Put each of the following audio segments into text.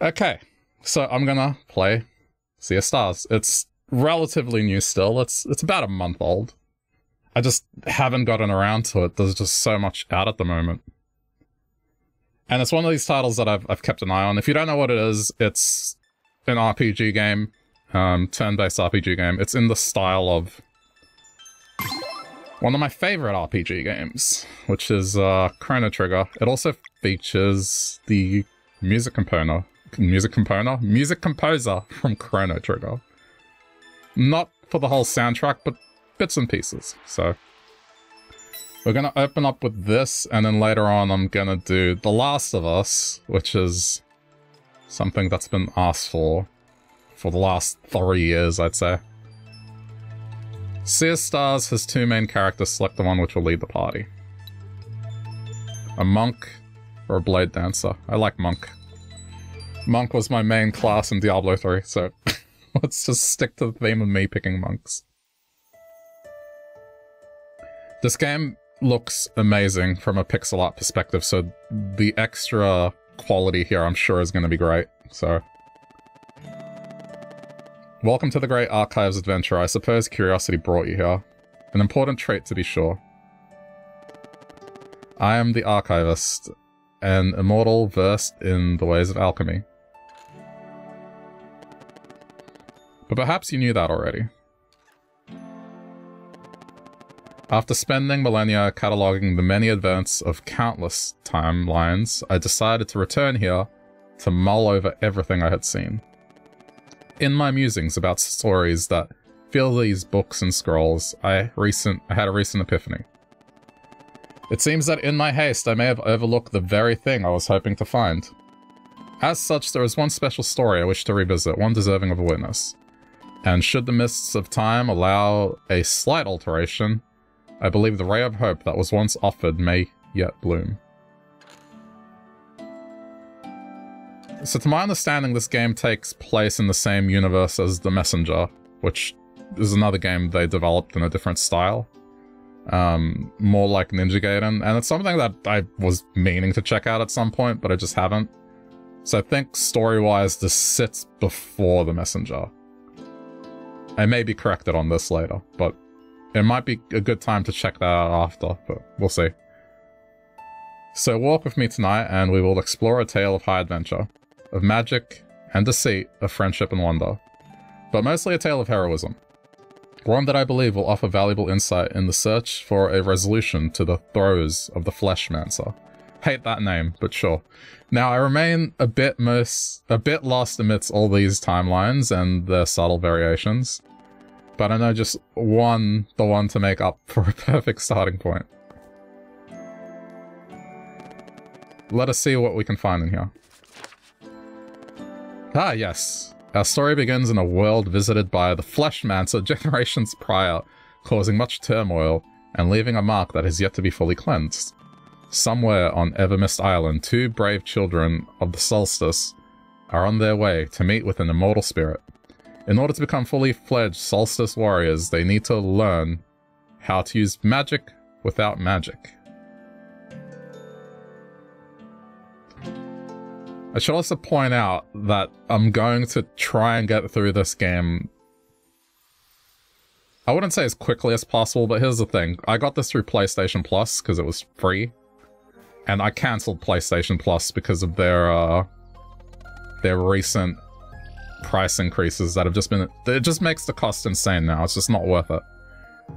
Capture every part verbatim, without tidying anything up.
Okay, so I'm gonna play Sea of Stars. It's relatively new still. It's it's about a month old. I just haven't gotten around to it. There's just so much out at the moment. And it's one of these titles that I've, I've kept an eye on. If you don't know what it is, it's an R P G game, um, turn-based R P G game. It's in the style of one of my favorite R P G games, which is uh, Chrono Trigger. It also features the music composer, music composer, music composer from Chrono Trigger. Not for the whole soundtrack, but bits and pieces. So we're going to open up with this, and then later on I'm going to do The Last of Us, which is something that's been asked for for the last three years, I'd say. Sea of Stars has two main characters. Select the one which will lead the party. A monk or a blade dancer. I like monk. Monk was my main class in Diablo three, so let's just stick to the theme of me picking monks. This game looks amazing from a pixel art perspective, so the extra quality here I'm sure is going to be great. So, welcome to the Great Archives adventure. I suppose curiosity brought you here. An important trait to be sure. I am the Archivist, an immortal versed in the ways of alchemy. But perhaps you knew that already. After spending millennia cataloging the many events of countless timelines, I decided to return here to mull over everything I had seen. In my musings about stories that fill these books and scrolls, I recent I had a recent epiphany. It seems that in my haste I may have overlooked the very thing I was hoping to find. As such, there is one special story I wish to revisit, one deserving of a witness. And should the mists of time allow a slight alteration, I believe the ray of hope that was once offered may yet bloom. So to my understanding, this game takes place in the same universe as The Messenger, which is another game they developed in a different style. Um, more like Ninja Gaiden, and it's something that I was meaning to check out at some point, but I just haven't. So I think story-wise this sits before The Messenger. I may be corrected on this later, but it might be a good time to check that out after, but we'll see. So walk with me tonight and we will explore a tale of high adventure, of magic and deceit, of friendship and wonder, but mostly a tale of heroism. One that I believe will offer valuable insight in the search for a resolution to the throes of the Fleshmancer. Hate that name, but sure. Now I remain a bit, most, a bit lost amidst all these timelines and their subtle variations. But I know just one, the one to make up for a perfect starting point. Let us see what we can find in here. Ah, yes. Our story begins in a world visited by the Fleshmancer generations prior, causing much turmoil and leaving a mark that has yet to be fully cleansed. Somewhere on Evermist Island, two brave children of the solstice are on their way to meet with an immortal spirit. In order to become fully fledged solstice warriors, they need to learn how to use magic without magic. I should also point out that I'm going to try and get through this game, I wouldn't say as quickly as possible, but here's the thing. I got this through PlayStation Plus because it was free, and I cancelled PlayStation Plus because of their, uh, their recent price increases that have just been, it just makes the cost insane now. It's just not worth it,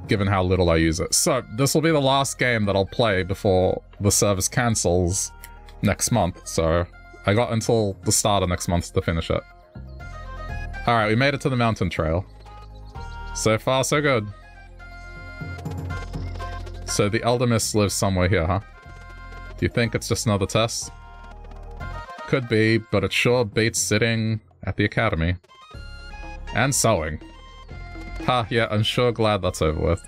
given how little I use it. So this will be the last game that I'll play before the service cancels next month. So I got until the start of next month to finish it. All right, we made it to the mountain trail. So far, so good. So the Eldermist lives somewhere here, huh? Do you think it's just another test? Could be, but it sure beats sitting at the academy. And sewing. Ha, yeah, I'm sure glad that's over with.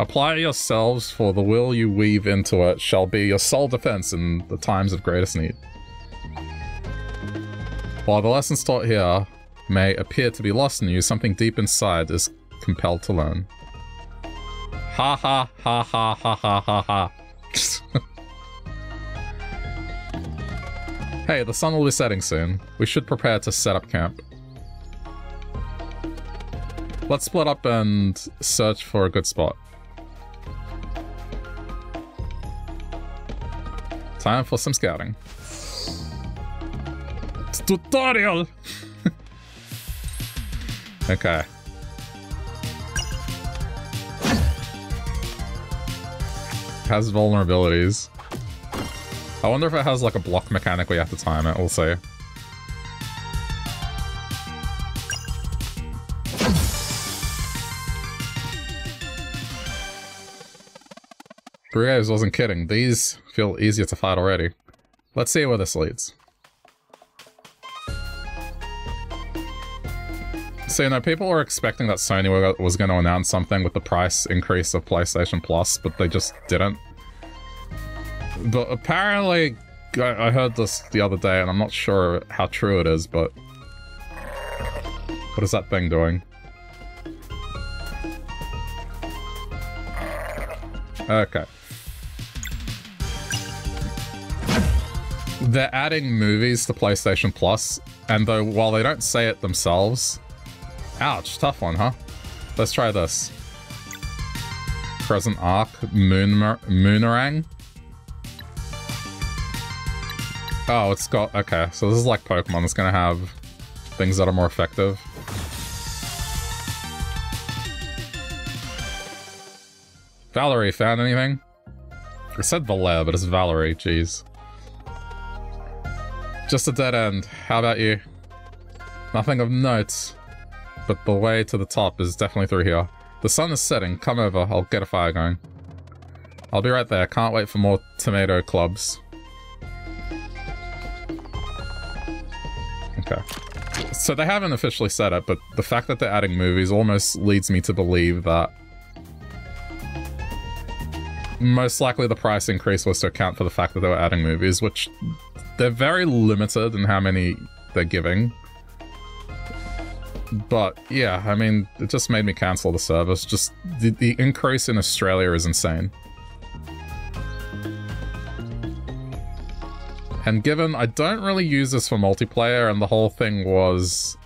Apply yourselves, for the will you weave into it shall be your sole defense in the times of greatest need. While the lessons taught here may appear to be lost in you, something deep inside is compelled to learn. Ha ha ha ha ha ha ha ha. Hey, the sun will be setting soon. We should prepare to set up camp. Let's split up and search for a good spot. Time for some scouting. It's tutorial! Okay. It has vulnerabilities. I wonder if it has like a block mechanic where you have to time it, we'll see. Brio's wasn't kidding. These feel easier to fight already. Let's see where this leads. So, you know, people were expecting that Sony was going to announce something with the price increase of PlayStation Plus, but they just didn't. But apparently, I heard this the other day, and I'm not sure how true it is, but... What is that thing doing? Okay. They're adding movies to PlayStation Plus, and though while they don't say it themselves... Ouch, tough one, huh? Let's try this. Crescent Arc, Moon Moonerang. Oh, it's got... Okay, so this is like Pokemon. It's gonna have things that are more effective. Valerie, found anything? I said Valere, but it's Valerie, jeez. Just a dead end. How about you? Nothing of note, but the way to the top is definitely through here. The sun is setting. Come over. I'll get a fire going. I'll be right there. Can't wait for more tomato clubs. Okay. So they haven't officially said it, but the fact that they're adding movies almost leads me to believe that most likely the price increase was to account for the fact that they were adding movies, which they're very limited in how many they're giving. But yeah, I mean, it just made me cancel the service. Just the, the increase in Australia is insane. And given I don't really use this for multiplayer, and the whole thing was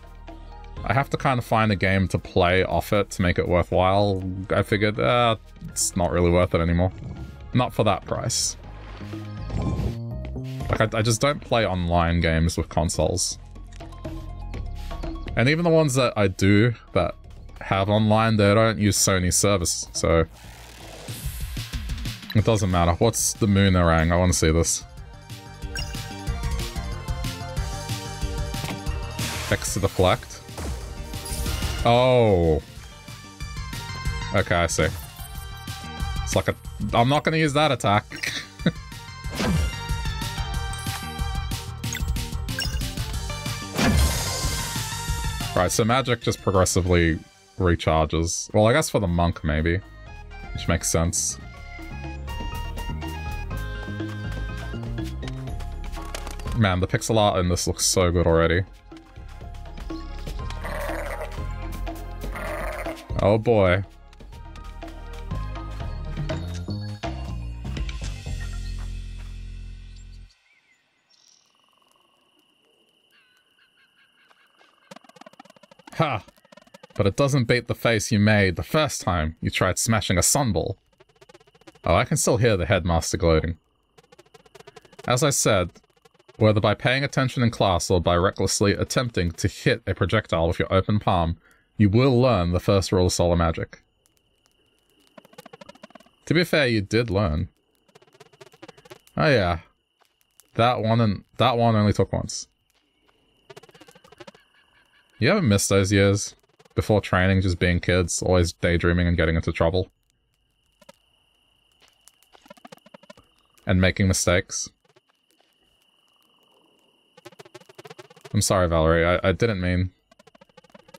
I have to kind of find a game to play off it to make it worthwhile, I figured, uh, it's not really worth it anymore. Not for that price. Like, I, I just don't play online games with consoles. And even the ones that I do that have online, they don't use Sony's service, so... It doesn't matter. What's the Moonerang? I want to see this. X to deflect. Oh. Okay, I see. It's like a... I'm not going to use that attack. Right, so magic just progressively recharges. Well, I guess for the monk, maybe. Which makes sense. Man, the pixel art in this looks so good already. Oh boy. Ha! But it doesn't beat the face you made the first time you tried smashing a sunball. Oh, I can still hear the headmaster gloating. As I said, whether by paying attention in class or by recklessly attempting to hit a projectile with your open palm, you will learn the first rule of solar magic. To be fair, you did learn. Oh yeah. That one and that one only took once. You haven't missed those years. Before training, just being kids, always daydreaming and getting into trouble. And making mistakes. I'm sorry, Valerie, I, I didn't mean...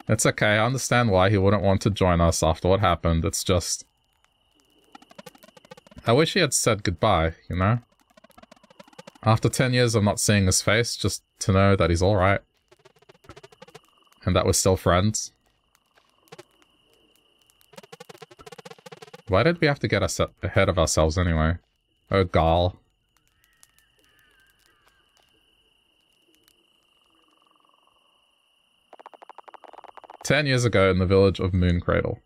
It's okay, I understand why he wouldn't want to join us after what happened, it's just... I wish he had said goodbye, you know? After ten years of not seeing his face, just to know that he's alright. And that we're still friends. Why did we have to get us ahead of ourselves anyway? Oh, Gal. ten years ago in the village of Moon Cradle.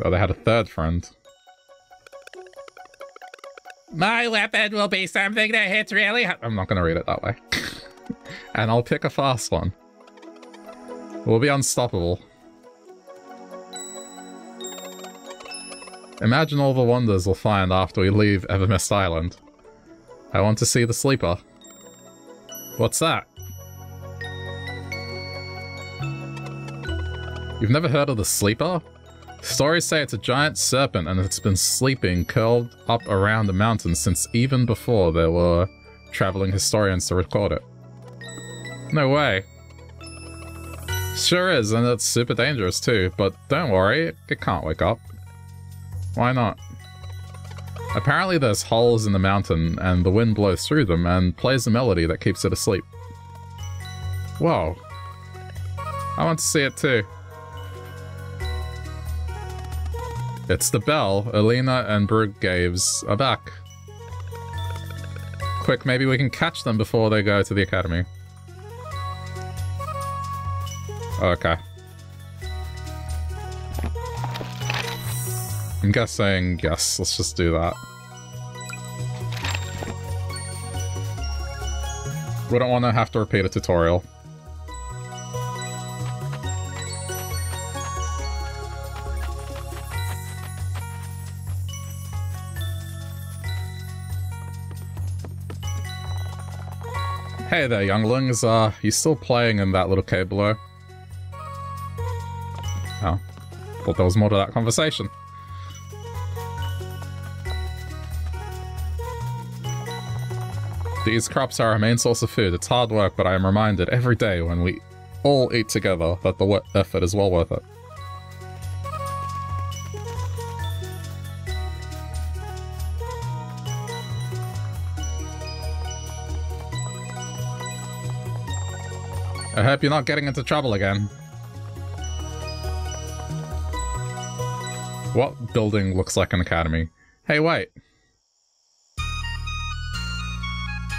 Well, they had a third friend. My weapon will be something that hits really hard. I'm not going to read it that way. And I'll pick a fast one. We'll be unstoppable. Imagine all the wonders we'll find after we leave Evermist Island. I want to see the Sleeper. What's that? You've never heard of the Sleeper? Stories say it's a giant serpent and it's been sleeping curled up around the mountain since even before there were traveling historians to record it. No way. Sure is, and it's super dangerous too, but don't worry, it can't wake up. Why not? Apparently there's holes in the mountain, and the wind blows through them and plays a melody that keeps it asleep. Whoa. I want to see it too. It's the bell. Alina and Bruggaves are back. Quick, maybe we can catch them before they go to the academy. Okay. I'm guessing yes, let's just do that. We don't want to have to repeat a tutorial. Hey there, younglings. Uh, you still playing in that little cave below? Oh, thought there was more to that conversation. These crops are our main source of food. It's hard work, but I am reminded every day when we all eat together that the effort is well worth it. I hope you're not getting into trouble again. What building looks like an academy? Hey, wait.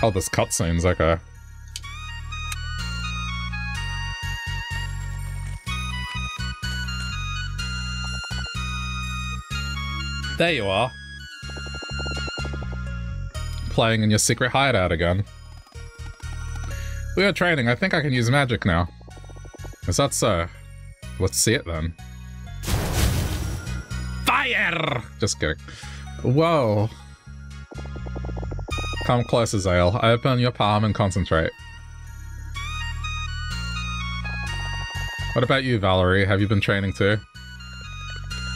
Oh, there's cutscenes, okay. There you are. Playing in your secret hideout again. We are training, I think I can use magic now. Is that so? Let's see it then. Fire! Just kidding. Whoa. Come closer, Zale. I open your palm and concentrate. What about you, Valerie? Have you been training too?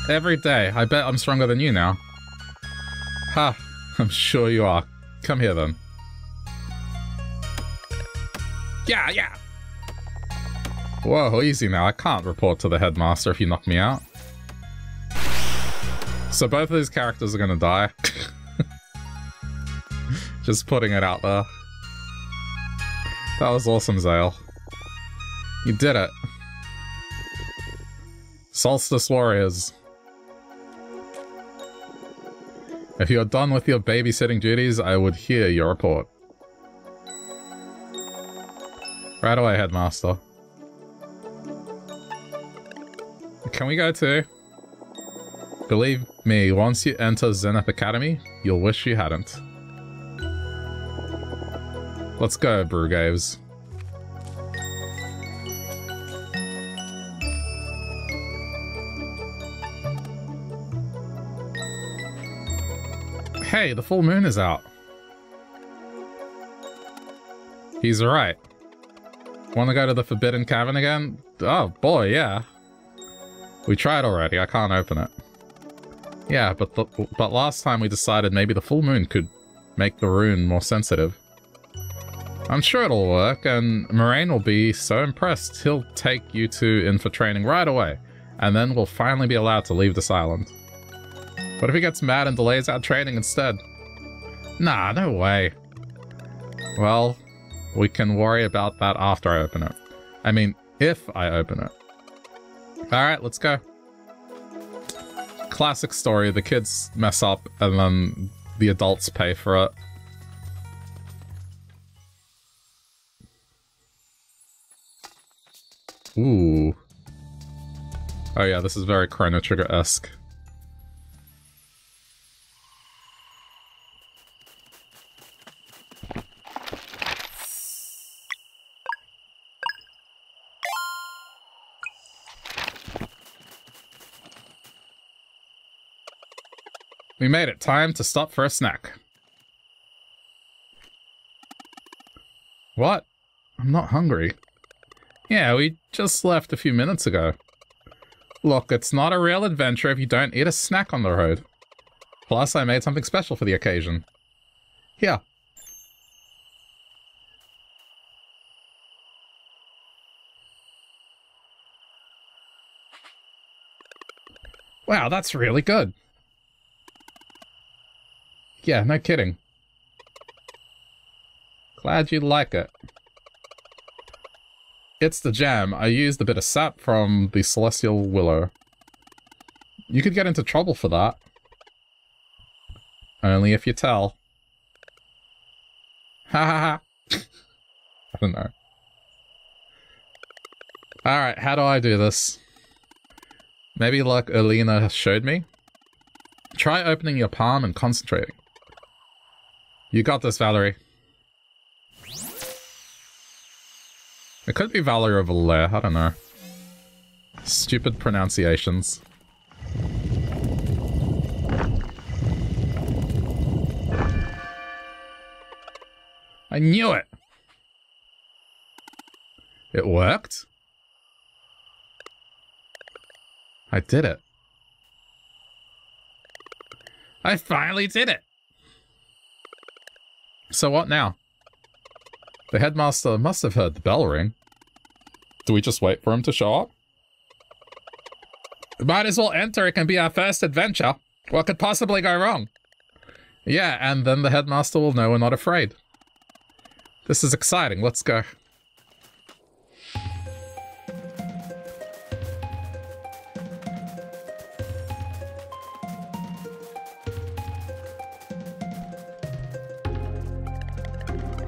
Every day. I bet I'm stronger than you now. Ha! I'm sure you are. Come here then. Yeah, yeah! Whoa, easy now. I can't report to the headmaster if you knock me out. So both of these characters are gonna die. Just putting it out there. That was awesome, Zale. You did it. Solstice Warriors. If you're done with your babysitting duties, I would hear your report. Right away, Headmaster. Can we go too? Believe me, once you enter Zenith Academy, you'll wish you hadn't. Let's go, Bruggaves. Hey, the full moon is out. He's right. Wanna go to the Forbidden Cavern again? Oh boy, yeah. We tried already, I can't open it. Yeah, but, the, but last time we decided maybe the full moon could make the rune more sensitive. I'm sure it'll work, and Moraine will be so impressed, he'll take you two in for training right away, and then we'll finally be allowed to leave this island. What if he gets mad and delays our training instead? Nah, no way. Well, we can worry about that after I open it. I mean, if I open it. Alright, let's go. Classic story, the kids mess up, and then the adults pay for it. Ooh. Oh yeah, this is very Chrono Trigger-esque. We made it. Time to stop for a snack. What? I'm not hungry. Yeah, we just left a few minutes ago. Look, it's not a real adventure if you don't eat a snack on the road. Plus, I made something special for the occasion. Here. Wow, that's really good. Yeah, no kidding. Glad you like it. It's the jam. I used a bit of sap from the Celestial Willow. You could get into trouble for that. Only if you tell. Ha ha ha. I don't know. Alright, how do I do this? Maybe like Alina showed me? Try opening your palm and concentrating. You got this, Valerie. It could be Valerie or Valere, I don't know. Stupid pronunciations. I knew it! It worked? I did it. I finally did it! So what now? The headmaster must have heard the bell ring. Do we just wait for him to show up? Might as well enter, it can be our first adventure. What could possibly go wrong? Yeah, and then the headmaster will know we're not afraid. This is exciting, let's go.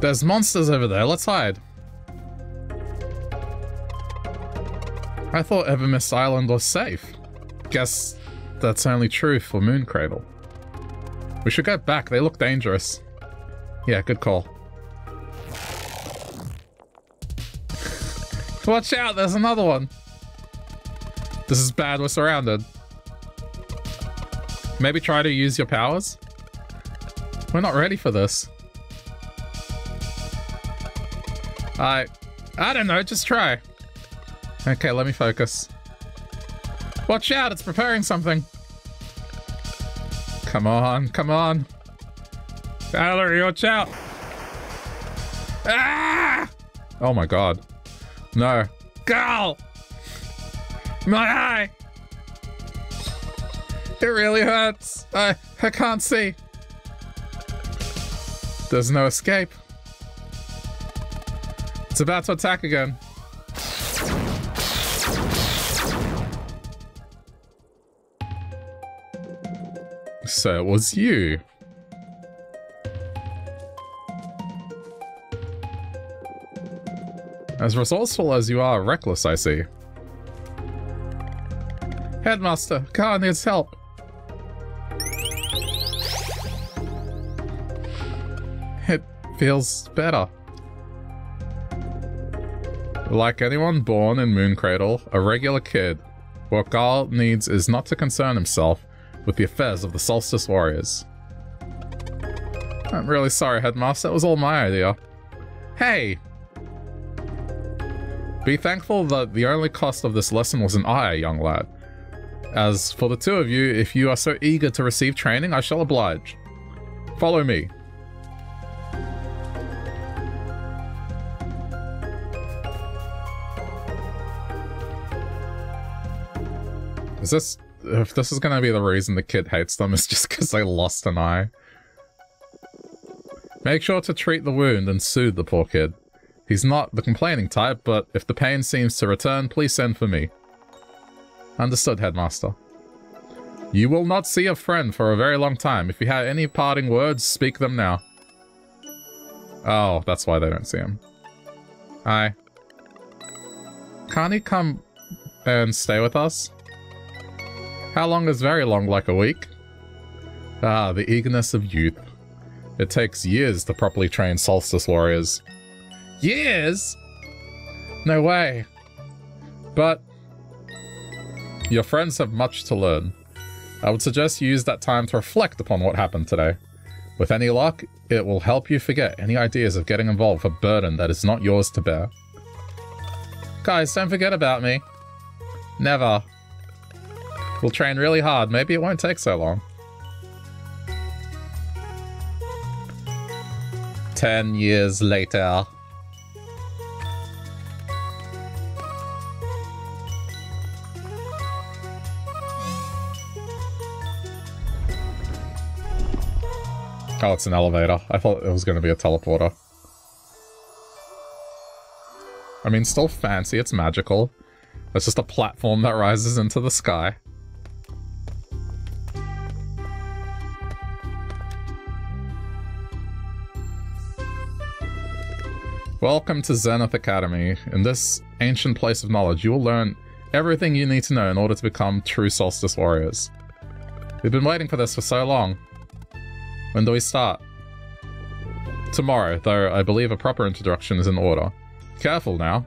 There's monsters over there, let's hide. I thought Evermist Island was safe. Guess that's only true for Moon Cradle. We should go back, they look dangerous. Yeah, good call. Watch out, there's another one. This is bad, we're surrounded. Maybe try to use your powers? We're not ready for this. I... I don't know, just try. Okay, let me focus. Watch out, it's preparing something. Come on, come on. Valerie, watch out! Ah! Oh my god. No. Girl! My eye! It really hurts. I... I can't see. There's no escape. It's about to attack again. So it was you. As resourceful as you are, reckless, I see. Headmaster, Carl needs help. It feels better. Like anyone born in Moon Cradle, a regular kid, what Garl needs is not to concern himself with the affairs of the Solstice Warriors. I'm really sorry, Headmaster, that was all my idea. Hey! Be thankful that the only cost of this lesson was an eye, young lad. As for the two of you, if you are so eager to receive training, I shall oblige. Follow me. Is this, if this is gonna be the reason the kid hates them, it's just because they lost an eye. Make sure to treat the wound and soothe the poor kid. He's not the complaining type, but if the pain seems to return, please send for me. Understood, Headmaster. You will not see a friend for a very long time. If you have any parting words, speak them now. Oh, that's why they don't see him. Aye. can't he come and stay with us? How long is very long, like a week? Ah, the eagerness of youth. It takes years to properly train solstice warriors. Years? No way. But your friends have much to learn. I would suggest you use that time to reflect upon what happened today. With any luck, it will help you forget any ideas of getting involved with a burden that is not yours to bear. Guys, don't forget about me. Never. We'll train really hard. Maybe it won't take so long. Ten years later. Oh, it's an elevator. I thought it was going to be a teleporter. I mean, still fancy. It's magical. It's just a platform that rises into the sky. Welcome to Zenith Academy. In this ancient place of knowledge, you will learn everything you need to know in order to become true Solstice Warriors. We've been waiting for this for so long. When do we start? Tomorrow, though I believe a proper introduction is in order. Careful now.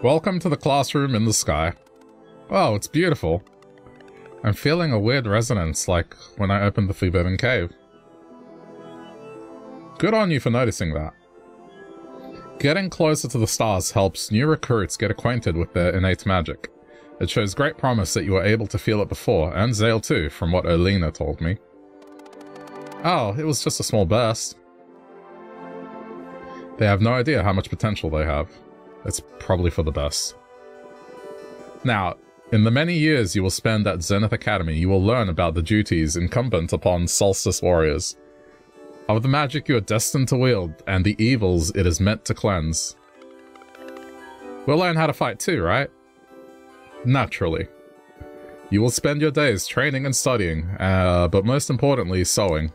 Welcome to the classroom in the sky. Oh, it's beautiful. I'm feeling a weird resonance, like when I opened the Fribbentine Cave. Good on you for noticing that. Getting closer to the stars helps new recruits get acquainted with their innate magic. It shows great promise that you were able to feel it before, and Zale too, from what Olena told me. Oh, it was just a small burst. They have no idea how much potential they have. It's probably for the best. Now, in the many years you will spend at Zenith Academy, you will learn about the duties incumbent upon Solstice Warriors, of the magic you are destined to wield, and the evils it is meant to cleanse. We'll learn how to fight too, right? Naturally. You will spend your days training and studying, uh, but most importantly, sewing.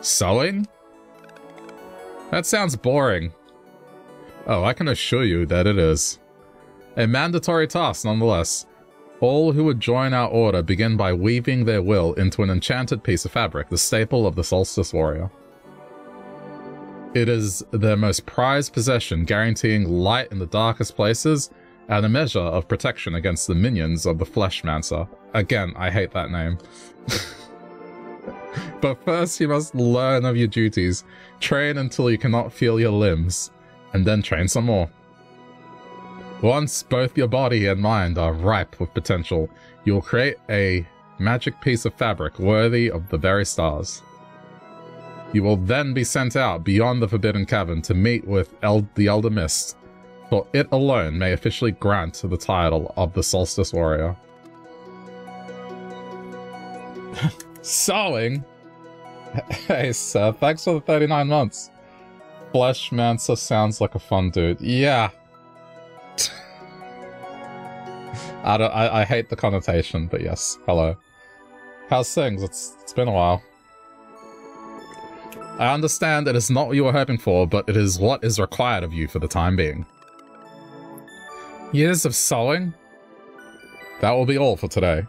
Sewing? That sounds boring. Oh, I can assure you that it is. A mandatory task, nonetheless. All who would join our order begin by weaving their will into an enchanted piece of fabric, the staple of the Solstice Warrior. It is their most prized possession, guaranteeing light in the darkest places and a measure of protection against the minions of the Fleshmancer. Again, I hate that name. But first you must learn of your duties. Train until you cannot feel your limbs. And then train some more. Once both your body and mind are ripe with potential, you'll create a magic piece of fabric worthy of the very stars. You will then be sent out beyond the Forbidden Cavern to meet with El the Eldermist, for it alone may officially grant the title of the Solstice Warrior. Sewing? Hey sir, thanks for the thirty-nine months. Fleshmancer sounds like a fun dude. Yeah. I, don't, I, I hate the connotation, but yes. Hello. How's things? It's, it's been a while. I understand it is not what you were hoping for, but it is what is required of you for the time being. Years of sewing? That will be all for today.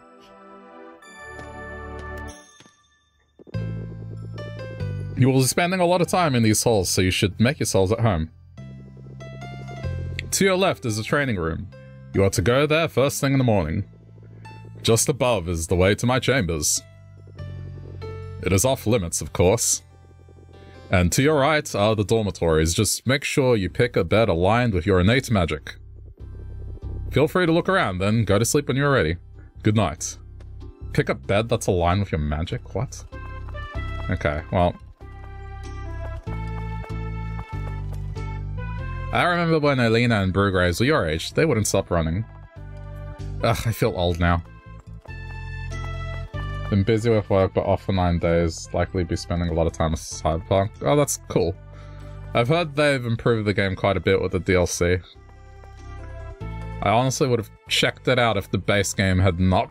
You will be spending a lot of time in these halls, so you should make yourselves at home. To your left is the training room. You are to go there first thing in the morning. Just above is the way to my chambers. It is off limits, of course. And to your right are the dormitories. Just make sure you pick a bed aligned with your innate magic. Feel free to look around, then go to sleep when you are ready. Good night. Pick a bed that's aligned with your magic? What? Okay, well... I remember when Olena and Brugraves were your age, they wouldn't stop running. Ugh, I feel old now. Been busy with work, but off for nine days. Likely be spending a lot of time with Cyberpunk. Oh, that's cool. I've heard they've improved the game quite a bit with the D L C. I honestly would have checked it out if the base game had not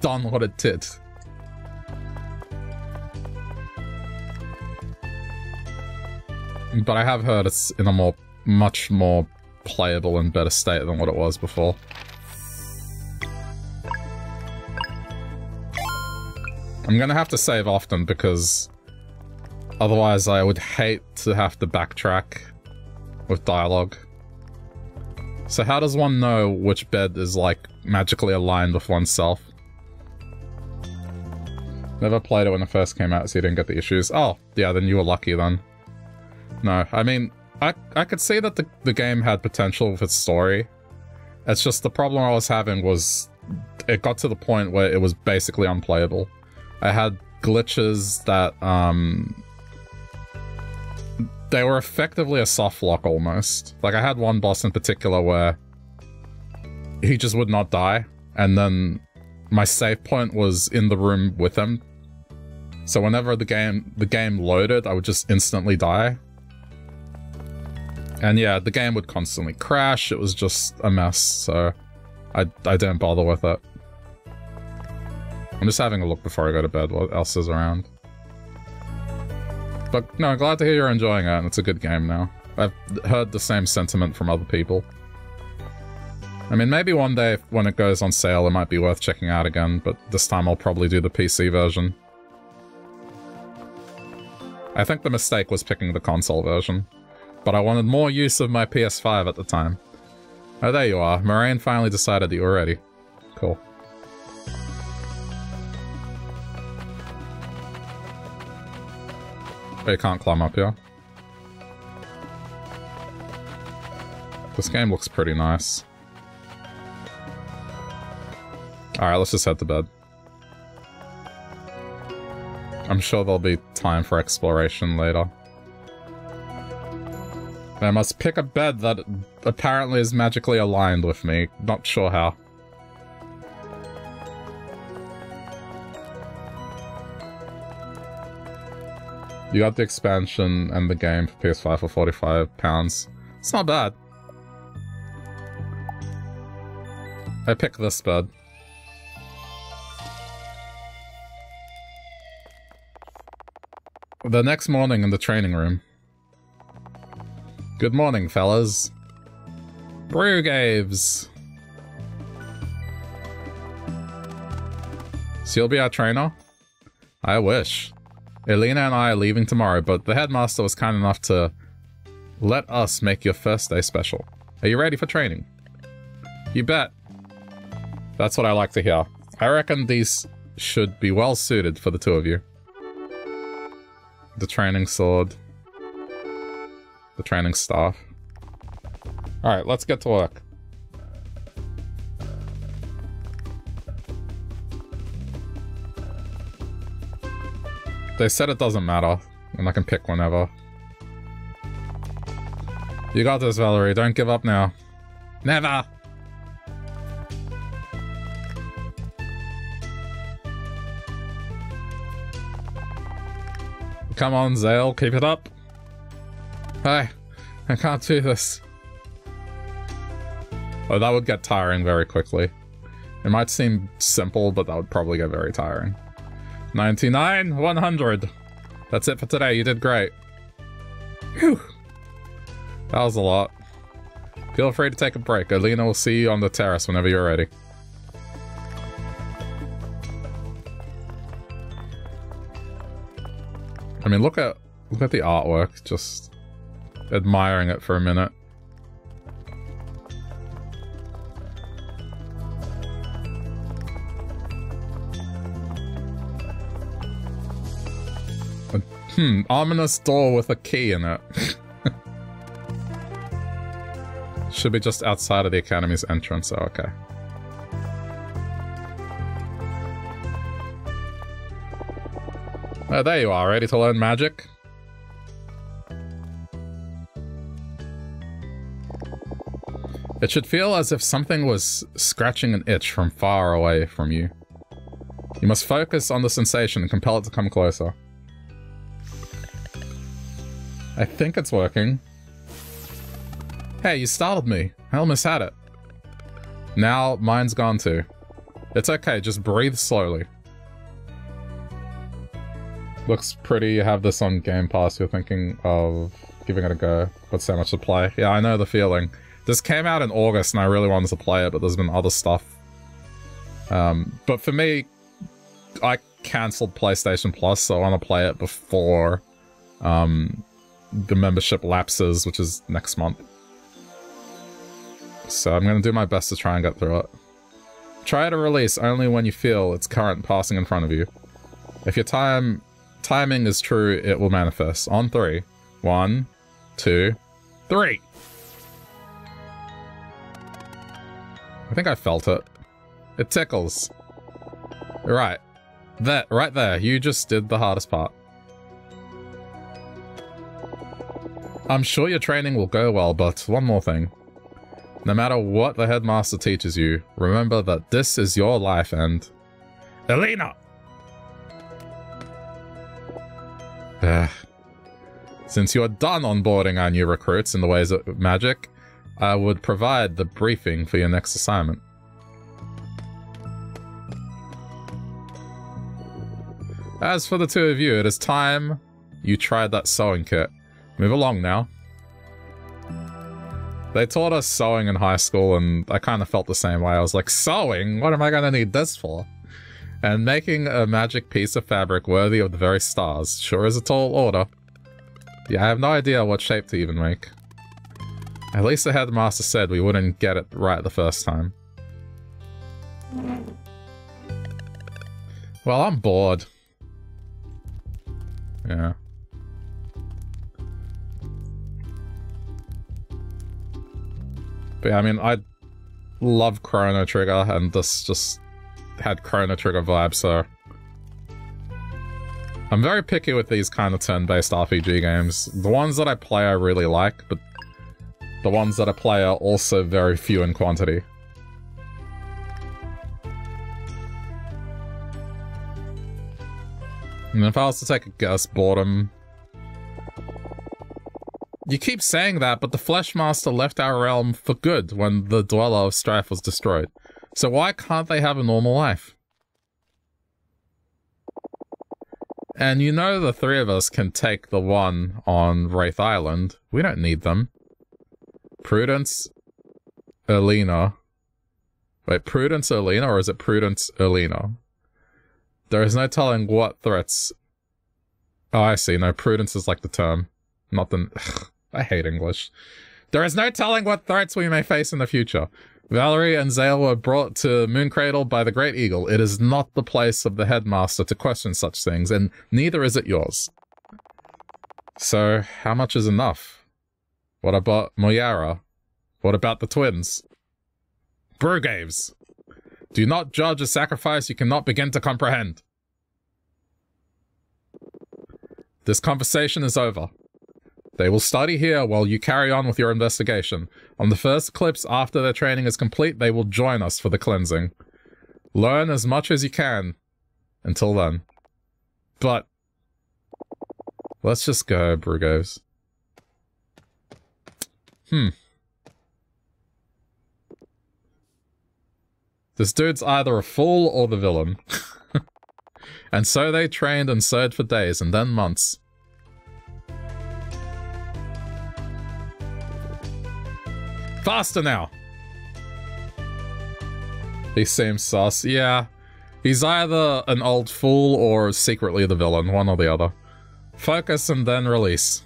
done what it did. But I have heard it's in a more, much more playable and better state than what it was before. I'm gonna have to save often because otherwise I would hate to have to backtrack with dialogue. So how does one know which bed is like magically aligned with oneself? Never played it when it first came out, so you didn't get the issues. Oh, yeah, then you were lucky then. No, I mean, I, I could see that the, the game had potential with its story. It's just the problem I was having was it got to the point where it was basically unplayable. I had glitches that, um... they were effectively a soft lock almost. Like, I had one boss in particular where he just would not die, and then my save point was in the room with him. So whenever the game, the game loaded, I would just instantly die. And yeah, the game would constantly crash, it was just a mess, so I, I didn't bother with it. I'm just having a look before I go to bed what else is around. But no, I'm glad to hear you're enjoying it and it's a good game now. I've heard the same sentiment from other people. I mean, maybe one day when it goes on sale it might be worth checking out again, but this time I'll probably do the P C version. I think the mistake was picking the console version, but I wanted more use of my P S five at the time. Oh, there you are. Moraine finally decided that you were ready. Cool. Oh, you can't climb up here. This game looks pretty nice. Alright, let's just head to bed. I'm sure there'll be time for exploration later. I must pick a bed that apparently is magically aligned with me. Not sure how. You got the expansion and the game for P S five for forty-five pounds. It's not bad. I picked this bed. The next morning in the training room. Good morning, fellas. Brugaves! So you'll be our trainer? I wish. Elena and I are leaving tomorrow, but the headmaster was kind enough to let us make your first day special. Are you ready for training? You bet. That's what I like to hear. I reckon these should be well suited for the two of you. The training sword. The training staff. Alright, let's get to work. They said it doesn't matter, and I can pick whenever. You got this, Valerie. Don't give up now. Never! Come on, Zale. Keep it up. Hey, I can't do this. Oh, that would get tiring very quickly. It might seem simple, but that would probably get very tiring. ninety-nine, one hundred. That's it for today. You did great. Whew. That was a lot. Feel free to take a break. Alina will see you on the terrace whenever you're ready. I mean, look at look at the artwork. Just admiring it for a minute. Hmm, ominous door with a key in it. Should be just outside of the Academy's entrance, oh, okay. Oh, there you are, ready to learn magic? It should feel as if something was scratching an itch from far away from you. You must focus on the sensation and compel it to come closer. I think it's working. Hey, you startled me. I almost had it. Now, mine's gone too. It's okay, just breathe slowly. Looks pretty. You have this on Game Pass. You're thinking of giving it a go. Got so much to play. Yeah, I know the feeling. This came out in August and I really wanted to play it, but there's been other stuff. Um, but for me, I cancelled PlayStation Plus, so I want to play it before um, the membership lapses, which is next month. So I'm going to do my best to try and get through it. Try to release only when you feel its current passing in front of you. If your time timing is true, it will manifest. On three. One, two, three! I think I felt it. It tickles. Right. That, right there. You just did the hardest part. I'm sure your training will go well, but one more thing. No matter what the headmaster teaches you, remember that this is your life and... Elena! Since you are done onboarding our new recruits in the ways of magic, I would provide the briefing for your next assignment. As for the two of you, it is time you tried that sewing kit. Move along now. They taught us sewing in high school and I kind of felt the same way. I was like, sewing? What am I going to need this for? And making a magic piece of fabric worthy of the very stars sure is a tall order. Yeah, I have no idea what shape to even make. At least the headmaster said we wouldn't get it right the first time. Well, I'm bored. Yeah. But yeah, I mean, I love Chrono Trigger, and this just had Chrono Trigger vibes, so... I'm very picky with these kind of turn-based R P G games. The ones that I play I really like, but the ones that I play are also very few in quantity. And if I was to take a guess, boredom... You keep saying that, but the Fleshmaster left our realm for good when the Dweller of Strife was destroyed. So why can't they have a normal life? And you know the three of us can take the one on Wraith Island. We don't need them. Prudence, Elena. Wait, Prudence, Elena, or is it Prudence, Elena? There is no telling what threats... Oh, I see. No, Prudence is like the term. Not the... Ugh, I hate English. There is no telling what threats we may face in the future. Valerie and Zale were brought to Moon Cradle by the Great Eagle. It is not the place of the headmaster to question such things, and neither is it yours. So, how much is enough? What about Moyara? What about the twins? Brugaves! Do not judge a sacrifice you cannot begin to comprehend. This conversation is over. They will study here while you carry on with your investigation. On the first eclipse, after their training is complete, they will join us for the cleansing. Learn as much as you can. Until then. But... Let's just go, Brugaves. Hmm. This dude's either a fool or the villain. And so they trained and sewed for days and then months. Faster now! He seems sus. Yeah. He's either an old fool or secretly the villain. One or the other. Focus and then release.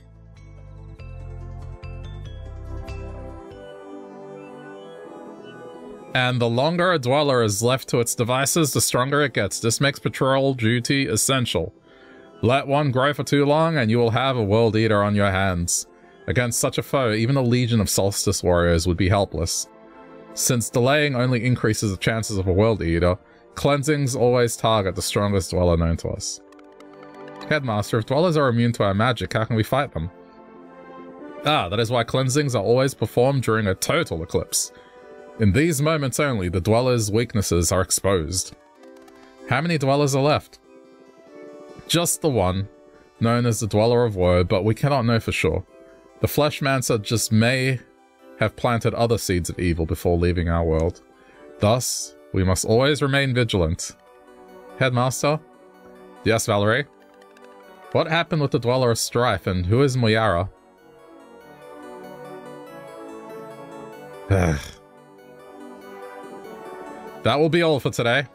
And the longer a dweller is left to its devices, the stronger it gets. This makes patrol duty essential. Let one grow for too long and you will have a world eater on your hands. Against such a foe, even a legion of solstice warriors would be helpless. Since delaying only increases the chances of a world eater, cleansings always target the strongest dweller known to us. Headmaster, if dwellers are immune to our magic, how can we fight them? Ah, that is why cleansings are always performed during a total eclipse. In these moments only, the Dweller's weaknesses are exposed. How many Dwellers are left? Just the one, known as the Dweller of Woe, but we cannot know for sure. The Fleshmancer just may have planted other seeds of evil before leaving our world. Thus, we must always remain vigilant. Headmaster? Yes, Valerie? What happened with the Dweller of Strife, and who is Moyara? That will be all for today.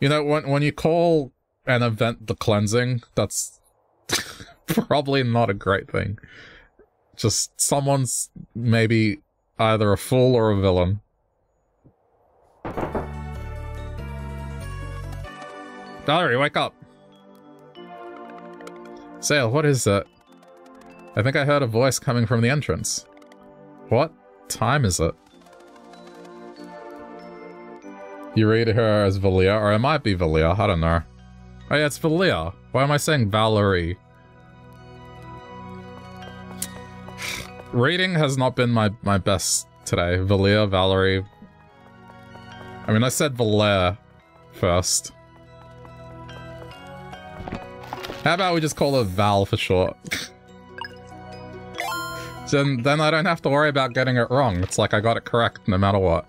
You know, when, when you call an event the cleansing, that's probably not a great thing. Just someone's maybe either a fool or a villain. Valerie, wake up! Sail, what is that? I think I heard a voice coming from the entrance. What time is it? You read her as Valia, or it might be Valia, I don't know. Oh yeah, it's Valia. Why am I saying Valerie? Reading has not been my, my best today. Valia, Valerie. I mean, I said Valer first. How about we just call her Val for short? Then, then I don't have to worry about getting it wrong. It's like I got it correct no matter what.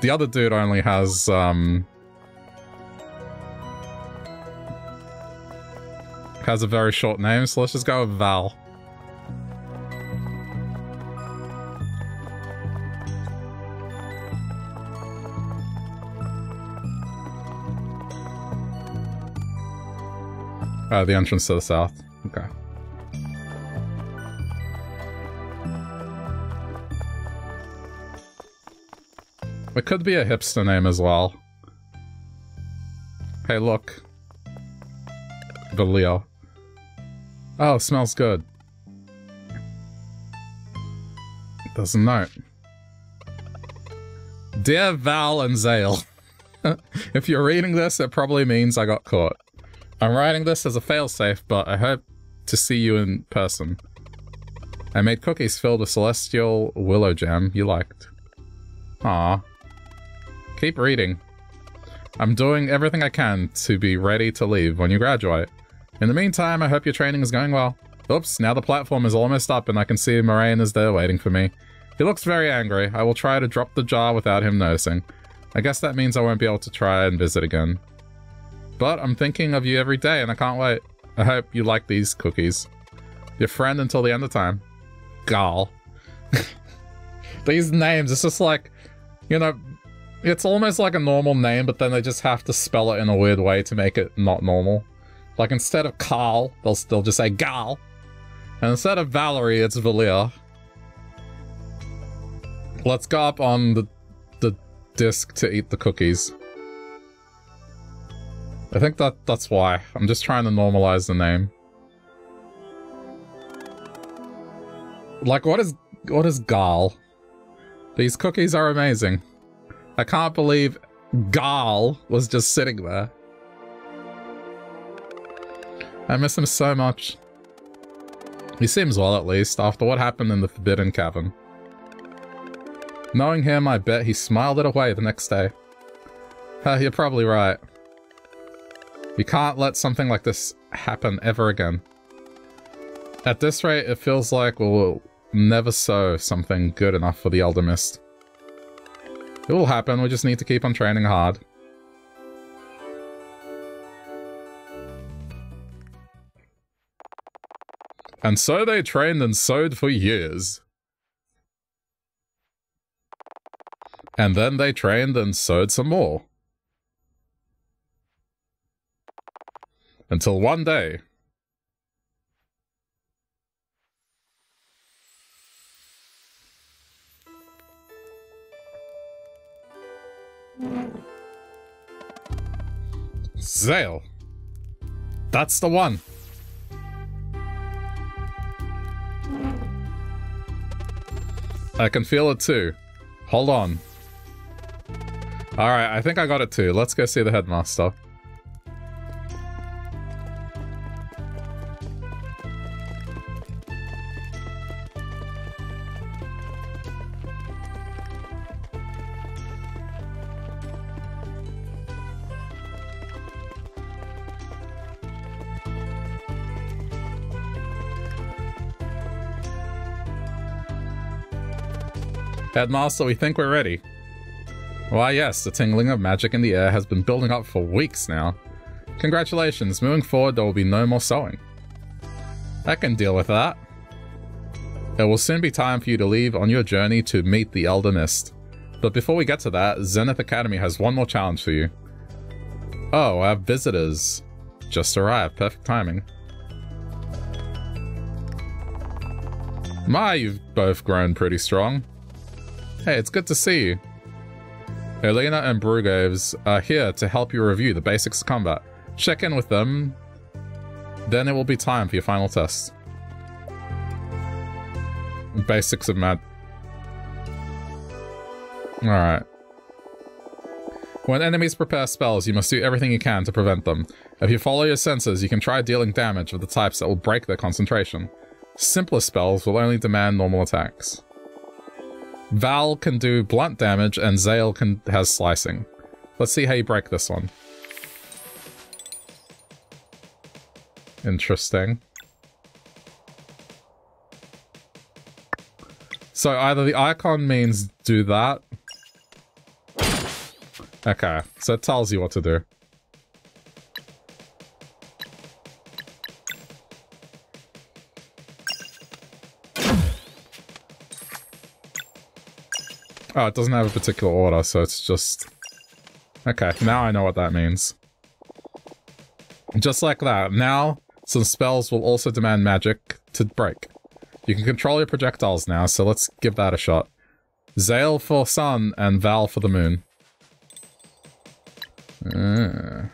The other dude only has, um... has a very short name, so let's just go with Val. Uh, the entrance to the south. Okay. It could be a hipster name as well. Hey, look. Valio. Oh, smells good. There's a note. Dear Val and Zale. If you're reading this, it probably means I got caught. I'm writing this as a failsafe, but I hope to see you in person. I made cookies filled with celestial willow jam you liked. Aww. Keep reading. I'm doing everything I can to be ready to leave when you graduate. In the meantime, I hope your training is going well. Oops, now the platform is almost up and I can see Moraine is there waiting for me. He looks very angry. I will try to drop the jar without him noticing. I guess that means I won't be able to try and visit again. But I'm thinking of you every day and I can't wait. I hope you like these cookies. Your friend until the end of time. Gal. These names, it's just like, you know, it's almost like a normal name, but then they just have to spell it in a weird way to make it not normal. Like, instead of Carl, they'll still just say Gal. And instead of Valerie, it's Valia. Let's go up on the, the disc to eat the cookies. I think that that's why. I'm just trying to normalize the name. Like, what is, what is Gal? These cookies are amazing. I can't believe Gal was just sitting there. I miss him so much. He seems well, at least, after what happened in the Forbidden Cavern. Knowing him, I bet he smiled it away the next day. Uh, you're probably right. You can't let something like this happen ever again. At this rate, it feels like we'll never sow something good enough for the Eldermist. It will happen, we just need to keep on training hard. And so they trained and sowed for years. And then they trained and sowed some more. Until one day. Zale. That's the one. I can feel it too. Hold on. Alright, I think I got it too. Let's go see the headmaster. Head master, we think we're ready. Why yes, the tingling of magic in the air has been building up for weeks now. Congratulations, moving forward there will be no more sewing. I can deal with that. It will soon be time for you to leave on your journey to meet the Eldermist. But before we get to that, Zenith Academy has one more challenge for you. Oh, our visitors just arrived. Perfect timing. My, you've both grown pretty strong. Hey, it's good to see you. Elena and Brugaves are here to help you review the basics of combat. Check in with them, then it will be time for your final test. Basics of mad. Alright. When enemies prepare spells, you must do everything you can to prevent them. If you follow your senses, you can try dealing damage of the types that will break their concentration. Simpler spells will only demand normal attacks. Val can do blunt damage and Zale can has slicing. Let's see how you break this one. Interesting. So either the icon means do that. Okay, so it tells you what to do. Oh, it doesn't have a particular order, so it's just... Okay, now I know what that means. Just like that, now some spells will also demand magic to break. You can control your projectiles now, so let's give that a shot. Zale for sun and Val for the moon. Uh.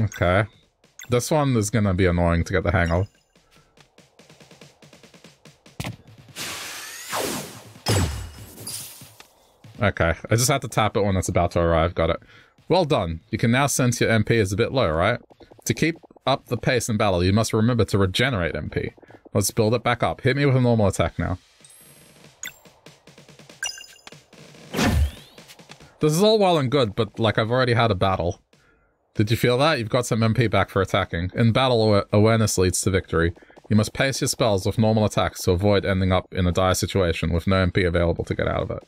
Okay. This one is gonna be annoying to get the hang of. Okay, I just have to tap it when it's about to arrive, got it. Well done. You can now sense your M P is a bit low, right? To keep up the pace in battle, you must remember to regenerate M P. Let's build it back up. Hit me with a normal attack now. This is all well and good, but like I've already had a battle. Did you feel that? You've got some M P back for attacking. In battle, awareness leads to victory. You must pace your spells with normal attacks to avoid ending up in a dire situation with no M P available to get out of it.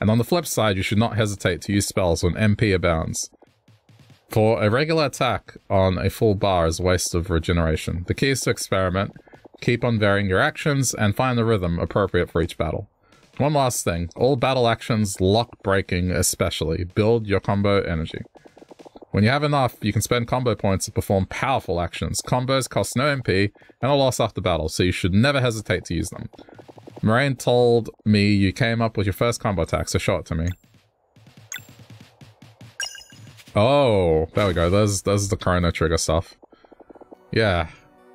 And on the flip side, you should not hesitate to use spells when M P abounds. For a regular attack on a full bar is a waste of regeneration. The key is to experiment, keep on varying your actions, and find the rhythm appropriate for each battle. One last thing, all battle actions, lock breaking especially, build your combo energy. When you have enough, you can spend combo points to perform powerful actions. Combos cost no M P and are lost after battle, so you should never hesitate to use them. Moraine told me you came up with your first combo attack, so show it to me. Oh, there we go. There's, there's the Chrono Trigger stuff. Yeah,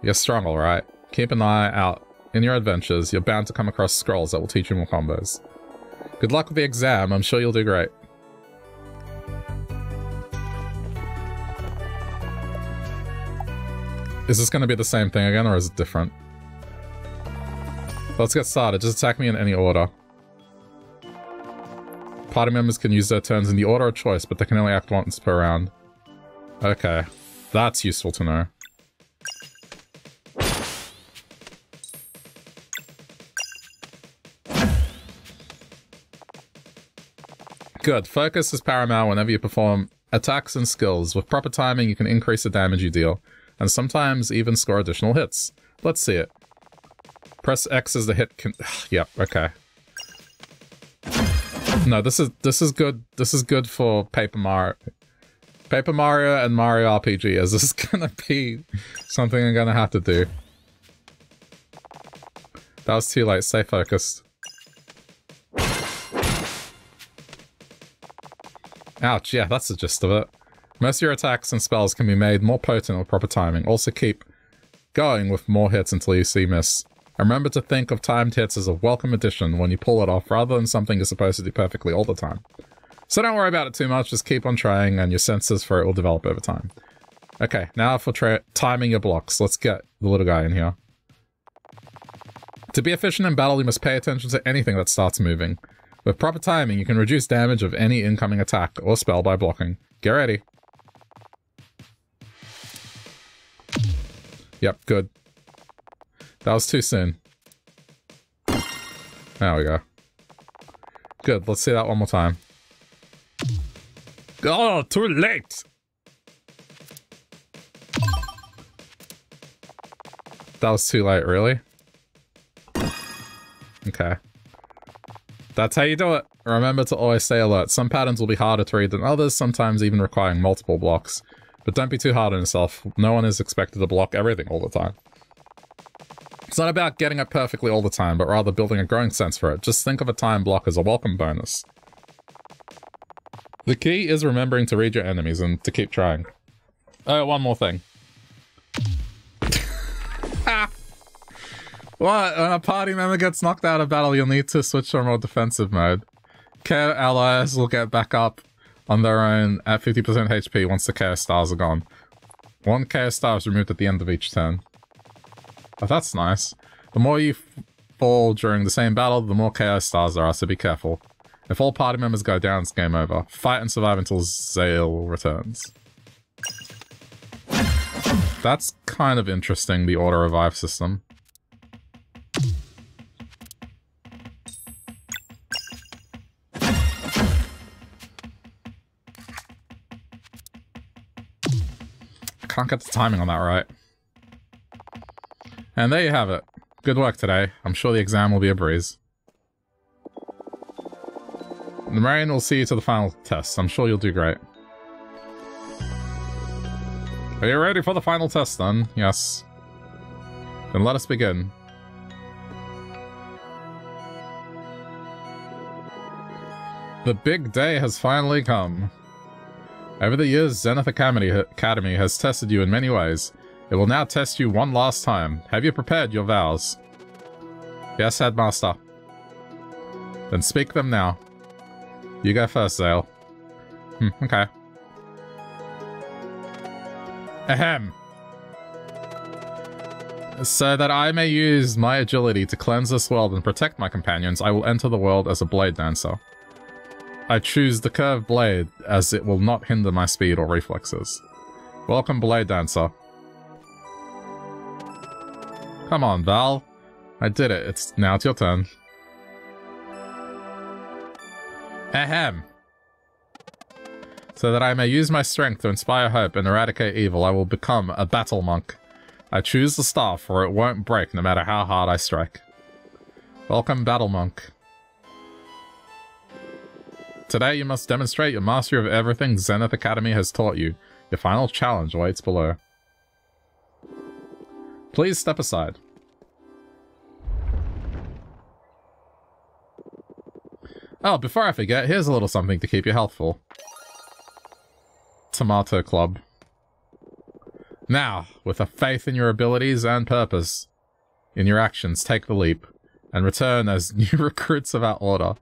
you're strong, all right. Keep an eye out. In your adventures, you're bound to come across scrolls that will teach you more combos. Good luck with the exam. I'm sure you'll do great. Is this going to be the same thing again, or is it different? Let's get started. Just attack me in any order. Party members can use their turns in the order of choice, but they can only act once per round. Okay. That's useful to know. Good. Focus is paramount whenever you perform attacks and skills. With proper timing, you can increase the damage you deal, and sometimes even score additional hits. Let's see it. Press X is the hit con- Yep, okay. No, this is this is good. This is good for Paper Mario. Paper Mario and Mario R P G. Is this gonna be something I'm gonna have to do? That was too late. Stay focused. Ouch, yeah, that's the gist of it. Most of your attacks and spells can be made more potent with proper timing. Also keep going with more hits until you see miss. And remember to think of timed hits as a welcome addition when you pull it off, rather than something you're supposed to do perfectly all the time. So don't worry about it too much, just keep on trying and your senses for it will develop over time. Okay, now for tra timing your blocks, let's get the little guy in here. To be efficient in battle, you must pay attention to anything that starts moving. With proper timing, you can reduce damage of any incoming attack or spell by blocking. Get ready! Yep, good. That was too soon. There we go. Good, let's see that one more time. Oh, too late! That was too late, really? Okay. That's how you do it. Remember to always stay alert. Some patterns will be harder to read than others, sometimes even requiring multiple blocks. But don't be too hard on yourself. No one is expected to block everything all the time. It's not about getting it perfectly all the time, but rather building a growing sense for it. Just think of a time block as a welcome bonus. The key is remembering to read your enemies and to keep trying. Oh, one more thing. What? When a party member gets knocked out of battle, you'll need to switch to a more defensive mode. K O allies will get back up on their own at fifty percent H P once the K O stars are gone. One K O star is removed at the end of each turn. Oh, that's nice. The more you fall during the same battle, the more K O stars there are, so be careful. If all party members go down, it's game over. Fight and survive until Zale returns. That's kind of interesting, the auto-revive system. Can't get the timing on that right. And there you have it. Good work today. I'm sure the exam will be a breeze. The Marion will see you to the final test. I'm sure you'll do great. Are you ready for the final test then? Yes. Then let us begin. The big day has finally come. Over the years, Zenith Academy has tested you in many ways. It will now test you one last time. Have you prepared your vows? Yes, Headmaster. Then speak them now. You go first, Zale. Hmm, okay. Ahem. So that I may use my agility to cleanse this world and protect my companions, I will enter the world as a blade dancer. I choose the curved blade, as it will not hinder my speed or reflexes. Welcome, blade dancer. Come on, Val. I did it. It's now it's your turn. Ahem. So that I may use my strength to inspire hope and eradicate evil, I will become a battle monk. I choose the staff, for it won't break no matter how hard I strike. Welcome, battle monk. Today you must demonstrate your mastery of everything Zenith Academy has taught you. Your final challenge awaits below. Please step aside. Oh, before I forget, here's a little something to keep you healthful. Tomato Club. Now, with a faith in your abilities and purpose in your actions, take the leap and return as new recruits of our order.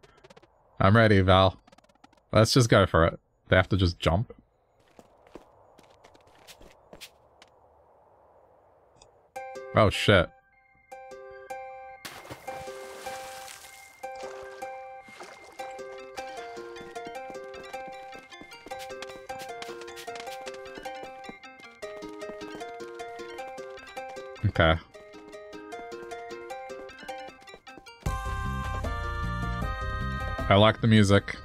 I'm ready, Val. Let's just go for it. They have to just jump. Oh, shit. Okay. I like the music.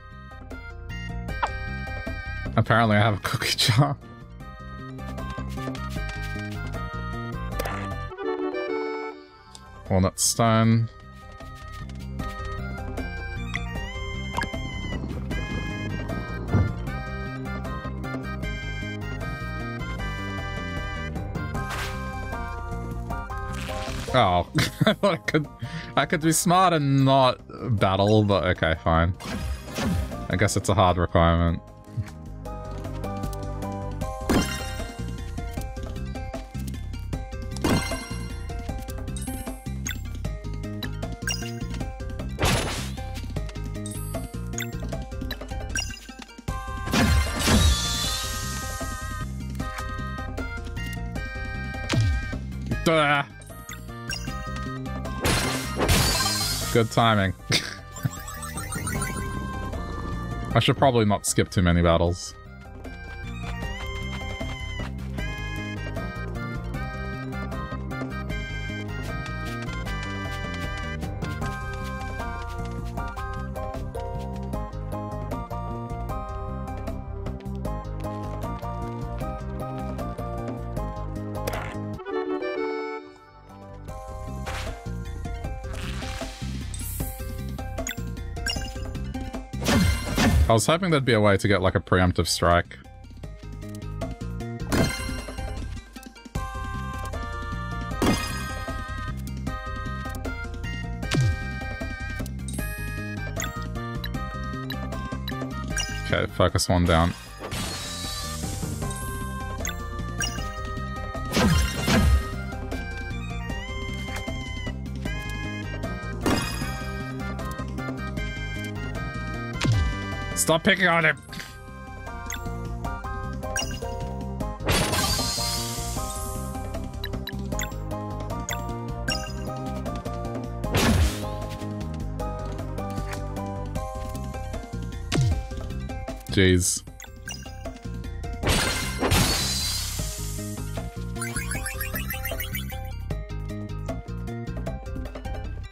Apparently I have a cookie jar. Walnut stone. Oh, I thought I could, I could be smart and not battle, but okay, fine. I guess it's a hard requirement. Good timing. I should probably not skip too many battles. I was hoping there'd be a way to get, like, a preemptive strike. Okay, focus one down. Stop picking on him! Jeez.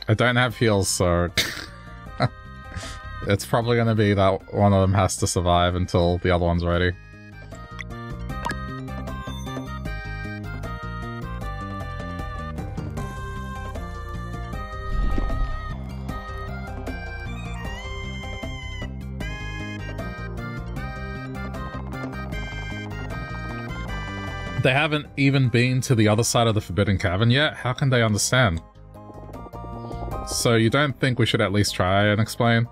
I don't have heals, so... It's probably going to be that one of them has to survive until the other one's ready. They haven't even been to the other side of the Forbidden Cavern yet? How can they understand? So you don't think we should at least try and explain?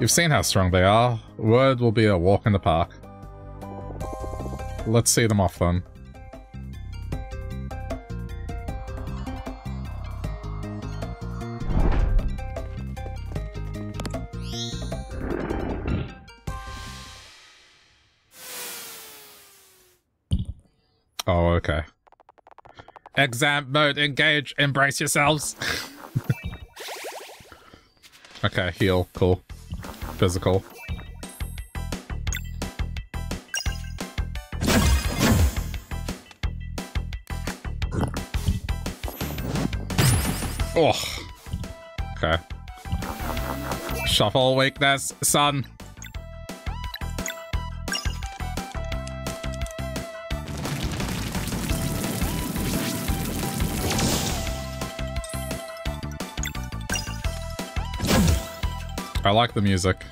You've seen how strong they are. Word will be a walk in the park. Let's see them off then. Oh, okay. Exam mode, engage, embrace yourselves. Okay, heal, cool. Physical. Oh. Okay. Shuffle weakness, son. I like the music.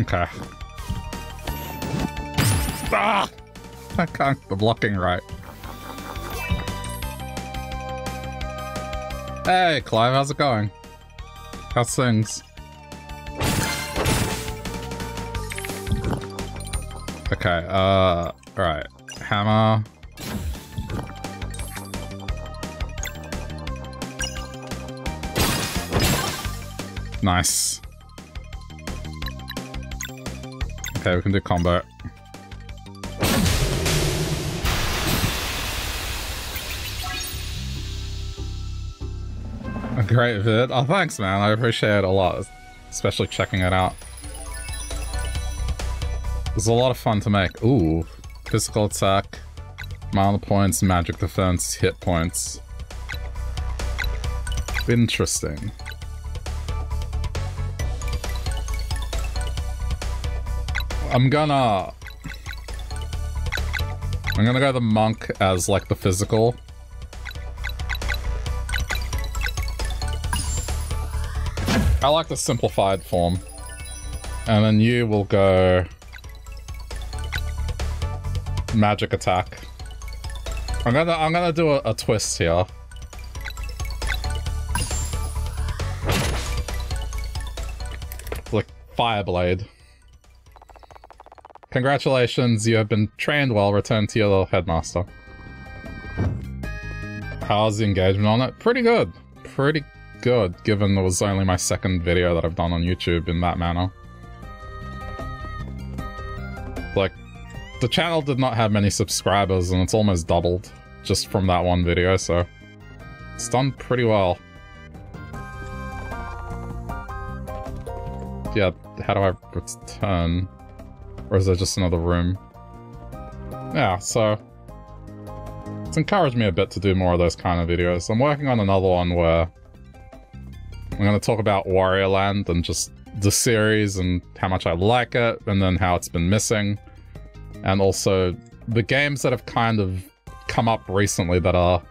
Okay. Ah! I can't. The blocking right. Hey, Clive, how's it going? How's things? Okay, uh, alright. Hammer. Nice. Okay, we can do combo. Great vid. Oh, thanks, man. I appreciate it a lot, especially checking it out. It was a lot of fun to make. Ooh. Physical attack, mana points, magic defense, hit points. Interesting. I'm gonna... I'm gonna go the monk as, like, the physical. I like the simplified form. And then you will go... magic attack. I'm gonna, I'm gonna do a, a twist here. Like, Fireblade. Congratulations, you have been trained well. Return to your headmaster. How's the engagement on it? Pretty good. Pretty good. Good, given it was only my second video that I've done on YouTube in that manner. Like, the channel did not have many subscribers and it's almost doubled just from that one video, so it's done pretty well. Yeah, how do I return? Or is there just another room? Yeah, so it's encouraged me a bit to do more of those kind of videos. I'm working on another one where I'm going to talk about Wario Land and just the series and how much I like it and then how it's been missing. And also the games that have kind of come up recently that are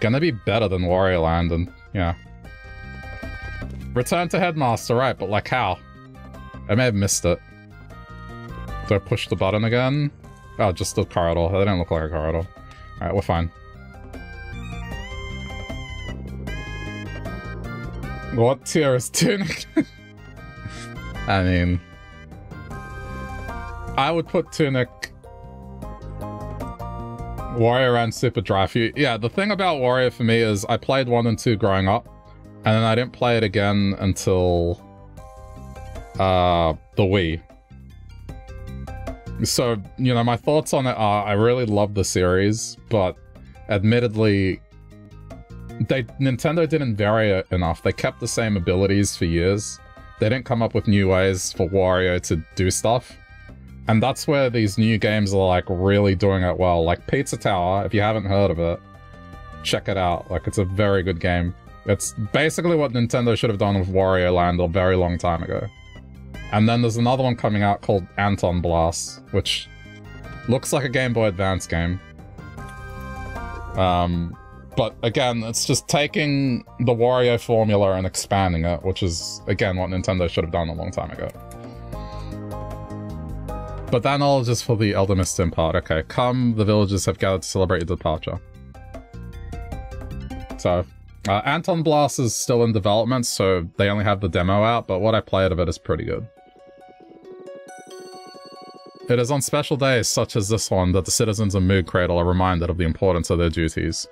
going to be better than Wario Land and, yeah. Return to Headmaster, right, but like how? I may have missed it. Do I push the button again? Oh, just the corridor. They don't look like a corridor. Alright, we're fine. What tier is Tunic? I mean... I would put Tunic... Wario and Super Dry for you. Yeah, the thing about Wario for me is I played one and two growing up, and then I didn't play it again until... Uh, the Wii. So, you know, my thoughts on it are I really love the series, but admittedly... They, Nintendo didn't vary it enough. They kept the same abilities for years. They didn't come up with new ways for Wario to do stuff. And that's where these new games are like really doing it well. Like Pizza Tower, if you haven't heard of it, check it out. Like it's a very good game. It's basically what Nintendo should have done with Wario Land a very long time ago. And then there's another one coming out called Anton Blast, which looks like a Game Boy Advance game. Um... But again, it's just taking the Wario formula and expanding it, which is, again, what Nintendo should have done a long time ago. But that knowledge is for the Eldermist impart. Okay, come, the villagers have gathered to celebrate your departure. So, uh, Anton Blast is still in development, so they only have the demo out, but what I played of it is pretty good. It is on special days such as this one that the citizens of Moon Cradle are reminded of the importance of their duties.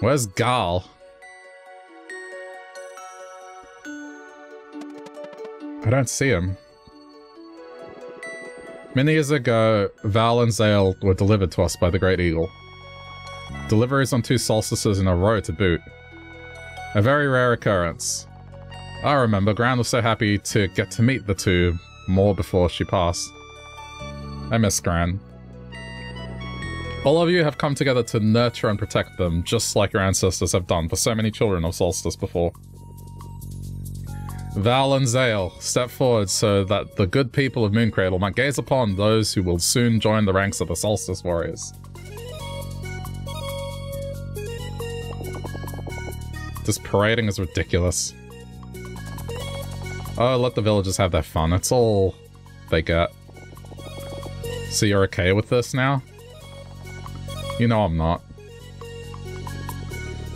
Where's Gal? I don't see him. Many years ago, Val and Zale were delivered to us by the Great Eagle. Deliveries on two solstices in a row to boot. A very rare occurrence. I remember Gran was so happy to get to meet the two more before she passed. I miss Gran. All of you have come together to nurture and protect them, just like your ancestors have done for so many children of Solstice before. Val and Zale, step forward so that the good people of Moon Cradle might gaze upon those who will soon join the ranks of the Solstice warriors. This parading is ridiculous. Oh, let the villagers have their fun. It's all they get. So you're okay with this now? You know I'm not.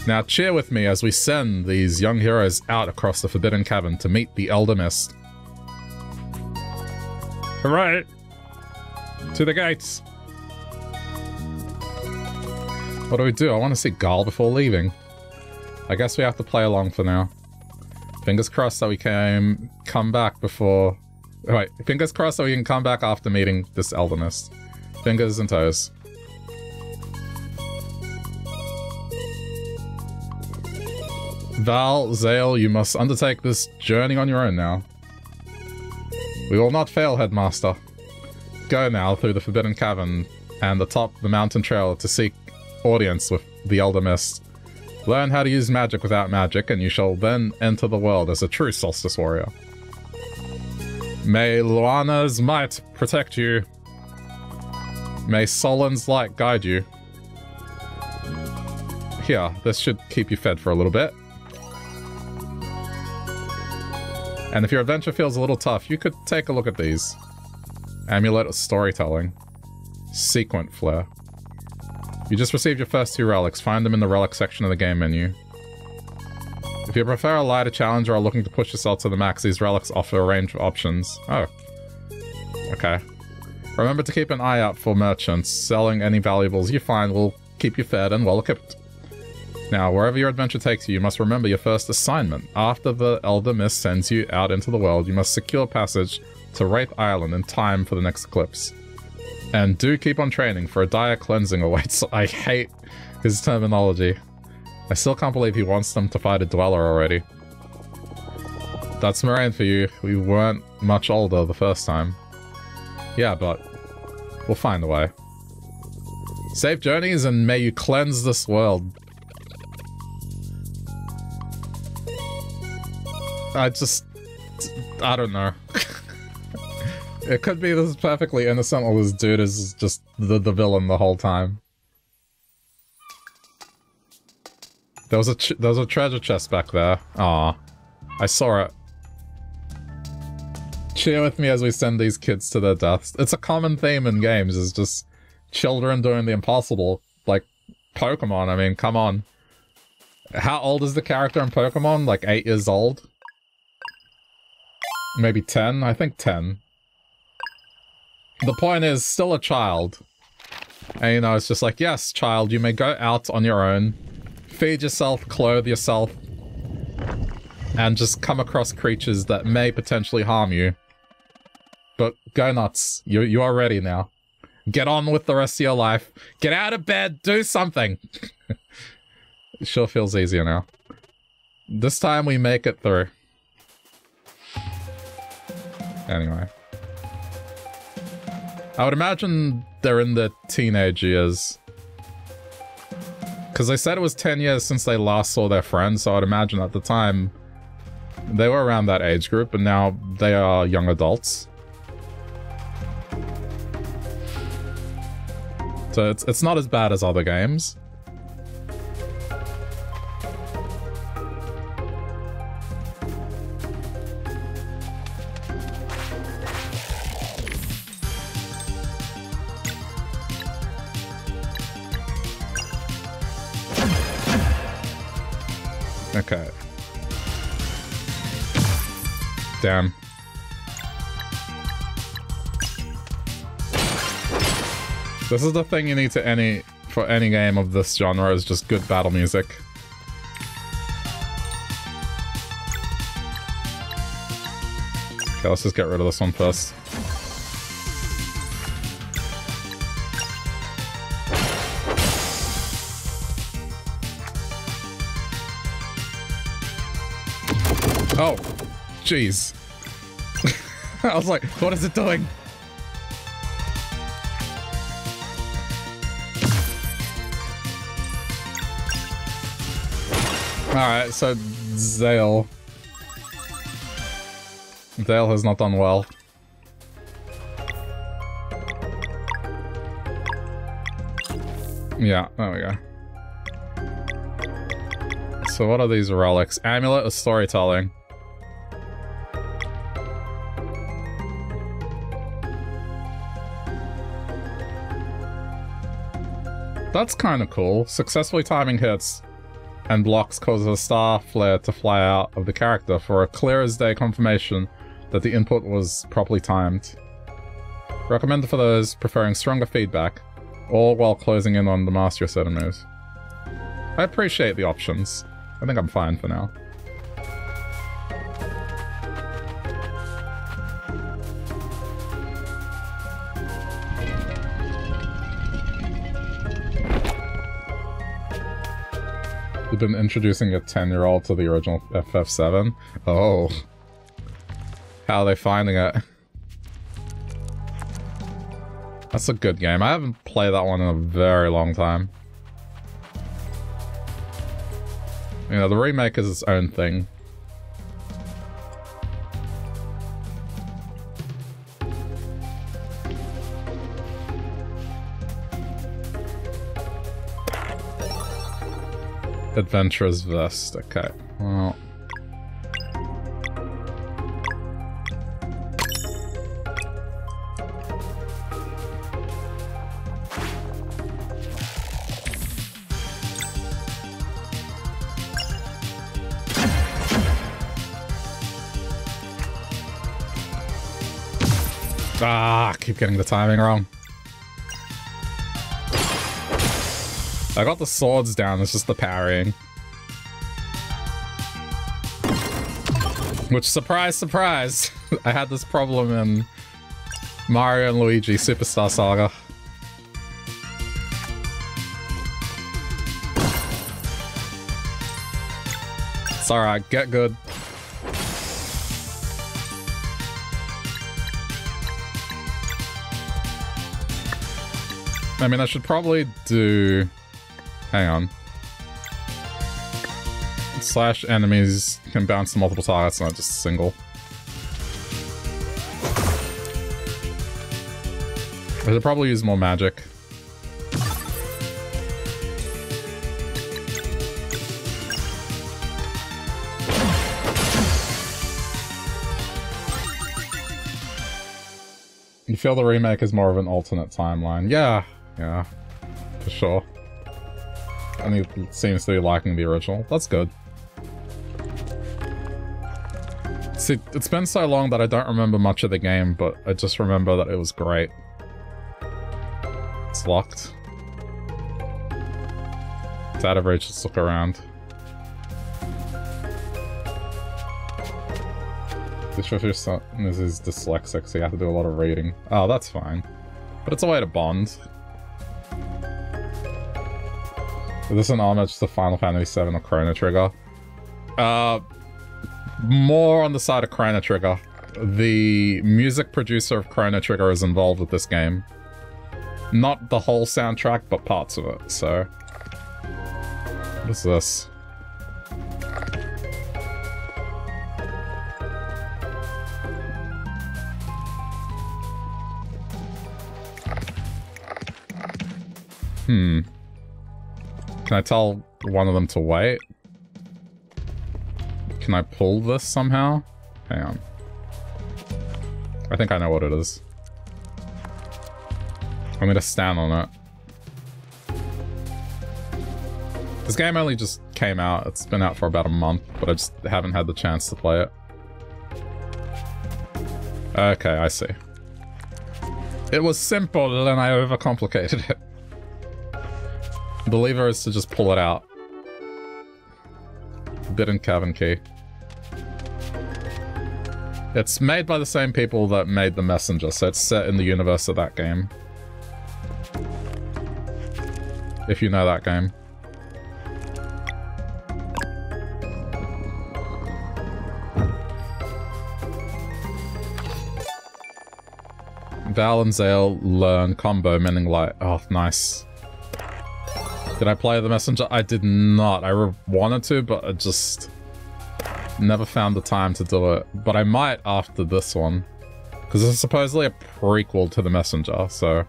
Now cheer with me as we send these young heroes out across the Forbidden Cavern to meet the Eldermist. Hooray! To the gates! What do we do? I want to see Gal before leaving. I guess we have to play along for now. Fingers crossed that we can come back before... Oh, wait, fingers crossed that we can come back after meeting this Eldermist. Fingers and toes. Val, Zale, you must undertake this journey on your own now. We will not fail, Headmaster. Go now through the Forbidden Cavern and atop the mountain trail to seek audience with the Eldermist. Learn how to use magic without magic, and you shall then enter the world as a true Solstice warrior. May Luana's might protect you. May Solan's light guide you. Here, this should keep you fed for a little bit. And if your adventure feels a little tough, you could take a look at these. Amulet of Storytelling. Sequent Flare. You just received your first two relics. Find them in the relic section of the game menu. If you prefer a lighter challenge or are looking to push yourself to the max, these relics offer a range of options. Oh. Okay. Remember to keep an eye out for merchants. Selling any valuables you find will keep you fed and well equipped. Now, wherever your adventure takes you, you must remember your first assignment. After the Eldermist sends you out into the world, you must secure passage to Wraith Island in time for the next eclipse. And do keep on training, for a dire cleansing awaits. I hate his terminology. I still can't believe he wants them to fight a dweller already. That's Moraine for you. We weren't much older the first time. Yeah, but we'll find a way. Safe journeys, and may you cleanse this world. I just... I don't know. It could be this is perfectly innocent, or this dude is just the, the villain the whole time. There was a ch there was a treasure chest back there. Aw. I saw it. Cheer with me as we send these kids to their deaths. It's a common theme in games, is just children doing the impossible. Like, Pokemon, I mean, come on. How old is the character in Pokemon? Like, eight years old? Maybe ten? I think ten. The point is, still a child. And, you know, it's just like, yes, child, you may go out on your own, feed yourself, clothe yourself, and just come across creatures that may potentially harm you. But go nuts. You, you are ready now. Get on with the rest of your life. Get out of bed. Do something. It sure feels easier now. This time we make it through. Anyway. I would imagine they're in their teenage years. Because they said it was ten years since they last saw their friends, so I'd imagine at the time they were around that age group, and now they are young adults. So it's, it's not as bad as other games. Okay. Damn. This is the thing you need to any for any game of this genre, is just good battle music. Okay, let's just get rid of this one first. Oh, jeez. I was like, what is it doing? Alright, so Zale. Zale has not done well. Yeah, there we go. So what are these relics? Amulet or storytelling? That's kind of cool. Successfully timing hits and blocks causes a star flare to fly out of the character for a clear as day confirmation that the input was properly timed. Recommended for those preferring stronger feedback, all while closing in on the mastery of certain moves. I appreciate the options. I think I'm fine for now. You've been introducing a ten-year-old to the original F F seven? Oh. How are they finding it? That's a good game. I haven't played that one in a very long time. You know, the remake is its own thing. Adventurer's Vest, okay. Well. Ah, keep getting the timing wrong. I got the swords down, it's just the parrying. Which, surprise, surprise, I had this problem in Mario and Luigi Superstar Saga. It's alright, get good. I mean, I should probably do... Hang on. slash enemies can bounce to multiple targets, not just a single. I should probably use more magic. You feel the remake is more of an alternate timeline. Yeah, yeah, for sure. And he seems to be liking the original. That's good. See, it's been so long that I don't remember much of the game, but I just remember that it was great. It's locked. It's out of reach, let's look around. This is dyslexic, so you have to do a lot of reading. Oh, that's fine. But it's a way to bond. Is this an homage to Final Fantasy seven or Chrono Trigger? Uh, more on the side of Chrono Trigger. The music producer of Chrono Trigger is involved with this game. Not the whole soundtrack, but parts of it, so... What is this? Hmm. Can I tell one of them to wait? Can I pull this somehow? Hang on. I think I know what it is. I'm gonna stand on it. This game only just came out. It's been out for about a month, but I just haven't had the chance to play it. Okay, I see. It was simple and I overcomplicated it. The lever is to just pull it out. Bit and Cavern Key. It's made by the same people that made The Messenger, so it's set in the universe of that game. If you know that game. Val and Zale learn combo, meaning light. Oh, nice. Did I play The Messenger? I did not. I re wanted to, but I just never found the time to do it. But I might after this one, because this is supposedly a prequel to The Messenger, so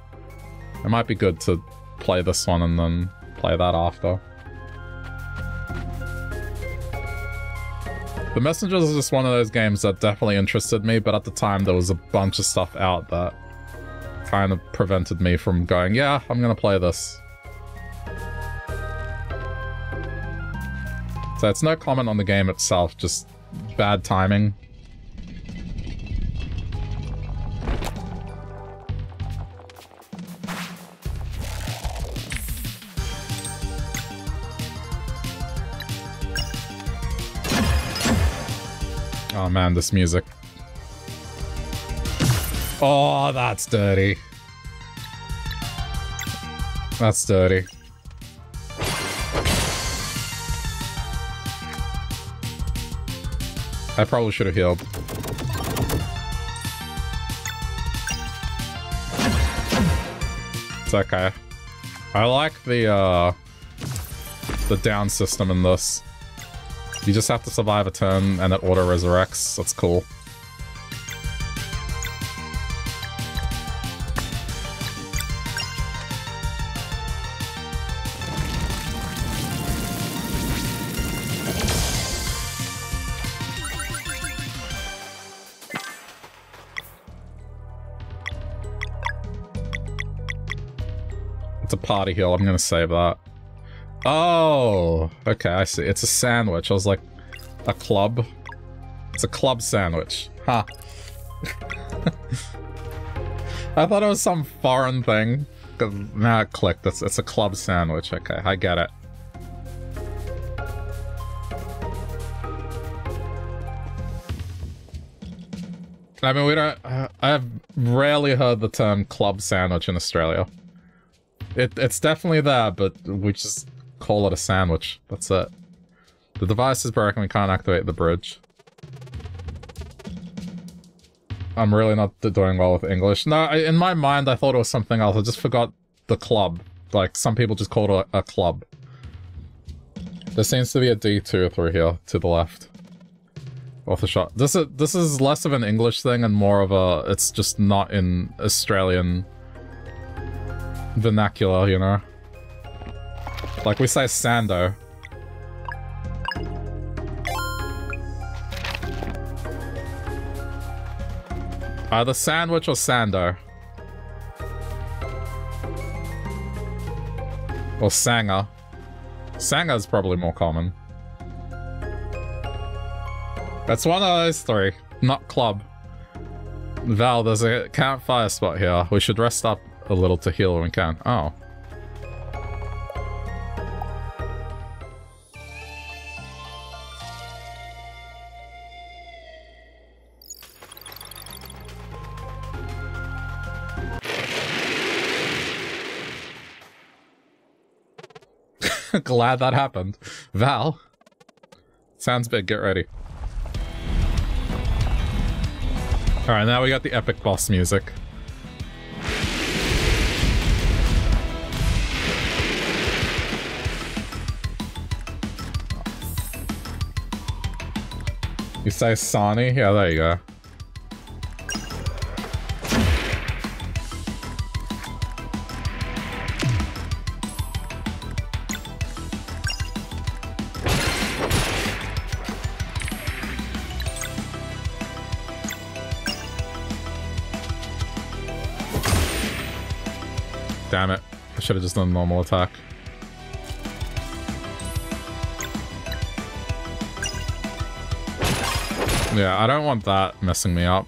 it might be good to play this one and then play that after. The Messenger is just one of those games that definitely interested me, but at the time there was a bunch of stuff out that kind of prevented me from going, yeah, I'm going to play this. So it's no comment on the game itself, just bad timing. Oh man, this music. Oh, that's dirty. That's dirty. I probably should have healed. It's okay. I like the, uh, the down system in this. You just have to survive a turn and it auto-resurrects. That's cool. Party heal. I'm gonna save that. Oh, okay, I see. It's a sandwich. I was like, a club? It's a club sandwich. Huh. I thought it was some foreign thing. Now it clicked. It's, it's a club sandwich. Okay, I get it. I mean, we don't... Uh, I've rarely heard the term club sandwich in Australia. It, it's definitely there, but we just call it a sandwich. That's it. The device is broken. We can't activate the bridge. I'm really not doing well with English. No, I, in my mind, I thought it was something else. I just forgot the club. Like, some people just call it a, a club. There seems to be a detour through here, to the left. Off the shot. This is, this is less of an English thing and more of a... It's just not in Australian vernacular, you know? Like, we say Sando. Either sandwich or Sando. Or Sanger. Sanger's probably more common. That's one of those three. Not club. Val, there's a campfire spot here. We should rest up a little to heal when we can. Oh. Glad that happened. Val. Sounds big, get ready. Alright, now we got the epic boss music. You say Sani? Yeah, there you go. Damn it. I should have just done a normal attack. Yeah, I don't want that messing me up.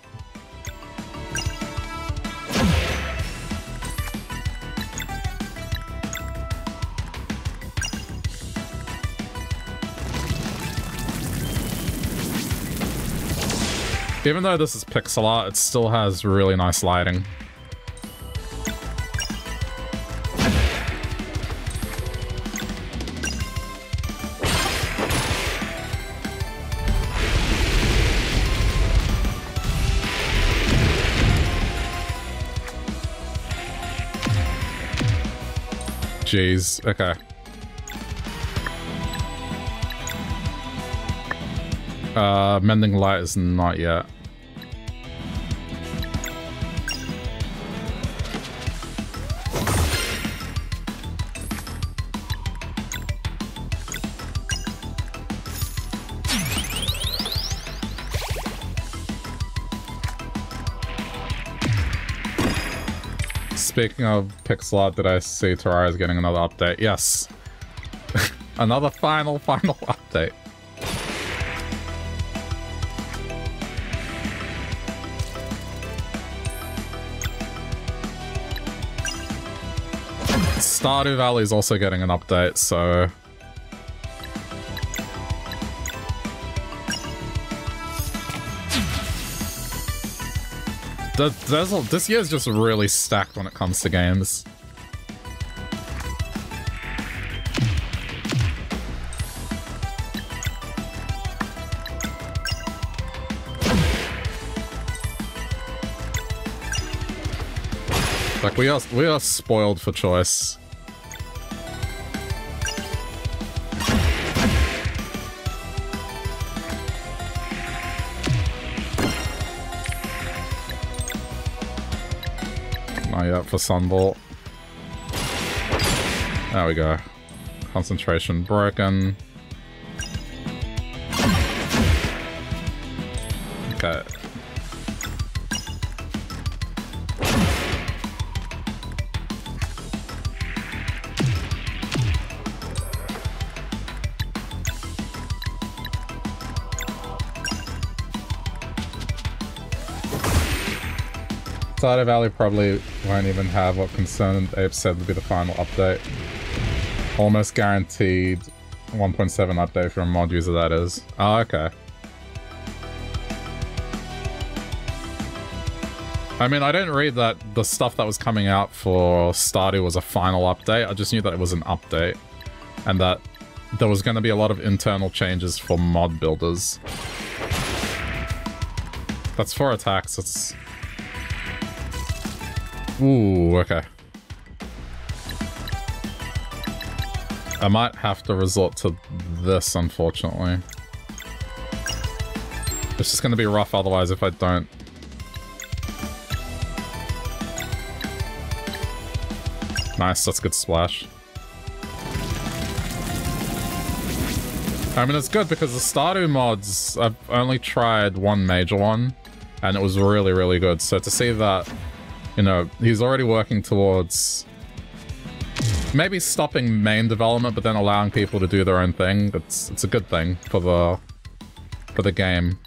Even though this is pixel art, it still has really nice lighting. Jeez, okay. Uh, mending light is not yet. Speaking of pixel art, did I see Terraria is getting another update? Yes. Another final, final update. Stardew Valley is also getting an update, so... There's a, this year's just really stacked when it comes to games. Like, we are, we are spoiled for choice. Up for Sunbolt. There we go. Concentration broken. Okay. Stardew Valley probably won't even have what Concerned Ape said would be the final update. Almost guaranteed one point seven update for a mod user, that is. Oh, okay. I mean, I didn't read that the stuff that was coming out for Stardew was a final update. I just knew that it was an update. And that there was going to be a lot of internal changes for mod builders. That's four attacks. It's... Ooh, okay. I might have to resort to this, unfortunately. It's just going to be rough otherwise if I don't. Nice, that's a good splash. I mean, it's good because the Stardew mods, I've only tried one major one, and it was really, really good. So to see that, you know, he's already working towards maybe stopping main development, but then allowing people to do their own thing, it's, it's a good thing for the, for the game.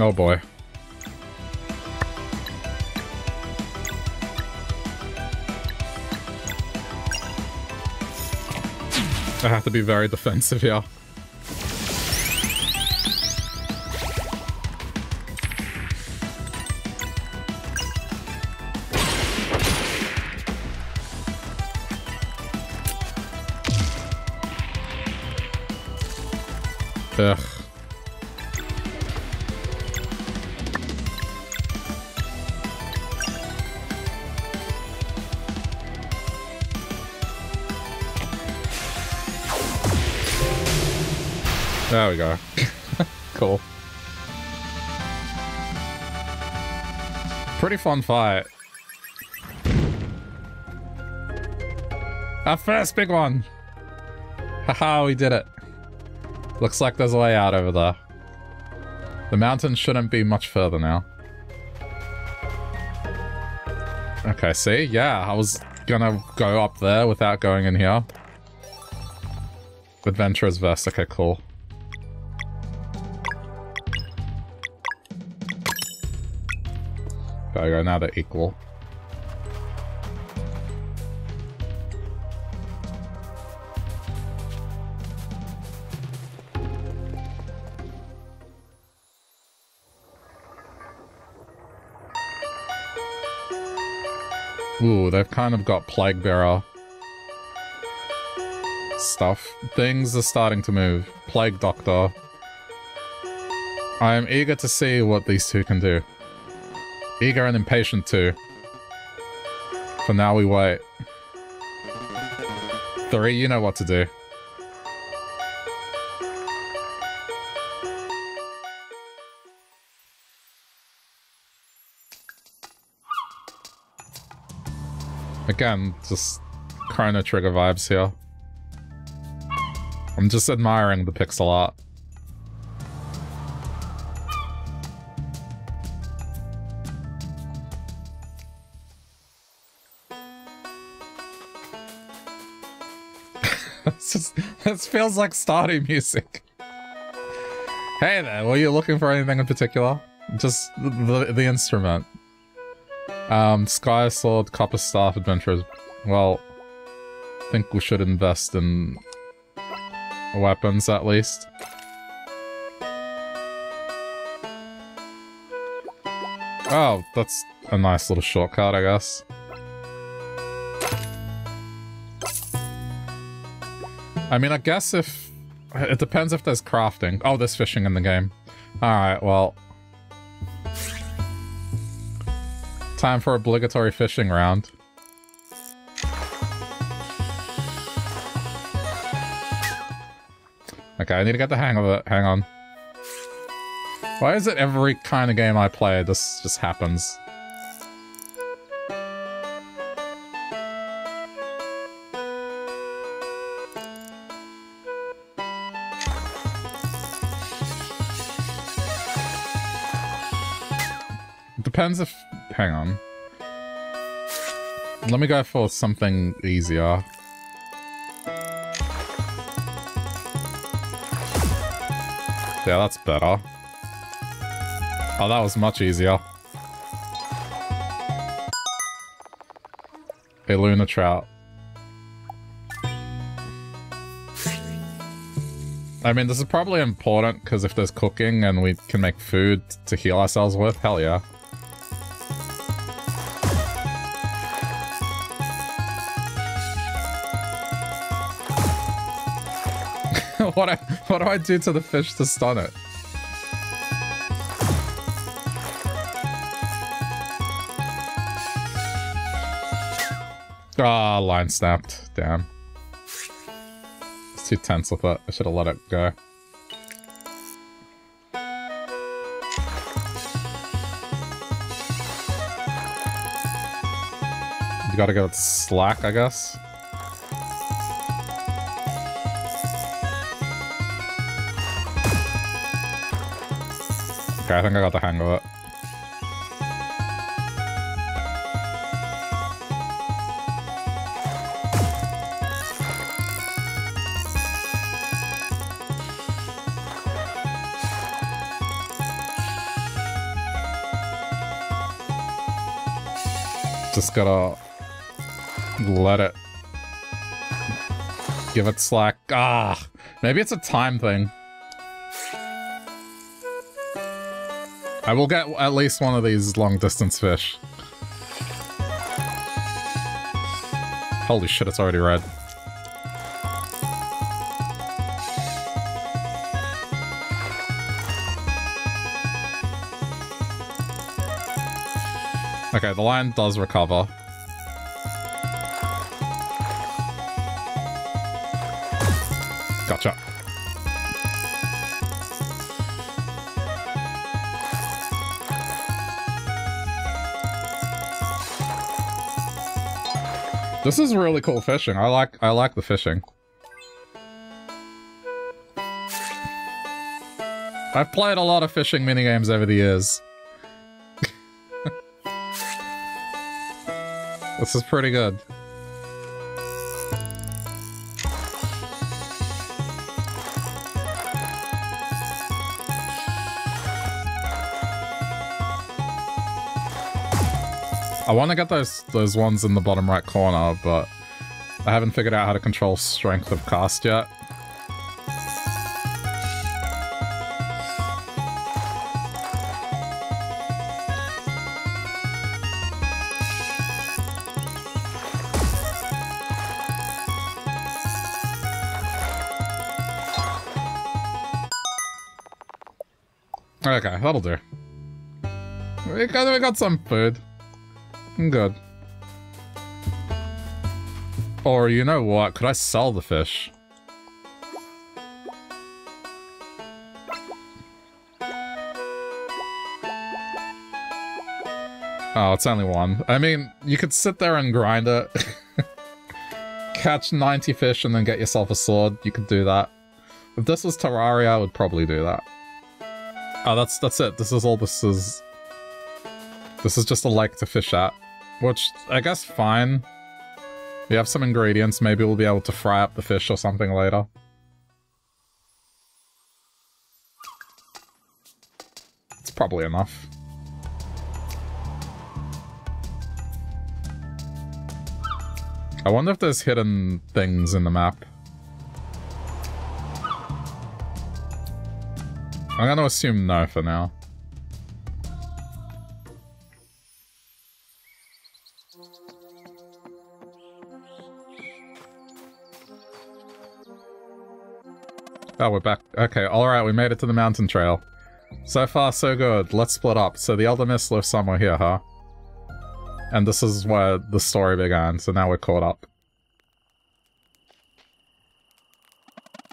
Oh boy. I have to be very defensive here. Ugh. There we go. Cool. Pretty fun fight. Our first big one! Haha, we did it. Looks like there's a way out over there. The mountain shouldn't be much further now. Okay, see? Yeah, I was gonna go up there without going in here. Adventurer's vest. Okay, cool. Gotta go now to equal. Ooh, they've kind of got Plague Bearer stuff. Things are starting to move. Plague Doctor. I am eager to see what these two can do. Eager and impatient too. For now we wait. Three, you know what to do. Again, just Chrono Trigger vibes here. I'm just admiring the pixel art. Just, this feels like Stardew music. Hey there, were you looking for anything in particular? Just the, the instrument. Um, Sky Sword, Copper Staff, Adventurers. Well, I think we should invest in weapons at least. Oh, that's a nice little shortcut, I guess. I mean, I guess if... It depends if there's crafting. Oh, there's fishing in the game. Alright, well... Time for obligatory fishing round. Okay, I need to get the hang of it. Hang on. Why is it every kind of game I play, this just happens? Depends if... Hang on. Let me go for something easier. Yeah, that's better. Oh, that was much easier. A Luna Trout. I mean, this is probably important, because if there's cooking and we can make food to heal ourselves with, hell yeah. What, I, what do I do to the fish to stun it? Ah, oh, line snapped. Damn. It's too tense with it. I should have let it go. You gotta go with slack, I guess. Okay, I think I got the hang of it. Just gotta let it, give it slack. Ah, maybe it's a time thing. I will get at least one of these long distance fish. Holy shit, it's already red. Okay, the lion does recover. Gotcha. This is really cool fishing. I like I like the fishing. I've played a lot of fishing minigames over the years. This is pretty good. I want to get those those ones in the bottom right corner, but I haven't figured out how to control strength of cast yet. Okay, that'll do. We got, we got some food. I'm good. Or, you know what? Could I sell the fish? Oh, it's only one. I mean, you could sit there and grind it. Catch ninety fish and then get yourself a sword. You could do that. If this was Terraria, I would probably do that. Oh, that's that's it. This is all this is. This is just a lake to fish at, which I guess fine. We have some ingredients. Maybe we'll be able to fry up the fish or something later. It's probably enough. I wonder if there's hidden things in the map. I'm gonna assume no for now. Oh, we're back. Okay, alright, we made it to the mountain trail. So far, so good. Let's split up. So the Eldermist lives somewhere here, huh? And this is where the story began, so now we're caught up.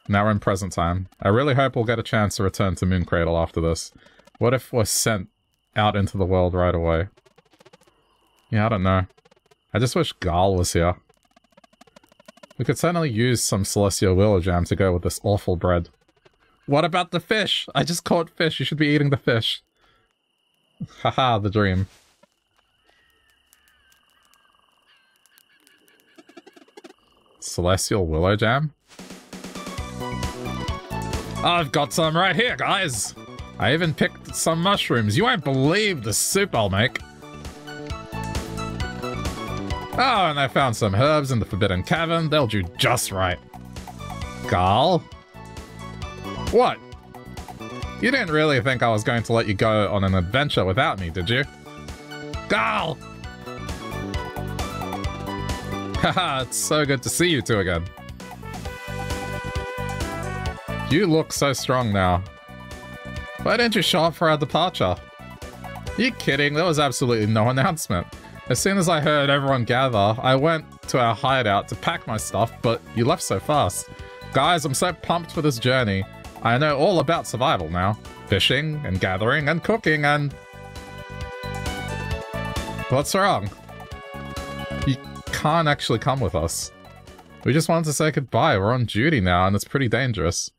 Now we're in present time. I really hope we'll get a chance to return to Moon Cradle after this. What if we're sent out into the world right away? Yeah, I don't know. I just wish Gal was here. We could certainly use some Celestial Willow Jam to go with this awful bread. What about the fish? I just caught fish. You should be eating the fish. Haha, the dream. Celestial Willow Jam? I've got some right here, guys! I even picked some mushrooms. You won't believe the soup I'll make. Oh, and I found some herbs in the Forbidden Cavern. They'll do just right. Gal? What? You didn't really think I was going to let you go on an adventure without me, did you? Gal! Haha, it's so good to see you two again. You look so strong now. Why didn't you show up for our departure? Are you kidding? There was absolutely no announcement. As soon as I heard everyone gather, I went to our hideout to pack my stuff, but you left so fast. Guys, I'm so pumped for this journey. I know all about survival now. Fishing, and gathering, and cooking, and... What's wrong? You can't actually come with us. We just wanted to say goodbye. We're on duty now, and it's pretty dangerous.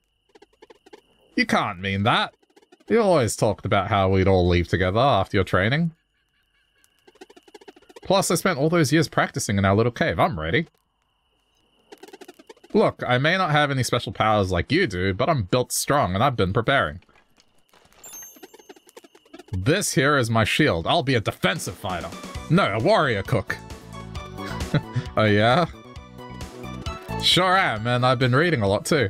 You can't mean that. You always talked about how we'd all leave together after your training. Plus, I spent all those years practicing in our little cave. I'm ready. Look, I may not have any special powers like you do, but I'm built strong and I've been preparing. This here is my shield. I'll be a defensive fighter. No, a warrior cook. Oh yeah? Sure am, and I've been reading a lot too.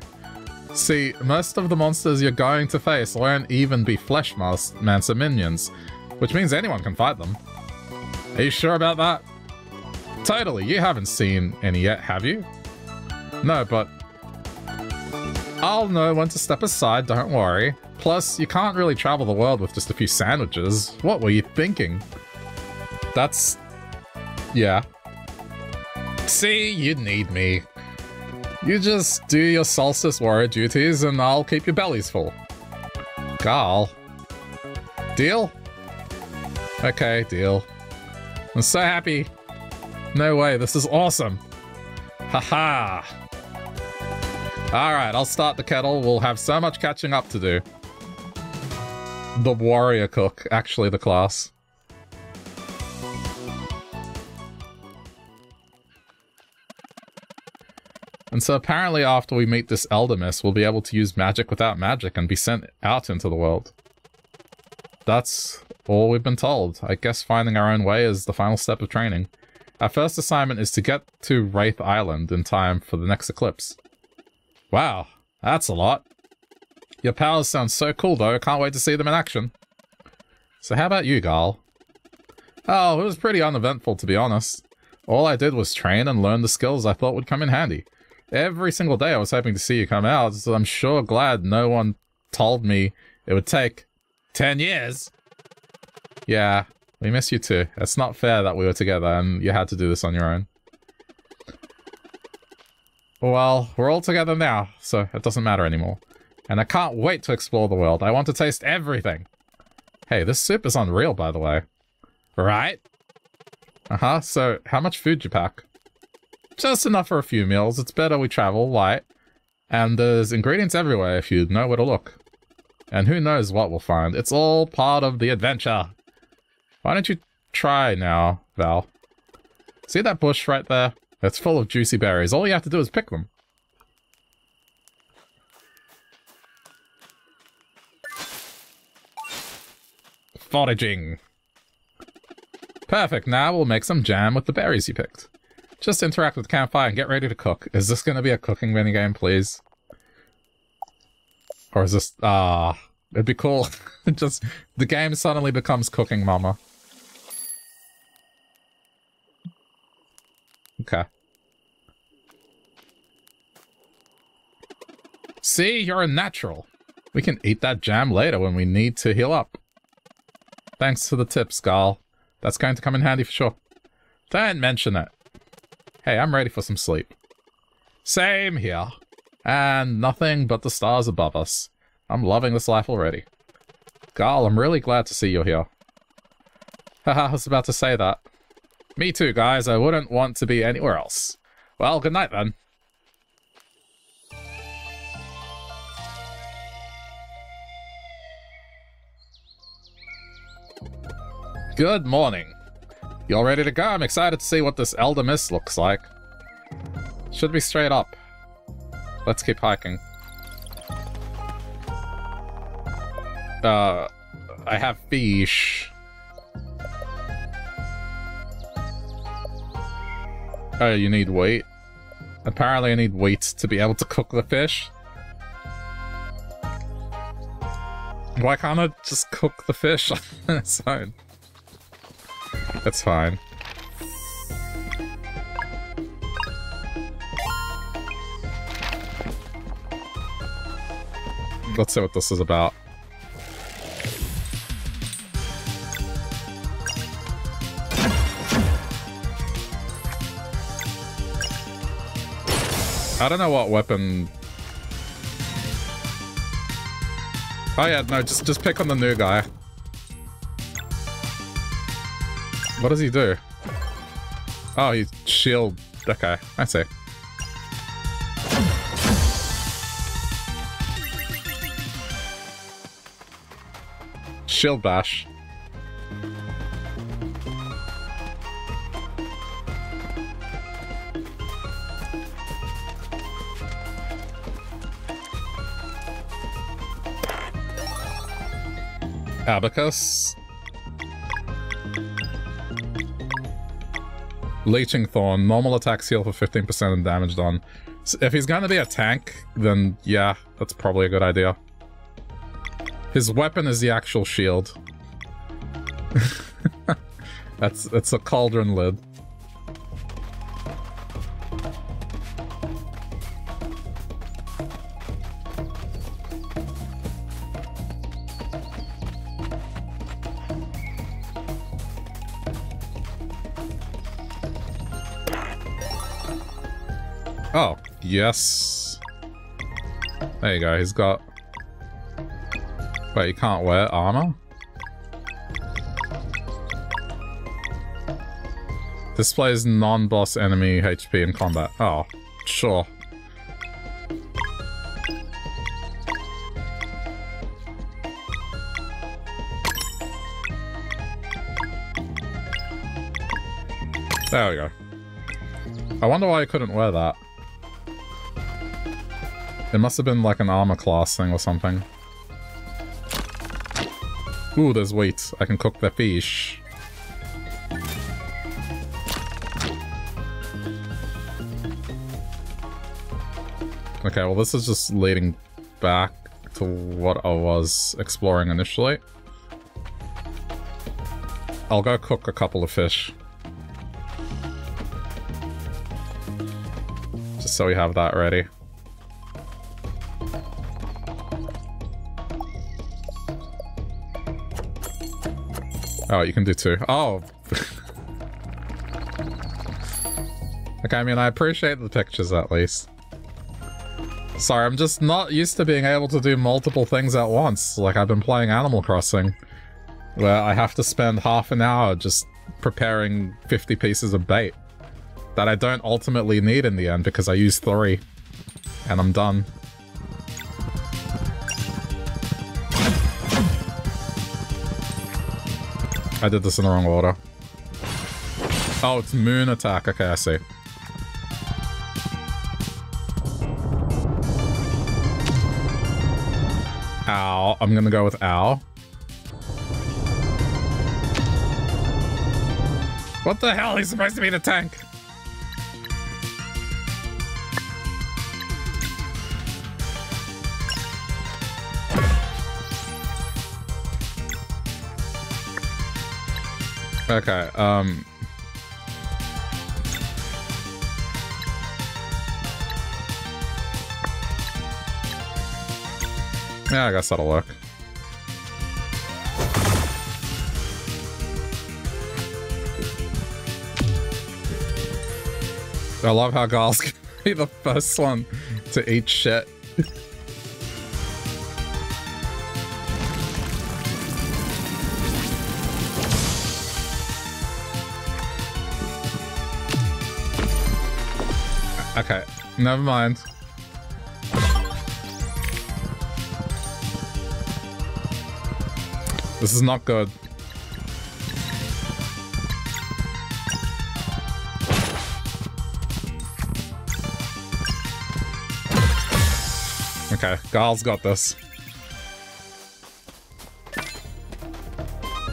See, most of the monsters you're going to face won't even be Fleshmancer minions, which means anyone can fight them. Are you sure about that? Totally, you haven't seen any yet, have you? No, but I'll know when to step aside, don't worry. Plus, you can't really travel the world with just a few sandwiches. What were you thinking? That's... yeah. See, you need me. You just do your solstice warrior duties and I'll keep your bellies full. Carl. Deal? Okay, deal. I'm so happy. No way, this is awesome. Haha. Alright, I'll start the kettle. We'll have so much catching up to do. The warrior cook, actually the class. And so apparently after we meet this Eldermist, we'll be able to use magic without magic and be sent out into the world. That's all we've been told. I guess finding our own way is the final step of training. Our first assignment is to get to Wraith Island in time for the next eclipse. Wow, that's a lot. Your powers sound so cool though, can't wait to see them in action. So how about you, Gal? Oh, it was pretty uneventful to be honest. All I did was train and learn the skills I thought would come in handy. Every single day I was hoping to see you come out, so I'm sure glad no one told me it would take ten years. Yeah. We miss you too. It's not fair that we were together and you had to do this on your own. Well, we're all together now, so it doesn't matter anymore. And I can't wait to explore the world. I want to taste everything. Hey, this soup is unreal, by the way. Right? Uh-huh, so how much food do you pack? Just enough for a few meals. It's better we travel light. And there's ingredients everywhere if you know where to look. And who knows what we'll find. It's all part of the adventure. Why don't you try now, Val? See that bush right there? It's full of juicy berries. All you have to do is pick them. Foraging. Perfect. Now we'll make some jam with the berries you picked. Just interact with the campfire and get ready to cook. Is this going to be a cooking minigame, please? Or is this... ah, it'd be cool. Just the game suddenly becomes Cooking Mama. Okay. See, you're a natural. We can eat that jam later when we need to heal up. Thanks for the tips, Gal. That's going to come in handy for sure. Don't mention it. Hey, I'm ready for some sleep. Same here. And nothing but the stars above us. I'm loving this life already. Gal, I'm really glad to see you're here. Haha, I was about to say that. Me too, guys. I wouldn't want to be anywhere else. Well, good night, then. Good morning. You all ready to go? I'm excited to see what this Eldermist looks like. Should be straight up. Let's keep hiking. Uh, I have fish. Oh, you need wheat. Apparently I need wheat to be able to cook the fish. Why can't I just cook the fish on its own? That's fine. Let's see what this is about. I don't know what weapon... Oh yeah, no, just, just pick on the new guy. What does he do? Oh, he shield... Okay, I see. Shield bash. Abacus. Leeching Thorn. Normal attacks heal for fifteen percent and damage done. So if he's going to be a tank, then yeah, that's probably a good idea. His weapon is the actual shield. That's, that's a cauldron lid. Oh, yes. There you go, he's got... Wait, you can't wear armor? Displays non-boss enemy H P in combat. Oh, sure. There we go. I wonder why you couldn't wear that. It must have been like an armor class thing or something. Ooh, there's wheat. I can cook the fish. Okay, well this is just leading back to what I was exploring initially. I'll go cook a couple of fish. Just so we have that ready. Oh, you can do two. Oh! Okay, I mean, I appreciate the pictures at least. Sorry, I'm just not used to being able to do multiple things at once. Like, I've been playing Animal Crossing, where I have to spend half an hour just preparing fifty pieces of bait that I don't ultimately need in the end because I use three, and I'm done. I did this in the wrong order. Oh, it's moon attack. Okay, I see. Ow. I'm gonna go with ow. What the hell? He's supposed to be in a tank. Okay, um... yeah, I guess that'll work. I love how Garl's gonna be the first one to eat shit. Okay, never mind. This is not good. Okay, Garl's got this.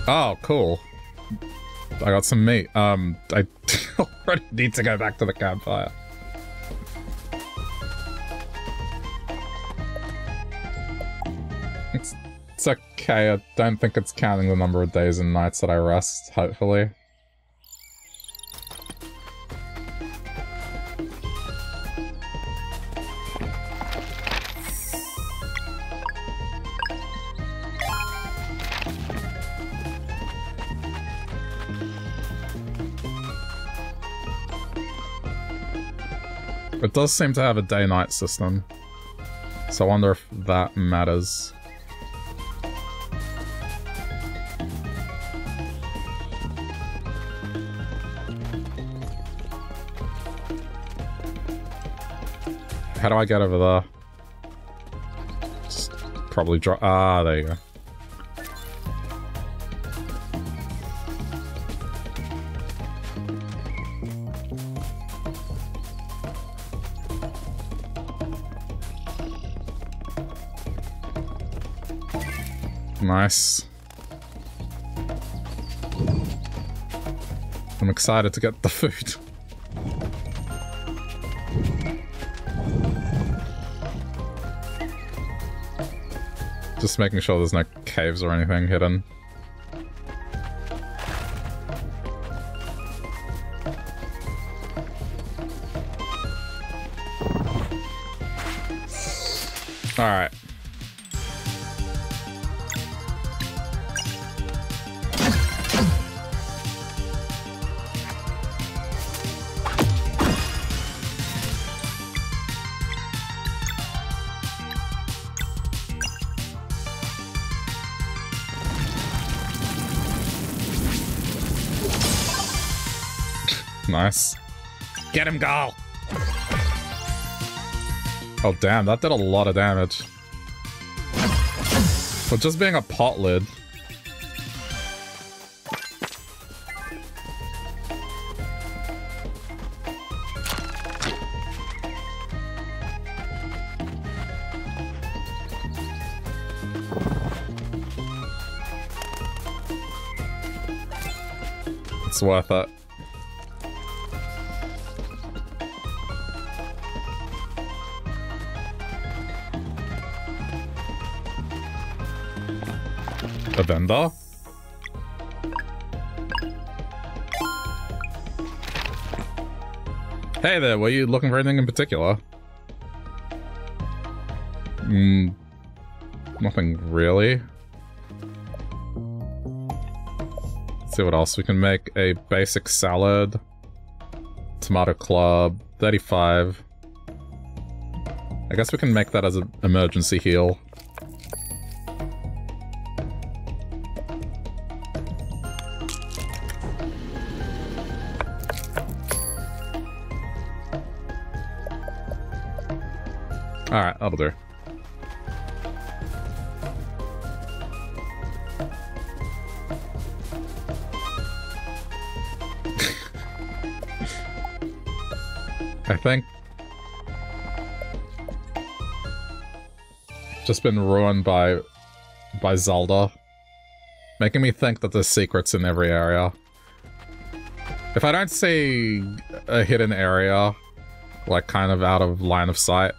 Oh, cool. I got some meat. Um, I already need to go back to the campfire. It's okay, I don't think it's counting the number of days and nights that I rest, hopefully. It does seem to have a day-night system, so I wonder if that matters. How do I get over there? Just probably drop. Ah, there you go. Nice. I'm excited to get the food. Just making sure there's no caves or anything hidden. Alright. Nice. Get him, Gal! Oh, damn, that did a lot of damage. For just being a pot lid. It's worth it. A vendor? Hey there, were you looking for anything in particular? Mm, nothing really. Let's see what else. We can make a basic salad. Tomato club, thirty-five. I guess we can make that as an emergency heal. Alright, that'll do. I think... just been ruined by... by Zelda. Making me think that there's secrets in every area. If I don't see a hidden area, like kind of out of line of sight,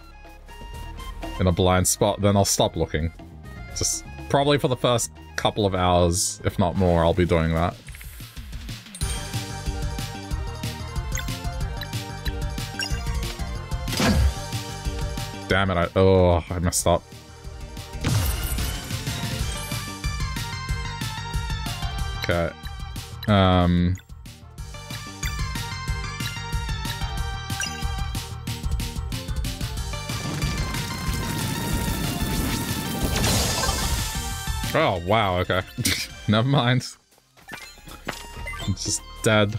in a blind spot, then I'll stop looking. Just probably for the first couple of hours, if not more, I'll be doing that. Damn it, I- oh, I messed up. Okay. Um... Oh, wow, okay. Never mind. I'm just dead.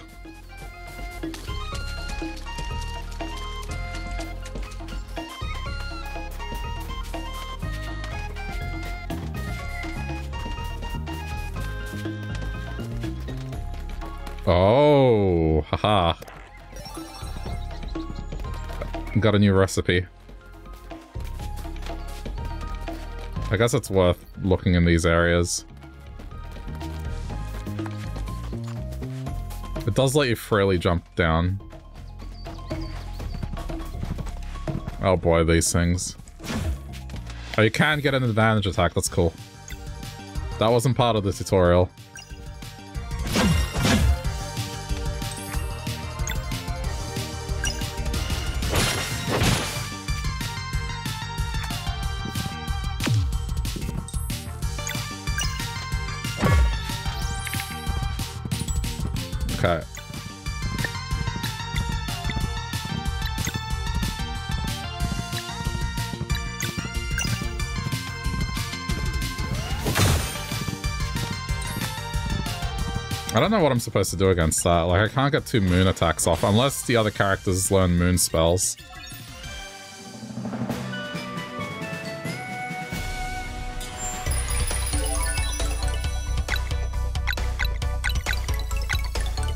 Oh, haha. Got a new recipe. I guess it's worth looking in these areas. It does let you freely jump down. Oh boy, these things. Oh, you can get an advantage attack, that's cool. That wasn't part of the tutorial. Okay. I don't know what I'm supposed to do against that. Like, I can't get two moon attacks off unless the other characters learn moon spells.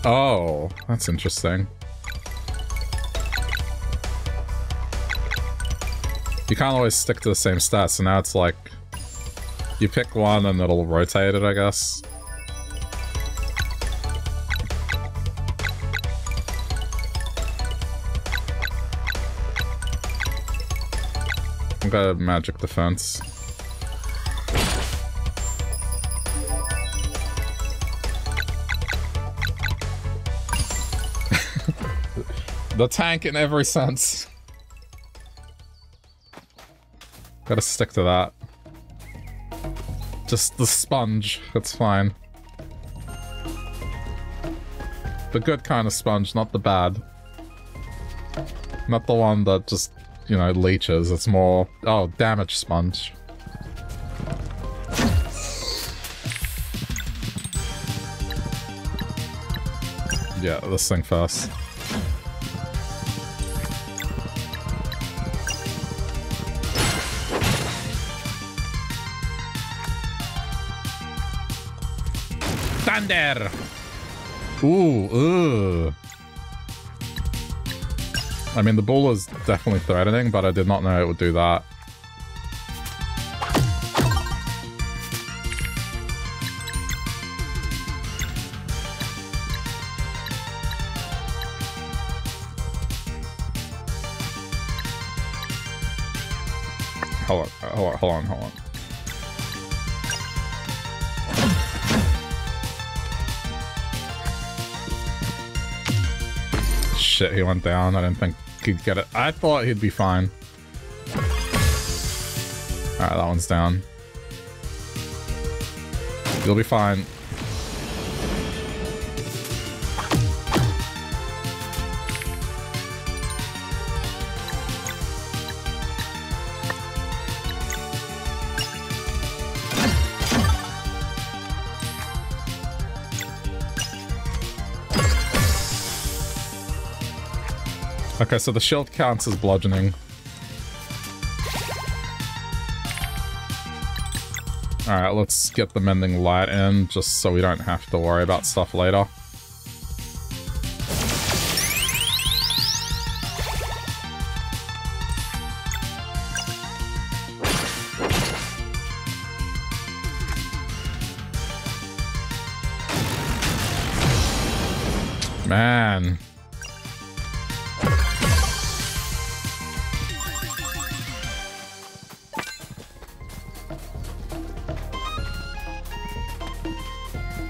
Oh, that's interesting. You can't always stick to the same stats, so now it's like you pick one and it'll rotate it, I guess. I've got a magic defense. The tank in every sense. Gotta stick to that. Just the sponge, that's fine. The good kind of sponge, not the bad. Not the one that just, you know, leeches. It's more, oh, damage sponge. Yeah, this thing first. Thunder! Ooh, ugh. I mean, the ball is definitely threatening, but I did not know it would do that. Hold on, hold on, hold on, hold on. Shit, he went down. I didn't think he'd get it. I thought he'd be fine. Alright, that one's down. You'll be fine. Okay, so the shield counts as bludgeoning. Alright, let's get the mending light in, just so we don't have to worry about stuff later. Man.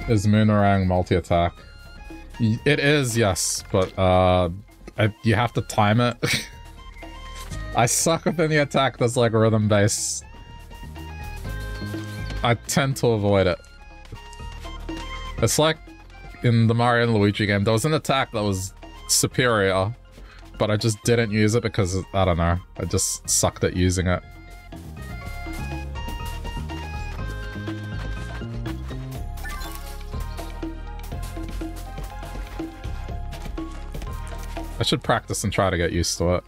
Is Moonerang multi-attack? It is, yes, but uh, I, you have to time it. I suck within the attack that's like rhythm based. I tend to avoid it. It's like in the Mario and Luigi game, there was an attack that was superior, but I just didn't use it because, I don't know, I just sucked at using it. I should practice and try to get used to it.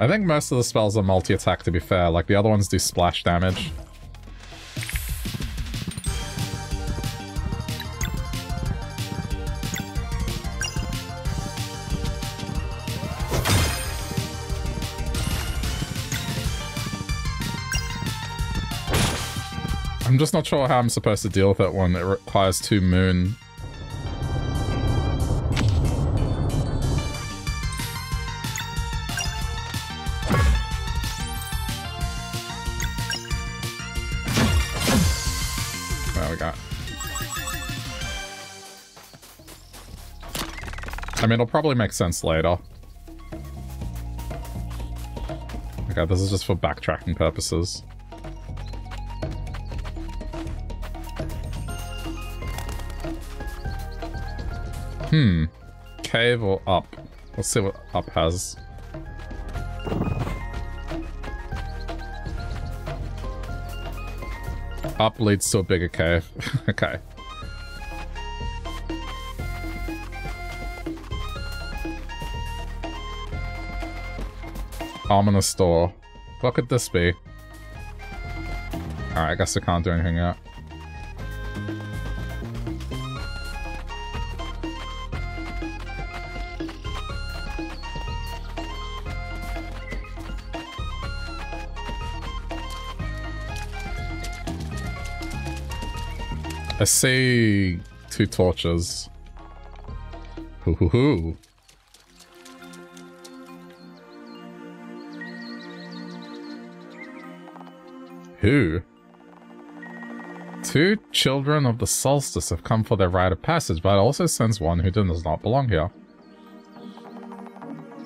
I think most of the spells are multi-attack, to be fair. Like, the other ones do splash damage. I'm just not sure how I'm supposed to deal with that one. It requires two moon. we got. I mean, it'll probably make sense later. Okay, this is just for backtracking purposes. Hmm. Cave or up? Let's see what up has. Up leads to a bigger cave. Okay. Arm in the store. What could this be? Alright, I guess I can't do anything yet. I see two torches. Hoo hoo hoo. Who? Two children of the solstice have come for their rite of passage, but it also sends one who does not belong here.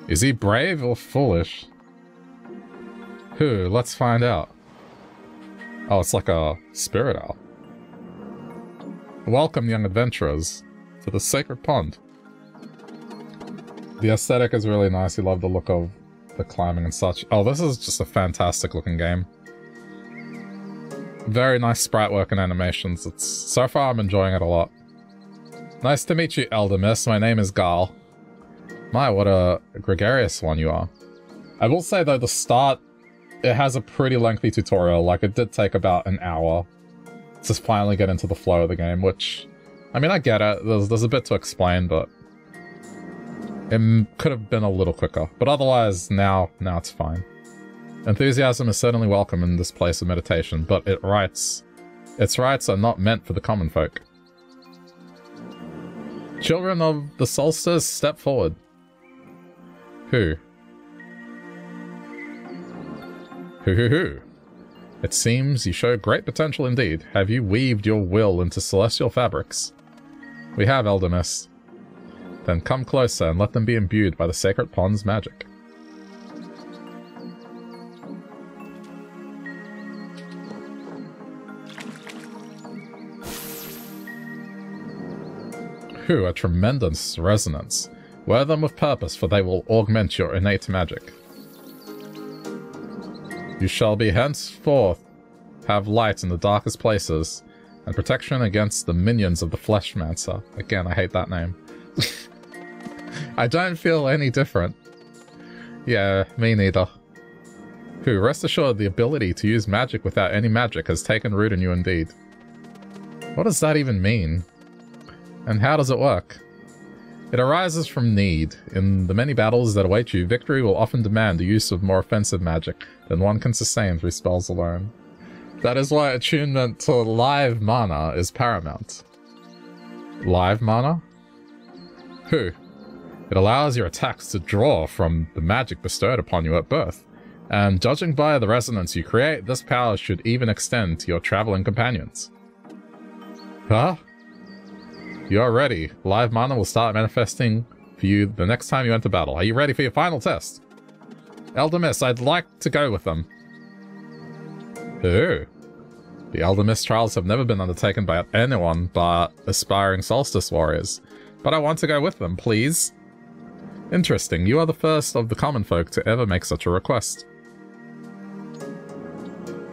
Is he brave or foolish? Who? Let's find out. Oh, it's like a spirit owl. Welcome, young adventurers, to the sacred pond. The aesthetic is really nice. You love the look of the climbing and such. Oh, this is just a fantastic looking game. Very nice sprite work and animations. It's, so far I'm enjoying it a lot. Nice to meet you, Eldermist. My name is Gal. My, what a gregarious one you are. I will say though, the start, it has a pretty lengthy tutorial. Like, it did take about an hour to finally get into the flow of the game, which, I mean, I get it. There's, there's a bit to explain, but it could have been a little quicker. But otherwise, now, now it's fine. Enthusiasm is certainly welcome in this place of meditation, but it writes, its rites are not meant for the common folk. Children of the solstice, step forward. Who? Who, who, who? It seems you show great potential indeed. Have you weaved your will into celestial fabrics? We have, Eldermist. Then come closer and let them be imbued by the sacred pond's magic. Who, a tremendous resonance. Wear them with purpose, for they will augment your innate magic. You shall be henceforth have light in the darkest places, and protection against the minions of the Fleshmancer. Again, I hate that name. I don't feel any different. Yeah, me neither. Who, rest assured the ability to use magic without any magic has taken root in you indeed. What does that even mean? And how does it work? It arises from need. In the many battles that await you, victory will often demand the use of more offensive magic than one can sustain through spells alone. That is why attunement to live mana is paramount. Live mana? Who? It allows your attacks to draw from the magic bestowed upon you at birth. And judging by the resonance you create, this power should even extend to your traveling companions. Huh? You are ready. Live mana will start manifesting for you the next time you enter battle. Are you ready for your final test? Eldermist, I'd like to go with them. Who? The Eldermist trials have never been undertaken by anyone but aspiring solstice warriors. But I want to go with them, please. Interesting. You are the first of the common folk to ever make such a request.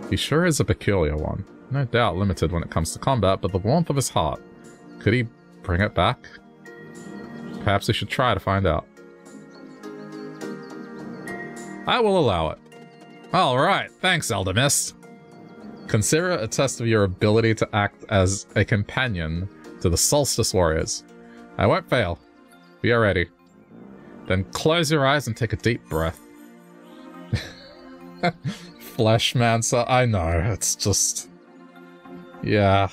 He sure is a peculiar one. No doubt limited when it comes to combat, but the warmth of his heart. Could he bring it back? Perhaps we should try to find out. I will allow it. Alright, thanks, Eldermist. Consider it a test of your ability to act as a companion to the Solstice Warriors. I won't fail. We are ready. Then close your eyes and take a deep breath. Fleshmancer, I know, it's just... yeah.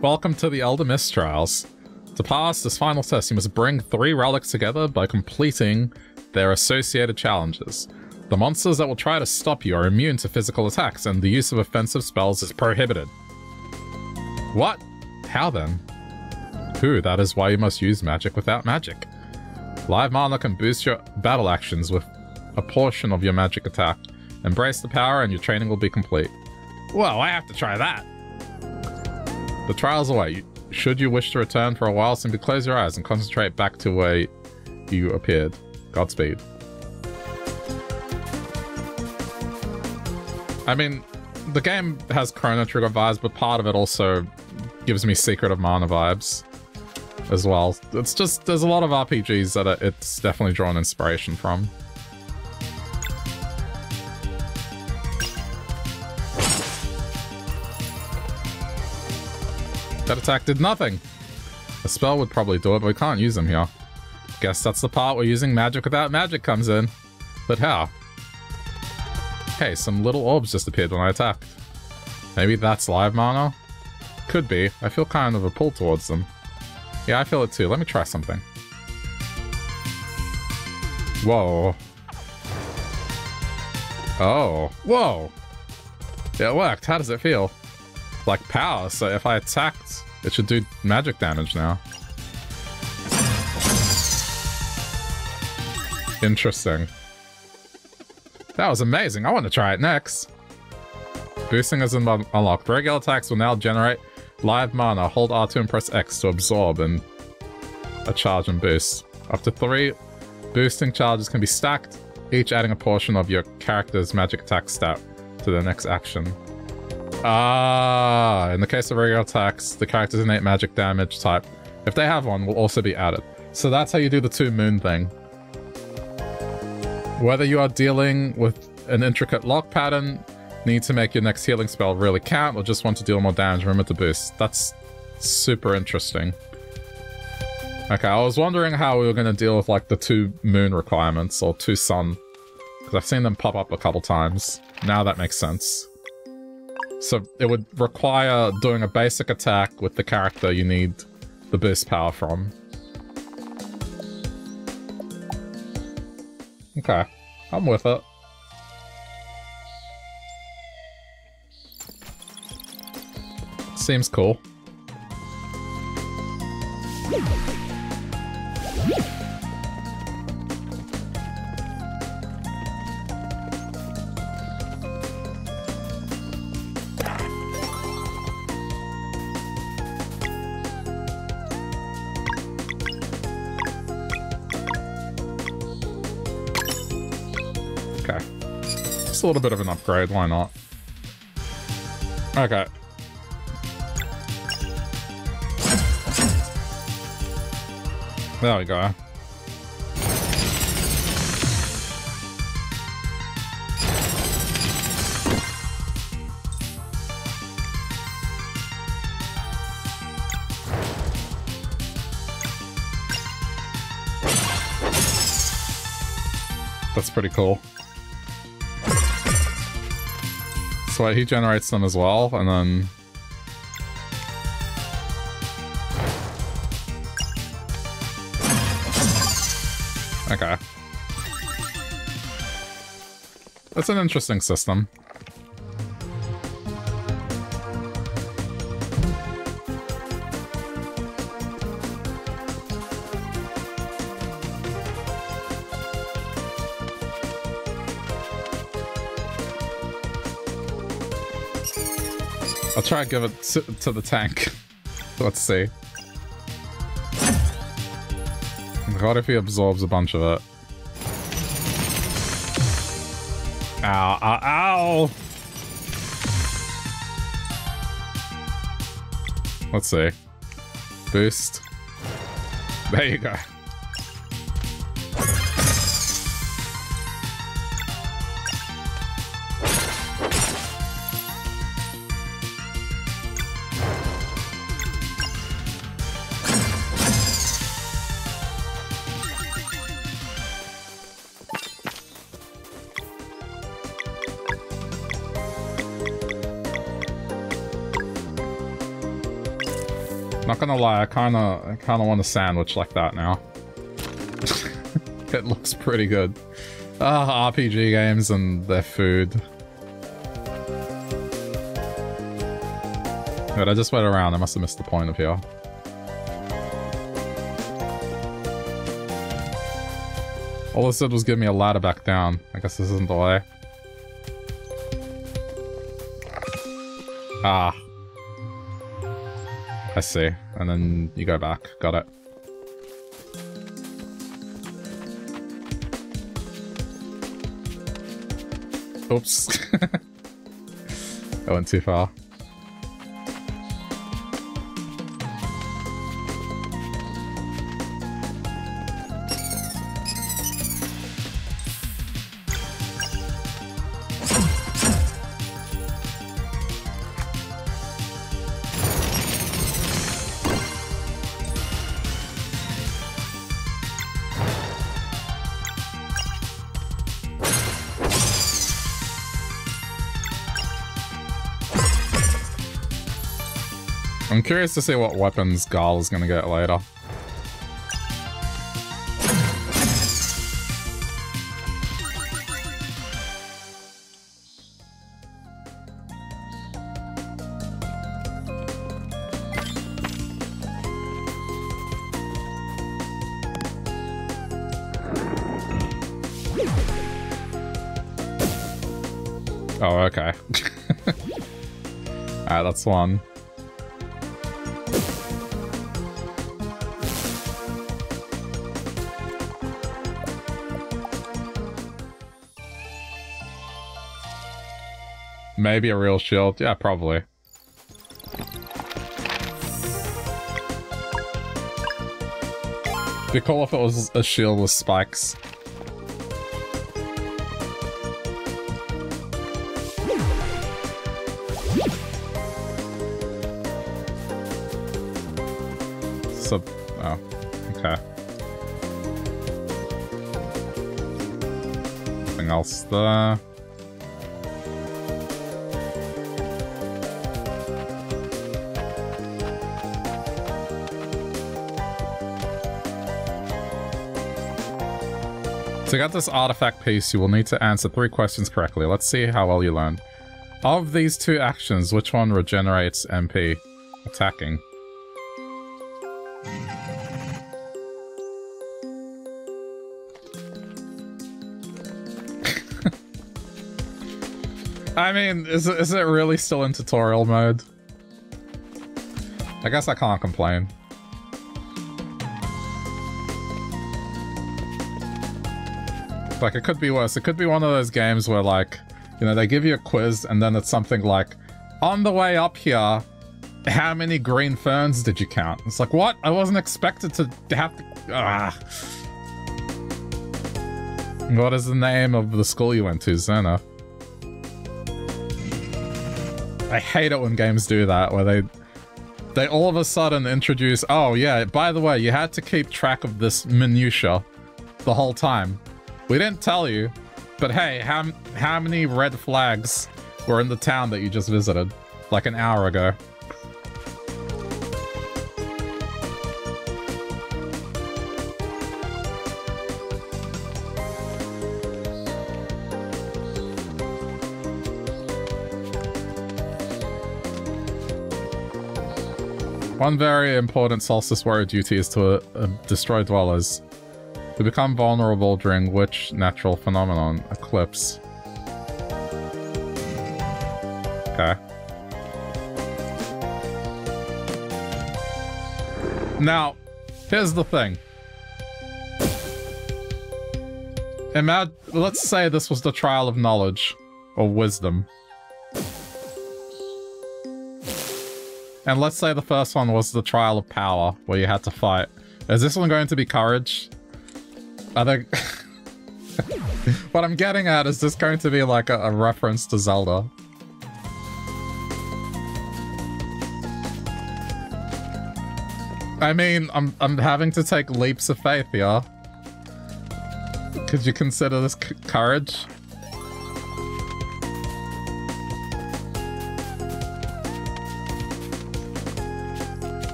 Welcome to the Eldermist Trials. To pass this final test, you must bring three relics together by completing their associated challenges. The monsters that will try to stop you are immune to physical attacks, and the use of offensive spells is prohibited. What? How then? Who? That is why you must use magic without magic. Live mana can boost your battle actions with a portion of your magic attack. Embrace the power and your training will be complete. Whoa, I have to try that! The trial's away. Should you wish to return for a while, simply close your eyes and concentrate back to where you appeared. Godspeed. I mean, the game has Chrono Trigger vibes, but part of it also gives me Secret of Mana vibes as well. It's just, there's a lot of R P Gs that are, it's definitely drawn inspiration from. That attack did nothing. A spell would probably do it, but we can't use them here. Guess that's the part where using magic without magic comes in. But how? Hey, some little orbs just appeared when I attacked. Maybe that's live mana? Could be. I feel kind of a pull towards them. Yeah, I feel it too. Let me try something. Whoa. Oh. Whoa! It worked. How does it feel? Like power, so if I attacked, it should do magic damage now. Interesting. That was amazing. I want to try it next. Boosting has been unlocked. Regular attacks will now generate live mana. Hold R two and press X to absorb and a charge and boost. Up to three boosting charges can be stacked, each adding a portion of your character's magic attack stat to their next action. Ah, in the case of regular attacks, the character's innate magic damage type, if they have one, will also be added. So that's how you do the two moon thing. Whether you are dealing with an intricate lock pattern, need to make your next healing spell really count, or just want to deal more damage, remember to boost. That's super interesting. Okay, I was wondering how we were going to deal with like the two moon requirements, or two sun, because I've seen them pop up a couple times. Now that makes sense. So it would require doing a basic attack with the character you need the boost power from. Okay, I'm with it. Seems cool. A little bit of an upgrade, why not? Okay. There we go. That's pretty cool. Wait, he generates them as well, and then... Okay. That's an interesting system. I'll try to give it to, to the tank. Let's see. What if he absorbs a bunch of it? Ow, ow, ow! Let's see. Boost. There you go. Not gonna lie, I kinda I kinda want a sandwich like that now. It looks pretty good. Ah, uh, R P G games and their food. But I just went around. I must have missed the point of here. All it said was give me a ladder back down. I guess this isn't the way. Ah. I see. And then you go back. Got it. Oops. I went too far. I'm curious to see what weapons Garl is going to get later. Oh, okay. Alright, that's one. Maybe a real shield. Yeah, probably. It'd be cool if it was a shield with spikes. Sub. Oh, okay. Nothing else there. To get this artifact piece, you will need to answer three questions correctly. Let's see how well you learned. Of these two actions, which one regenerates M P? Attacking. I mean, is it, is it really still in tutorial mode? I guess I can't complain. Like, it could be worse. It could be one of those games where, like, you know, they give you a quiz and then it's something like, on the way up here, how many green ferns did you count? It's like, what? I wasn't expected to have to... Ah. What is the name of the school you went to, Xena? I hate it when games do that, where they... They all of a sudden introduce, oh, yeah, by the way, you had to keep track of this minutia the whole time. We didn't tell you, but hey, how, how many red flags were in the town that you just visited, like an hour ago? One very important Solstice Warrior duty is to uh, uh, destroy dwellers. To become vulnerable during which natural phenomenon? Eclipse. Okay. Now, here's the thing. Imagine, let's say this was the trial of knowledge or wisdom. And let's say the first one was the trial of power where you had to fight. Is this one going to be courage? I think what I'm getting at is this going to be like a, a reference to Zelda. I mean, I'm I'm having to take leaps of faith here. Could you consider this c courage?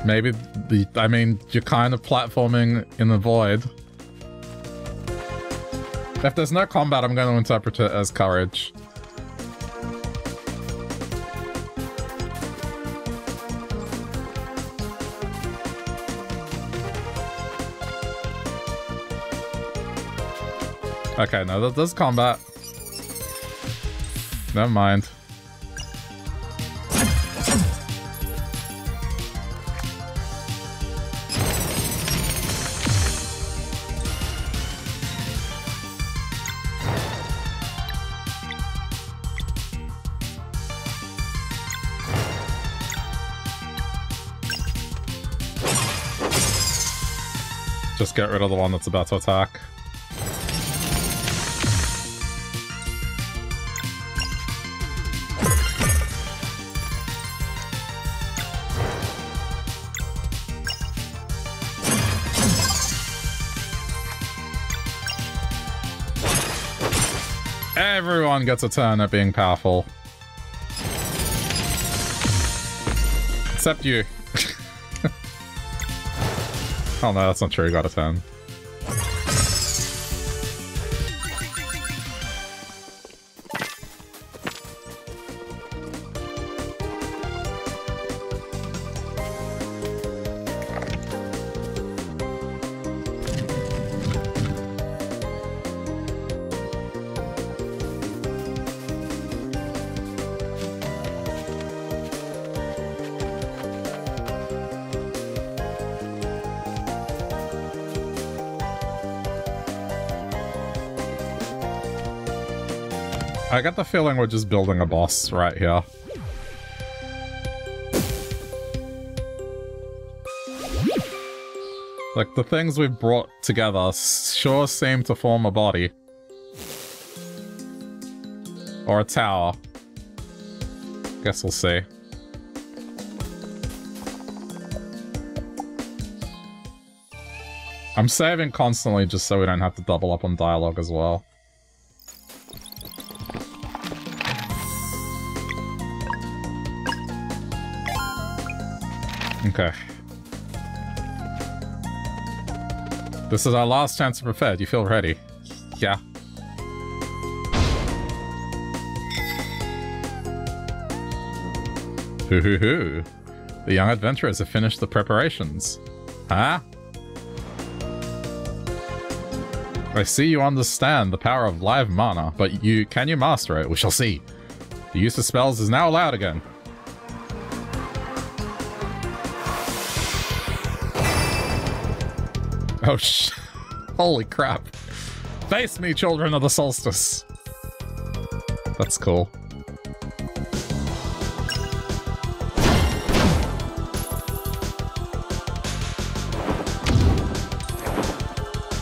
Maybe the I mean, you're kind of platforming in the void. If there's no combat, I'm going to interpret it as courage. Okay, no, that does combat. Never mind. Just get rid of the one that's about to attack. Everyone gets a turn at being powerful. Except you. Oh no, that's not true, got a turn. I get the feeling we're just building a boss right here. Like, the things we've brought together sure seem to form a body. Or a tower. Guess we'll see. I'm saving constantly just so we don't have to double up on dialogue as well. Okay. This is our last chance to prepare. Do you feel ready? Yeah. Hoo hoo hoo. The young adventurers have finished the preparations. Huh? I see you understand the power of live mana, but you can you master it? We shall see. The use of spells is now allowed again. Oh sh! Holy crap. Face me, children of the solstice. That's cool.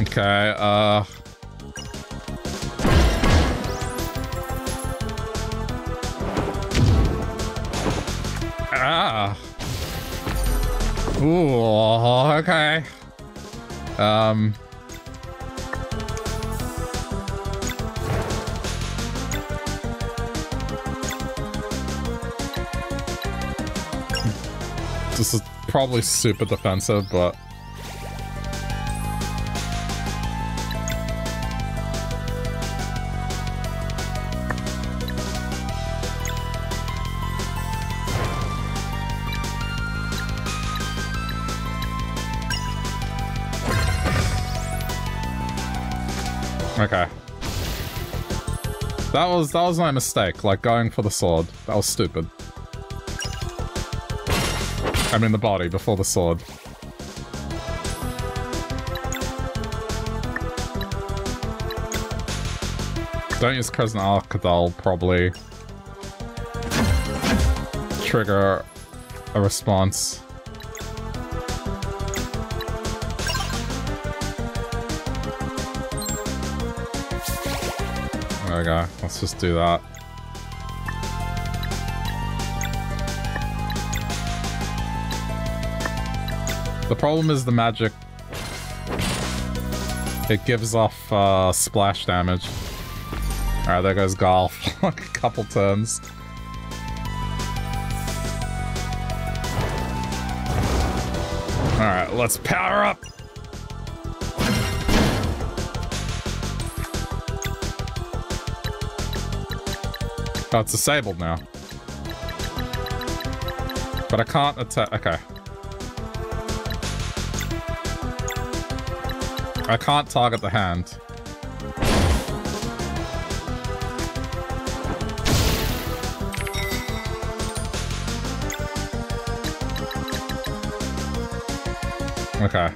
Okay, uh... Ah! Ooh, okay. Um. This is probably super defensive, but okay. That was that was my mistake, like going for the sword. That was stupid. I mean the body before the sword. Don't use Crescent Arcadal, probably trigger a response. There we go. Let's just do that. The problem is the magic. It gives off uh, splash damage. Alright, there goes Garl for like a couple turns. Alright, let's power up! Oh, it's disabled now. But I can't attack. Okay. I can't target the hand. Okay.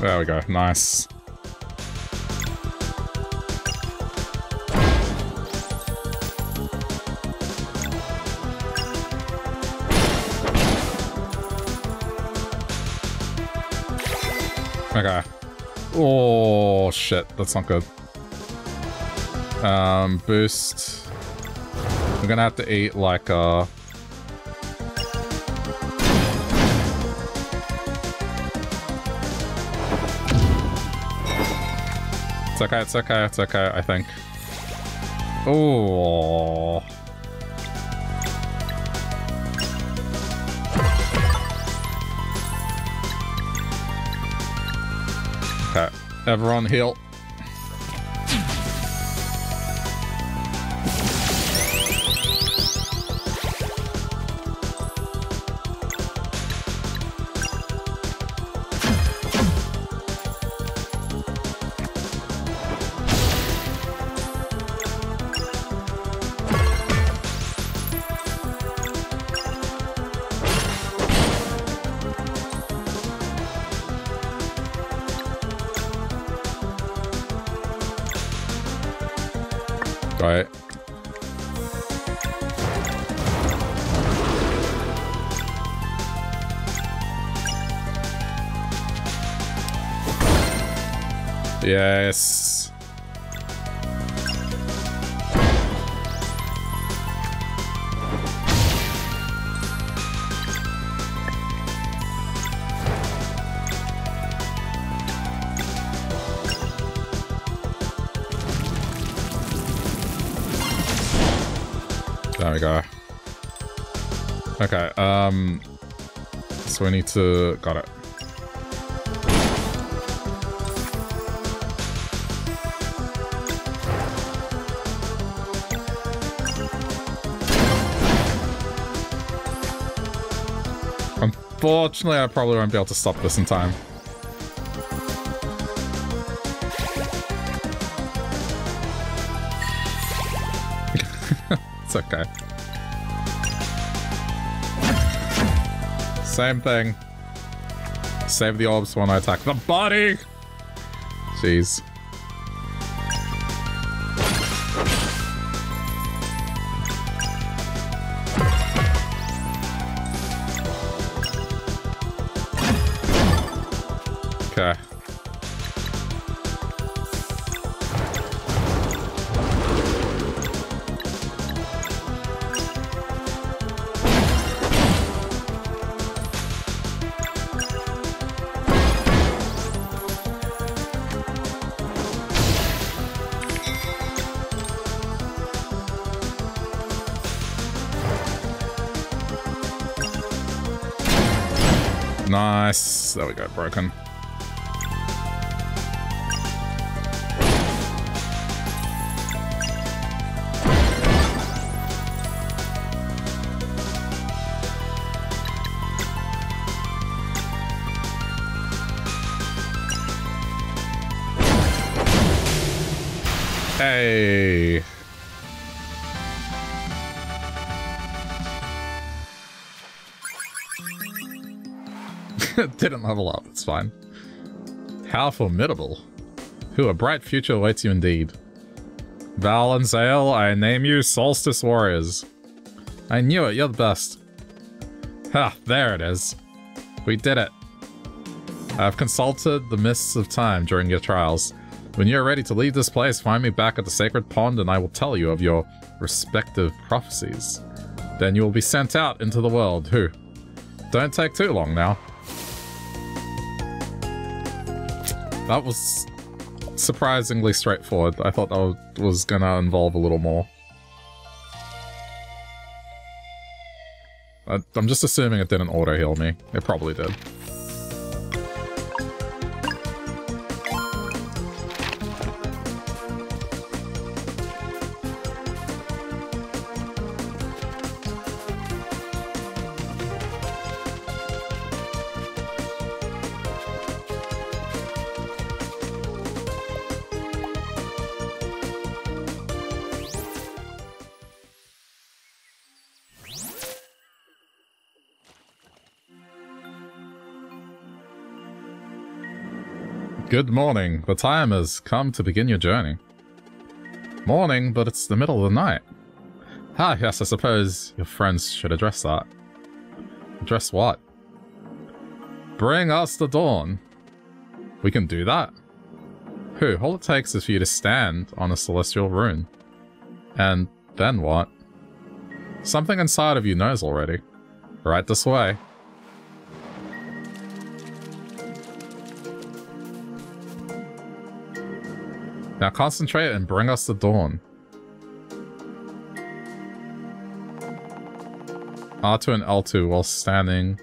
There we go. Nice. Okay. Oh, shit. That's not good. Um, boost. We're gonna have to eat, like, uh... It's okay, it's okay, it's okay, I think. Oh. Okay, everyone heal. Yes. There we go. Okay, um, so we need to, got it. Unfortunately, I probably won't be able to stop this in time. It's okay. Same thing. Save the orbs when I attack the body! Jeez. There we go, broken. Hey. Didn't level up, it's fine. How formidable. Who a bright future awaits you indeed. Val and Zale, I name you Solstice Warriors. I knew it, you're the best. Ha, there it is. We did it. I've consulted the mists of time during your trials. When you're ready to leave this place, find me back at the Sacred Pond and I will tell you of your respective prophecies. Then you will be sent out into the world, who? Don't take too long now. That was surprisingly straightforward. I thought that was gonna involve a little more. I'm just assuming it didn't auto-heal me. It probably did. Good morning. The time has come to begin your journey. Morning, but it's the middle of the night. Ah, yes, I suppose your friends should address that. Address what? Bring us the dawn. We can do that. Who? All it takes is for you to stand on a celestial rune. And then what? Something inside of you knows already. Right this way. Now concentrate and bring us the dawn. R two and L two while standing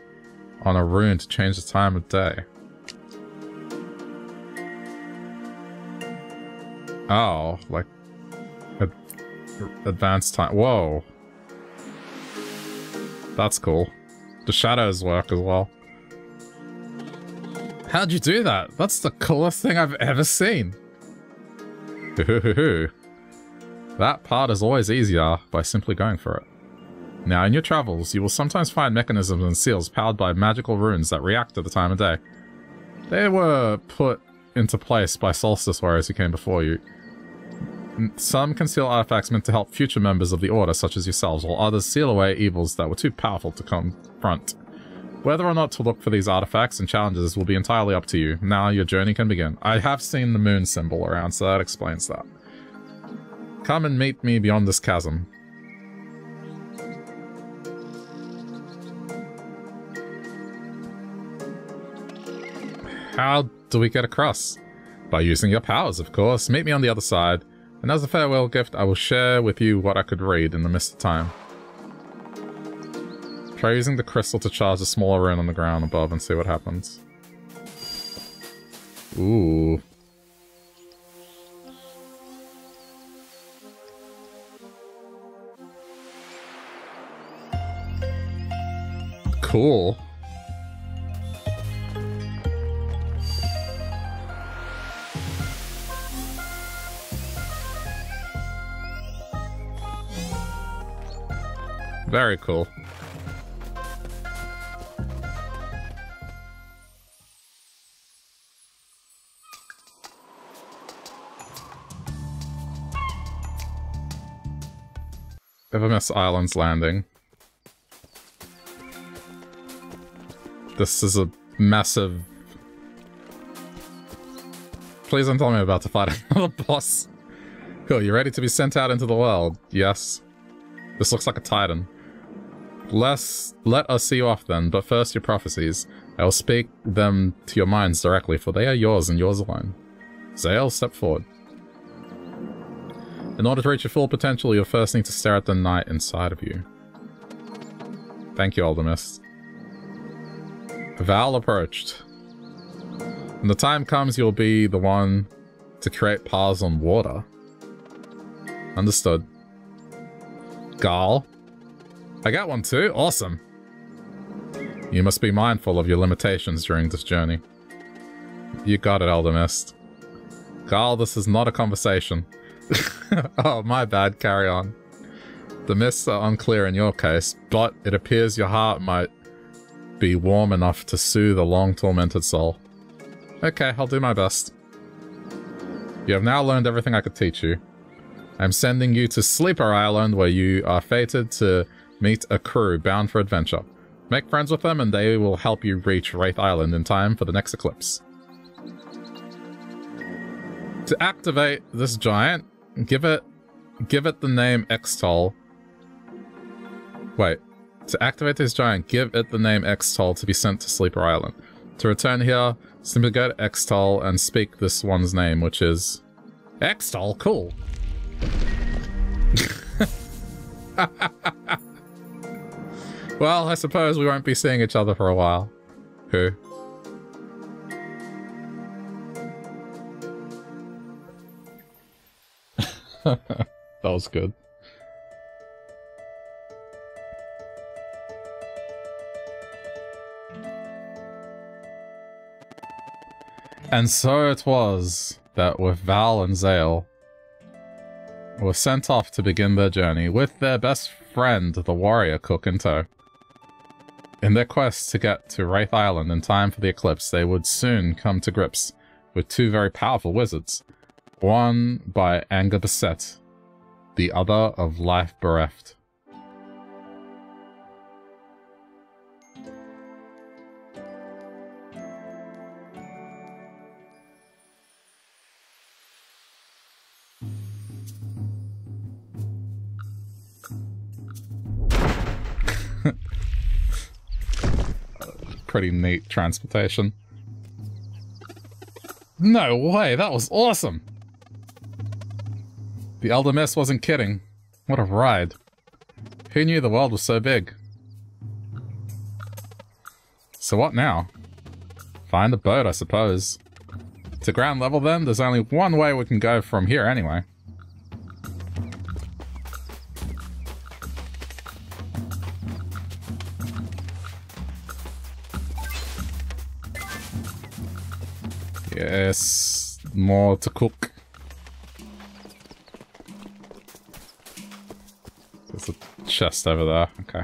on a rune to change the time of day. Oh, like ad advanced time. Whoa. That's cool. The shadows work as well. How'd you do that? That's the coolest thing I've ever seen. That part is always easier by simply going for it. Now, in your travels, you will sometimes find mechanisms and seals powered by magical runes that react to the time of day. They were put into place by solstice warriors who came before you. Some conceal artifacts meant to help future members of the Order, such as yourselves, while others seal away evils that were too powerful to confront. Whether or not to look for these artifacts and challenges will be entirely up to you. Now your journey can begin. I have seen the moon symbol around, so that explains that. Come and meet me beyond this chasm. How do we get across? By using your powers, of course. Meet me on the other side, and as a farewell gift, I will share with you what I could read in the mist of time. Try using the crystal to charge a smaller rune on the ground above and see what happens. Ooh. Cool. Very cool. Evermist Island's landing. This is a massive... Please don't tell me I'm about to fight another boss. Cool, you ready to be sent out into the world? Yes. This looks like a titan. Less, let us see you off then, but first your prophecies. I will speak them to your minds directly, for they are yours and yours alone. Zael, step forward. In order to reach your full potential, you'll first need to stare at the night inside of you. Thank you, Eldermist. Val approached. When the time comes, you'll be the one to create paths on water. Understood. Gal. I got one too? Awesome. You must be mindful of your limitations during this journey. You got it, Eldermist. Gal, this is not a conversation. Oh, my bad. Carry on. The mists are unclear in your case, but it appears your heart might be warm enough to soothe a long-tormented soul. Okay, I'll do my best. You have now learned everything I could teach you. I'm sending you to Sleeper Island, where you are fated to meet a crew bound for adventure. Make friends with them, and they will help you reach Wraith Island in time for the next eclipse. To activate this giant, Give it, give it the name Xtol. Wait, To activate this giant, give it the name Xtol to be sent to Sleeper Island. To return here, simply go to Xtol and speak this one's name, which is... Xtol? Cool. Well, I suppose we won't be seeing each other for a while. Who? That was good. And so it was that with Val and Zale were sent off to begin their journey with their best friend, the warrior cook, in tow. In their quest to get to Wraith Island in time for the eclipse, they would soon come to grips with two very powerful wizards, one by anger beset, the other of life bereft. Pretty neat transportation. No way, that was awesome! The Eldermist wasn't kidding. What a ride. Who knew the world was so big? So what now? Find a boat, I suppose. To ground level then, there's only one way we can go from here anyway. Yes, more to cook. There's a chest over there, okay.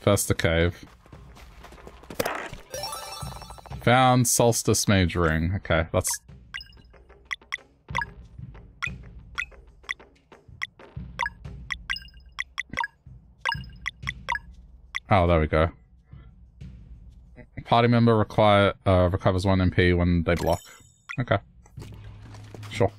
First the cave. Found Solstice Mage Ring, okay, that's... Oh, there we go. Party member require, uh, recovers one M P when they block. Okay. Sure.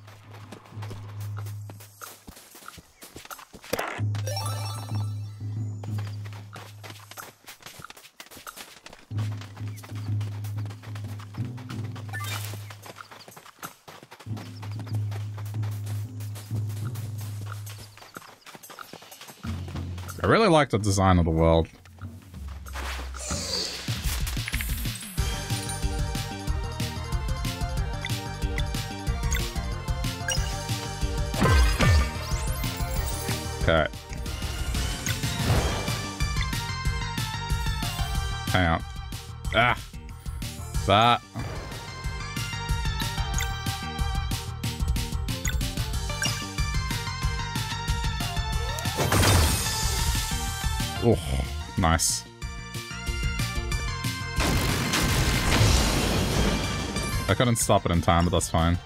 I really like the design of the world. Okay. Hang on. Ah! That. Oh, nice. I couldn't stop it in time, but that's fine.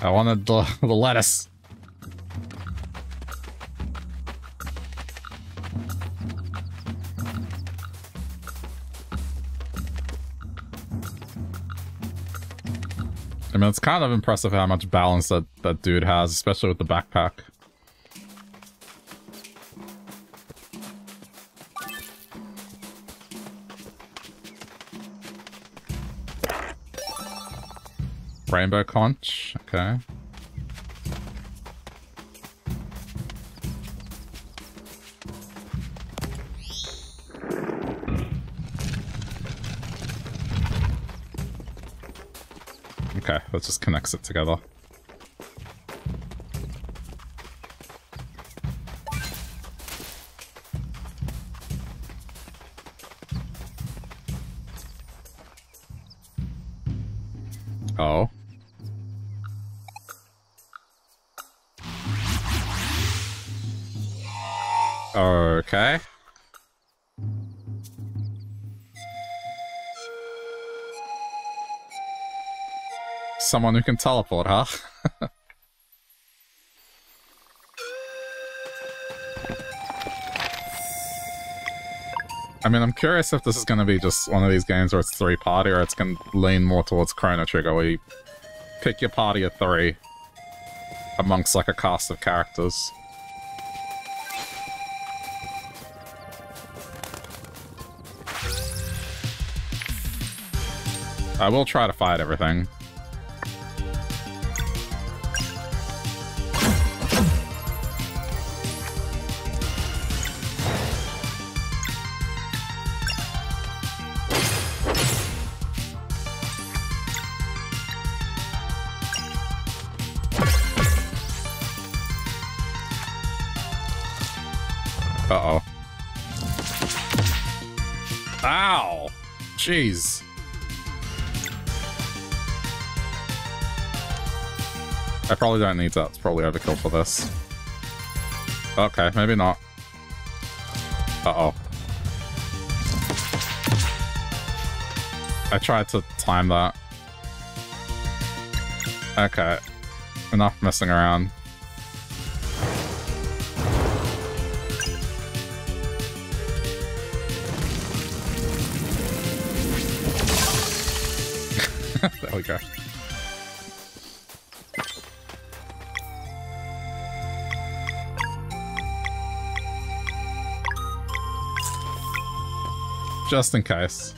I wanted the, the lettuce. I mean, it's kind of impressive how much balance that, that dude has, especially with the backpack. Rainbow conch, okay. Okay, that just connects it together. Oh. Okay. someone who can teleport, huh? I mean, I'm curious if this is going to be just one of these games where it's three-party, or it's going to lean more towards Chrono Trigger, where you pick your party of three amongst, like, a cast of characters. I will try to fight everything. Uh-oh. Ow! Jeez. I probably don't need that. It's probably overkill for this. Okay, maybe not. Uh-oh. I tried to time that. Okay. Enough messing around. There we go. Just in case.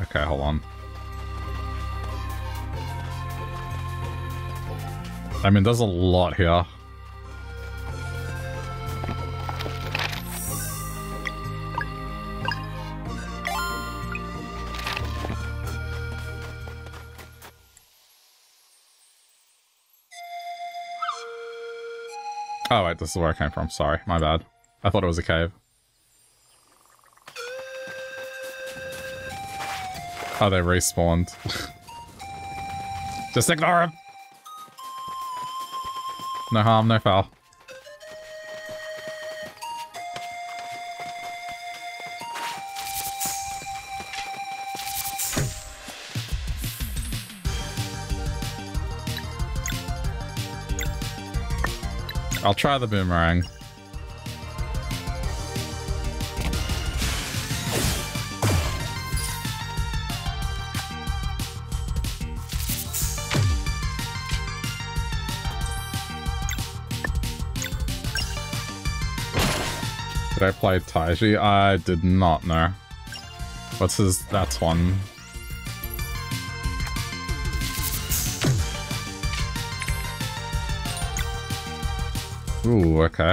Okay, hold on. I mean, there's a lot here. Oh, wait, this is where I came from. Sorry, my bad. I thought it was a cave. Oh, they respawned. Just ignore him! No harm, no foul. I'll try the boomerang. Did I play Taiji? I did not know. What's his... that's one. Ooh, okay.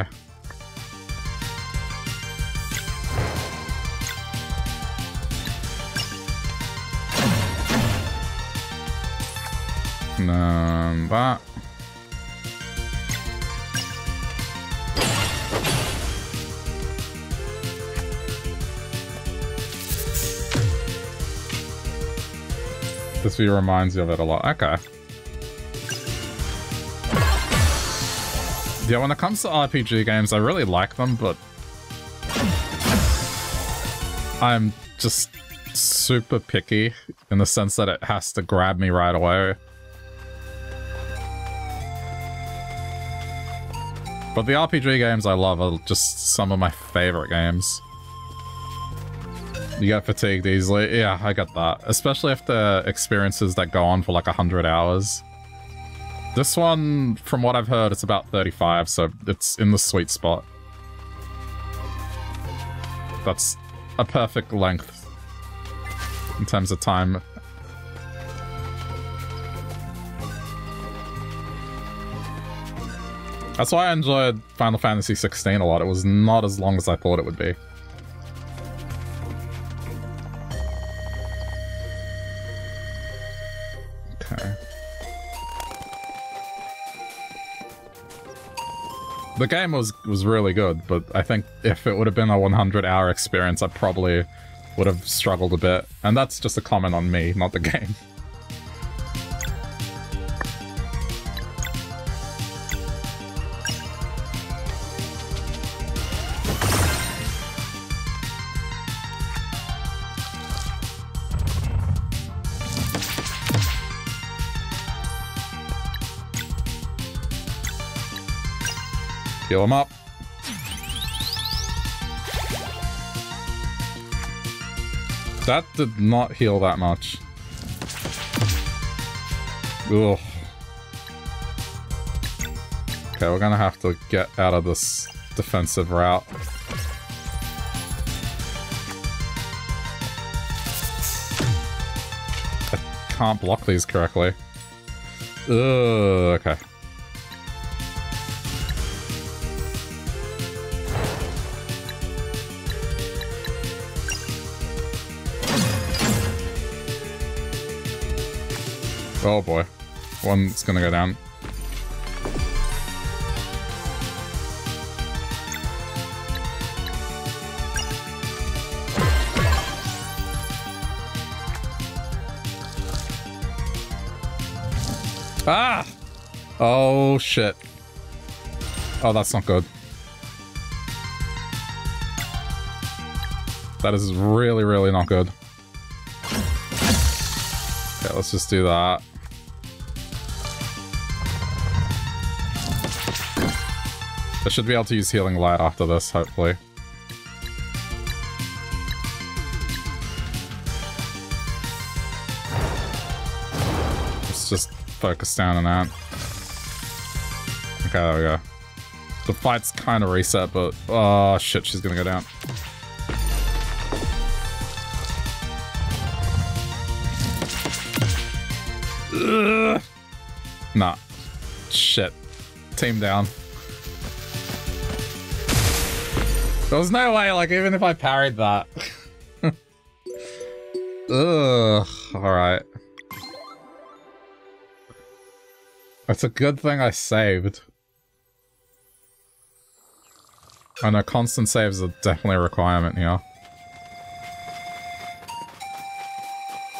Um, that. This view reminds you of it a lot. Okay. Yeah, when it comes to R P G games, I really like them, but I'm just super picky in the sense that it has to grab me right away. But the R P G games I love are just some of my favorite games. You get fatigued easily. Yeah, I get that. Especially after experiences that go on for like a hundred hours. This one, from what I've heard, it's about thirty-five, so it's in the sweet spot. That's a perfect length in terms of time. That's why I enjoyed Final Fantasy sixteen a lot. It was not as long as I thought it would be. Okay. The game was was really good, but I think if it would have been a hundred hour experience, I probably would have struggled a bit. And that's just a comment on me, not the game. Heal him up. That did not heal that much. Ugh. Okay, we're gonna have to get out of this defensive route. I can't block these correctly. Ugh, okay. Oh boy. One's gonna go down. Ah! Oh shit. Oh, that's not good. That is really, really not good. Okay, let's just do that. I should be able to use Healing Light after this, hopefully. Let's just focus down on that. Okay, there we go. The fight's kind of reset, but... oh, shit, she's gonna go down. Ugh. Nah. Shit. Team down. There was no way, like, even if I parried that. Ugh, alright. It's a good thing I saved. I know constant saves are definitely a requirement here.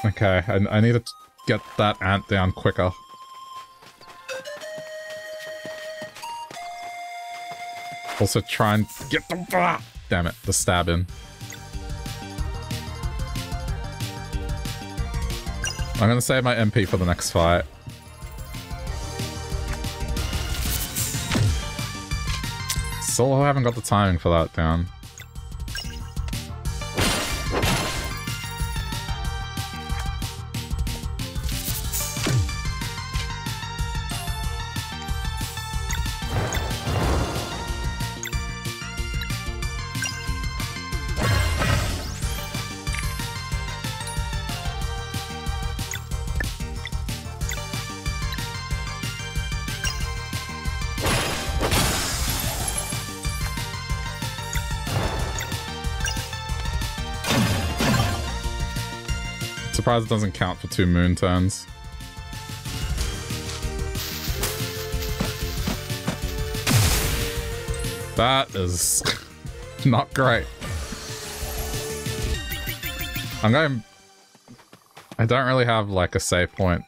Okay, I, I need to get that ant down quicker. Also try and get the... ah, damn it, the stab in. I'm gonna save my M P for the next fight. Still haven't got the timing for that down. Surprised it doesn't count for two moon turns. That is not great. I'm going... I don't really have like a save point.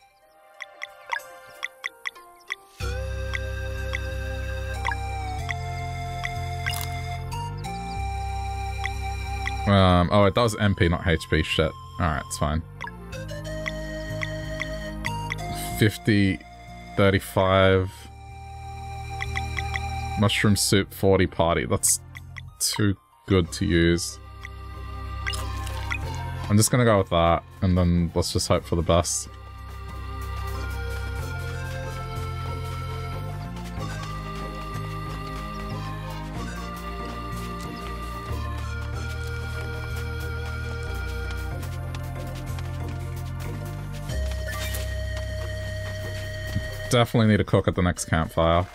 Um, oh, it does M P, not H P. Shit. Alright, it's fine. fifty, thirty-five, mushroom soup, forty party. That's too good to use. I'm just gonna go with that, and then let's just hope for the best. Definitely need to cook at the next campfire.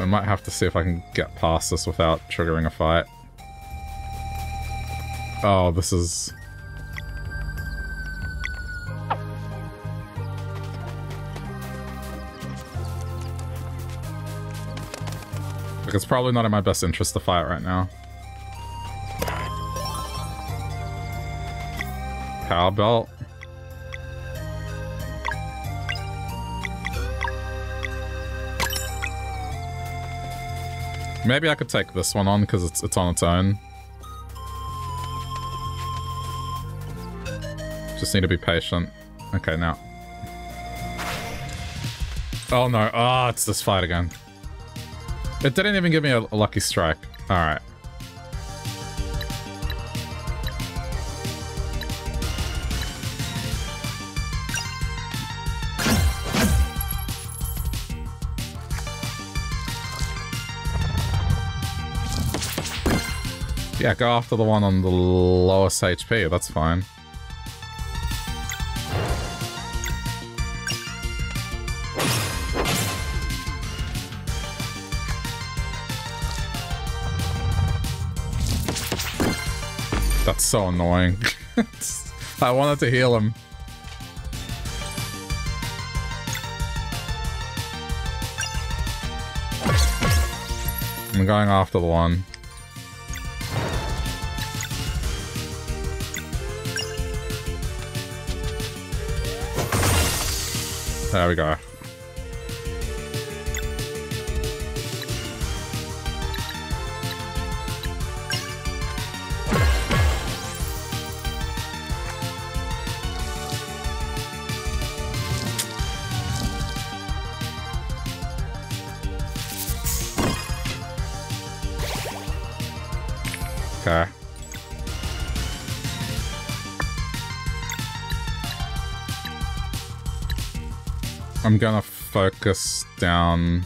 I might have to see if I can get past this without triggering a fight. Oh, this is... like, it's probably not in my best interest to fight right now. Power belt. Maybe I could take this one on because it's it's on its own. Just need to be patient. Okay, now. Oh no, ah, oh, it's this fight again. It didn't even give me a lucky strike. Alright. Yeah, go after the one on the lowest H P, that's fine. That's so annoying. I wanted to heal him. I'm going after the one. There we go. Okay. I'm gonna focus down.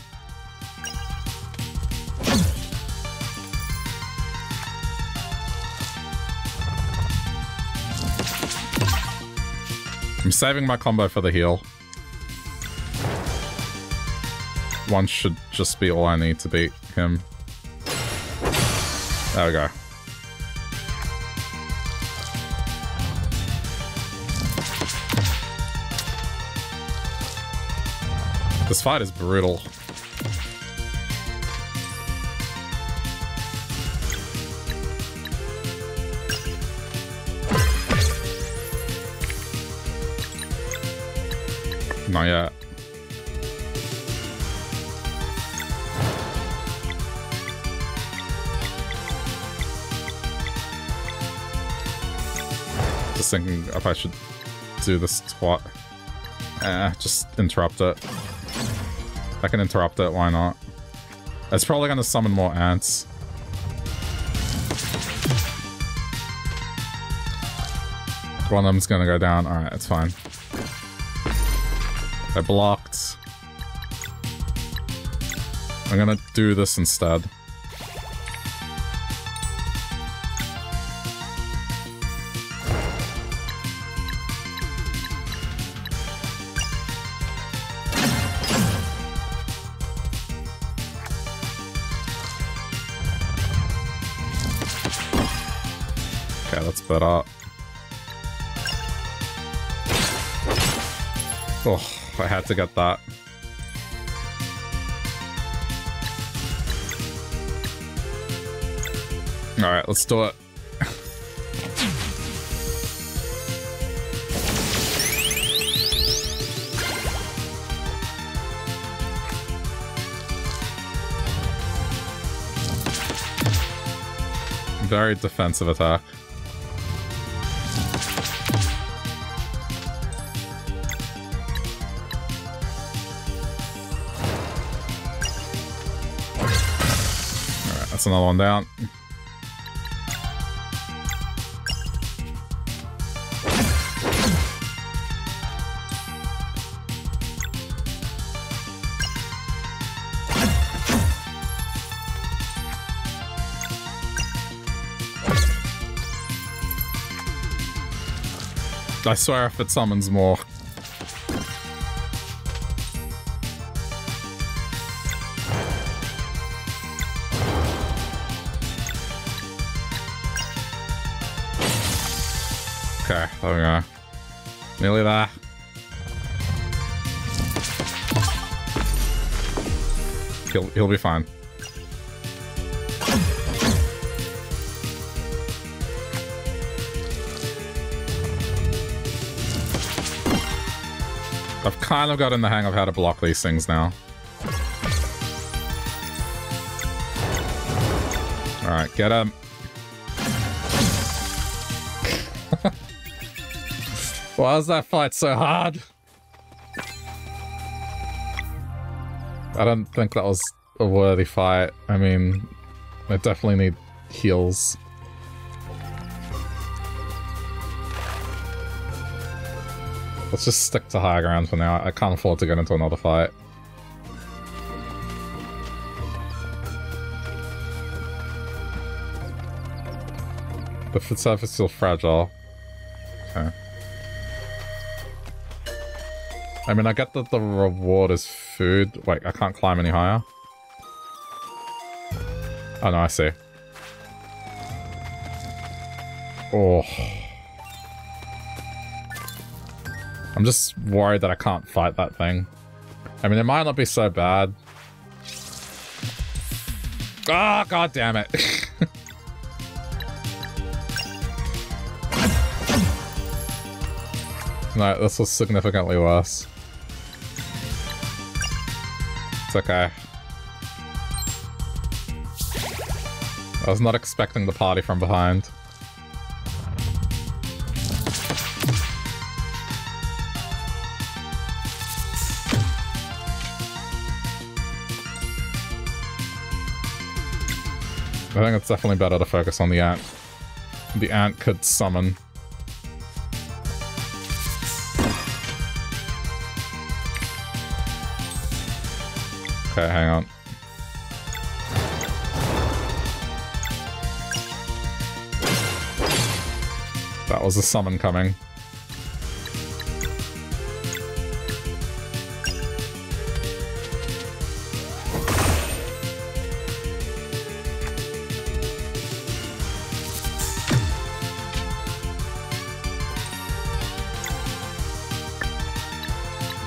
I'm saving my combo for the heal. One should just be all I need to beat him. There we go. This fight is brutal. Not yet. Just thinking if I should do this twat. Eh, just interrupt it. I can interrupt it, why not? It's probably going to summon more ants. One of them's going to go down. Alright, it's fine. I blocked. I'm going to do this instead. That up. Oh, I had to get that. All right, let's do it. Very defensive attack. Another one down. I swear if it summons more. There we go. Nearly there. He'll, he'll be fine. I've kind of gotten the hang of how to block these things now. Alright, get him. Why is that fight so hard? I don't think that was a worthy fight. I mean, I definitely need heals. Let's just stick to higher ground for now. I can't afford to get into another fight. The food surface is still fragile. Okay. I mean, I get that the reward is food. Wait, I can't climb any higher. Oh, no, I see. Oh. I'm just worried that I can't fight that thing. I mean, it might not be so bad. Ah, oh, god damn it. No, this was significantly worse. It's okay. I was not expecting the party from behind. I think it's definitely better to focus on the ant. The ant could summon. Okay, hang on. That was a summon coming.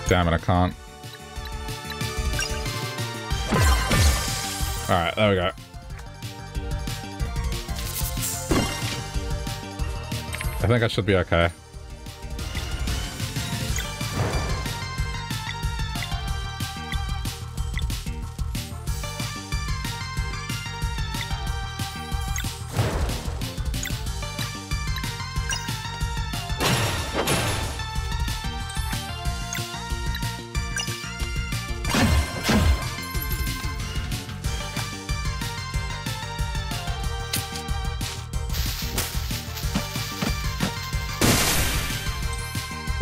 Damn it, I can't. Alright, there we go. I think I should be okay.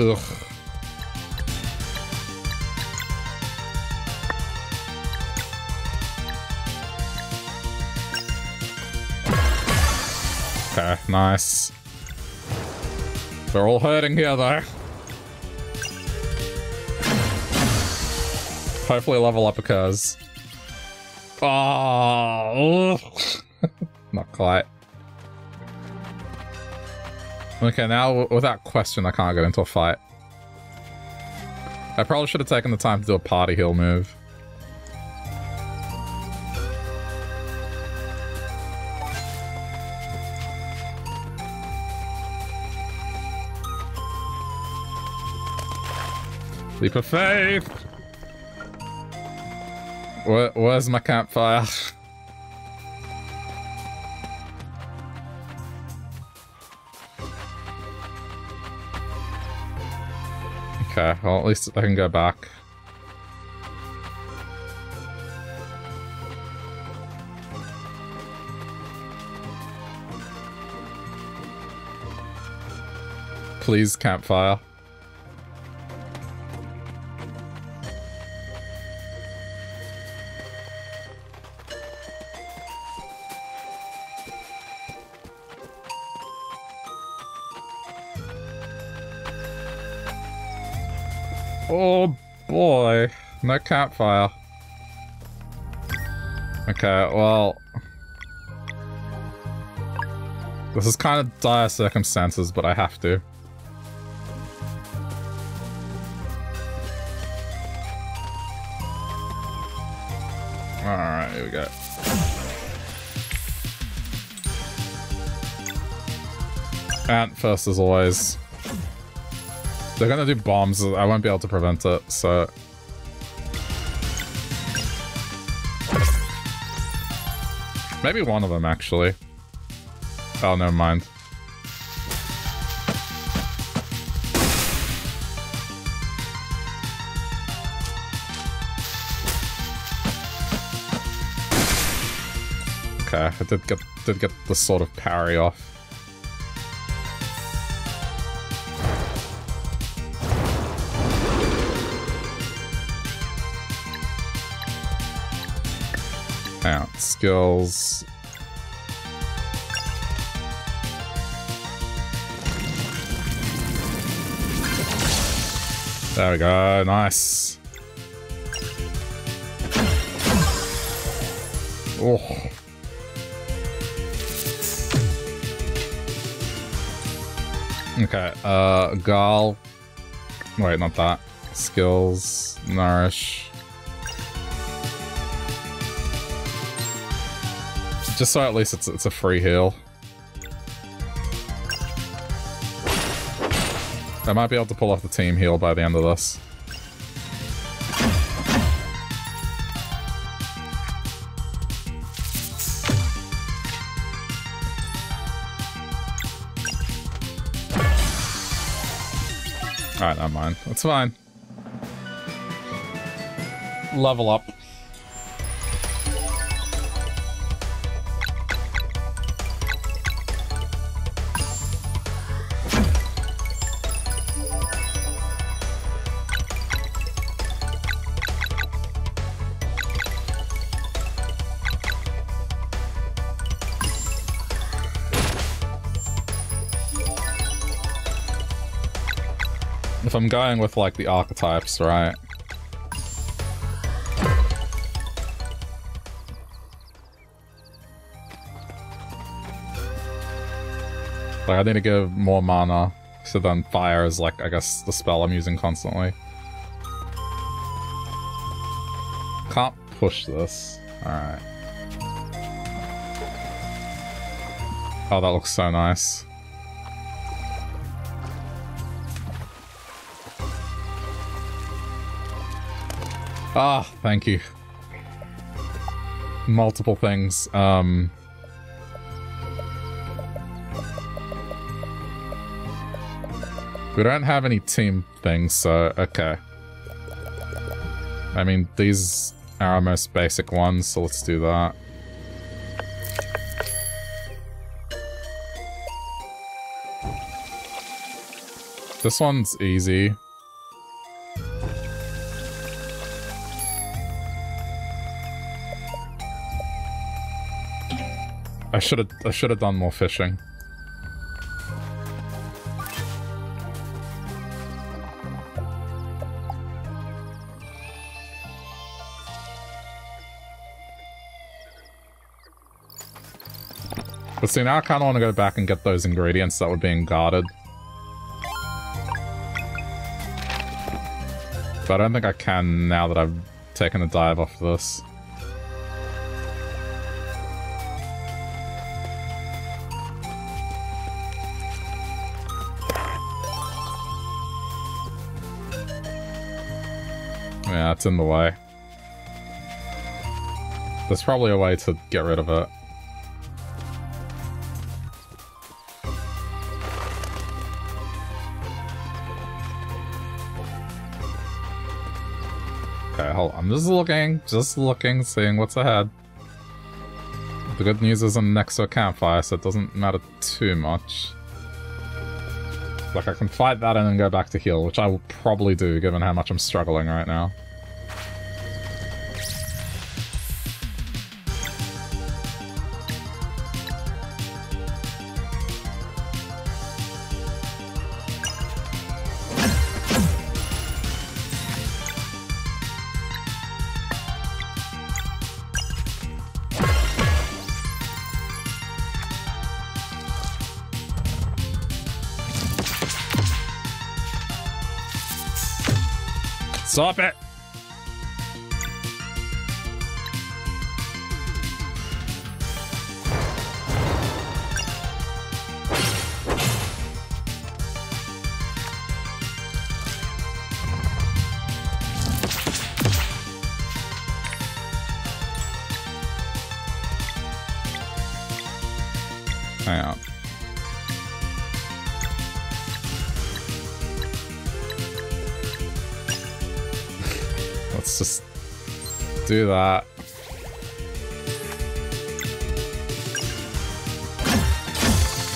Ugh. Okay, nice. They're all hurting here, though. Hopefully level up occurs. Oh, not quite. Okay, now, without question, I can't get into a fight. I probably should have taken the time to do a party heal move. Leap of faith! Where, where's my campfire? Okay, well, at least I can go back. Please, campfire. Oh boy, no campfire. Okay, well... This is kind of dire circumstances, but I have to. Alright, here we go. Ant first as always. They're gonna do bombs, I won't be able to prevent it, so... Maybe one of them, actually. Oh, never mind. Okay, I did get, did get the sort of parry off. Out skills. There we go, nice. Oh. Okay, uh, Gal. Wait, not that. Skills, nourish. Just so at least it's, it's a free heal. I might be able to pull off the team heal by the end of this. Alright, never mind. That's fine. Level up. If I'm going with, like, the archetypes, right? Like, I need to give more mana, so then fire is, like, I guess, the spell I'm using constantly. Can't push this. Alright. Oh, that looks so nice. Ah, thank you. Multiple things. Um, we don't have any team things, so okay. I mean, these are our most basic ones, so let's do that. This one's easy. I should have I should have done more fishing. But see, now I kind of want to go back and get those ingredients that were being guarded. But I don't think I can now that I've taken a dive off this. Yeah, it's in the way. There's probably a way to get rid of it. Okay, hold on. I'm just looking, just looking, seeing what's ahead. The good news is I'm next to a campfire, so it doesn't matter too much. Like, I can fight that and then go back to heal, which I will probably do, given how much I'm struggling right now. Stop it! Hang on. Let's just do that.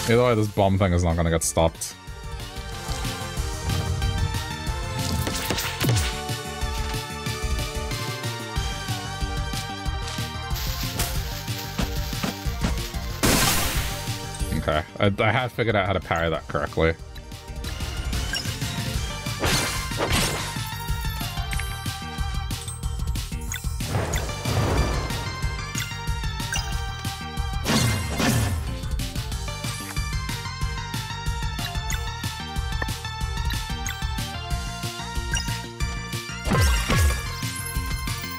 Either way, this bomb thing is not gonna get stopped. Okay, I, I had figured out how to parry that correctly.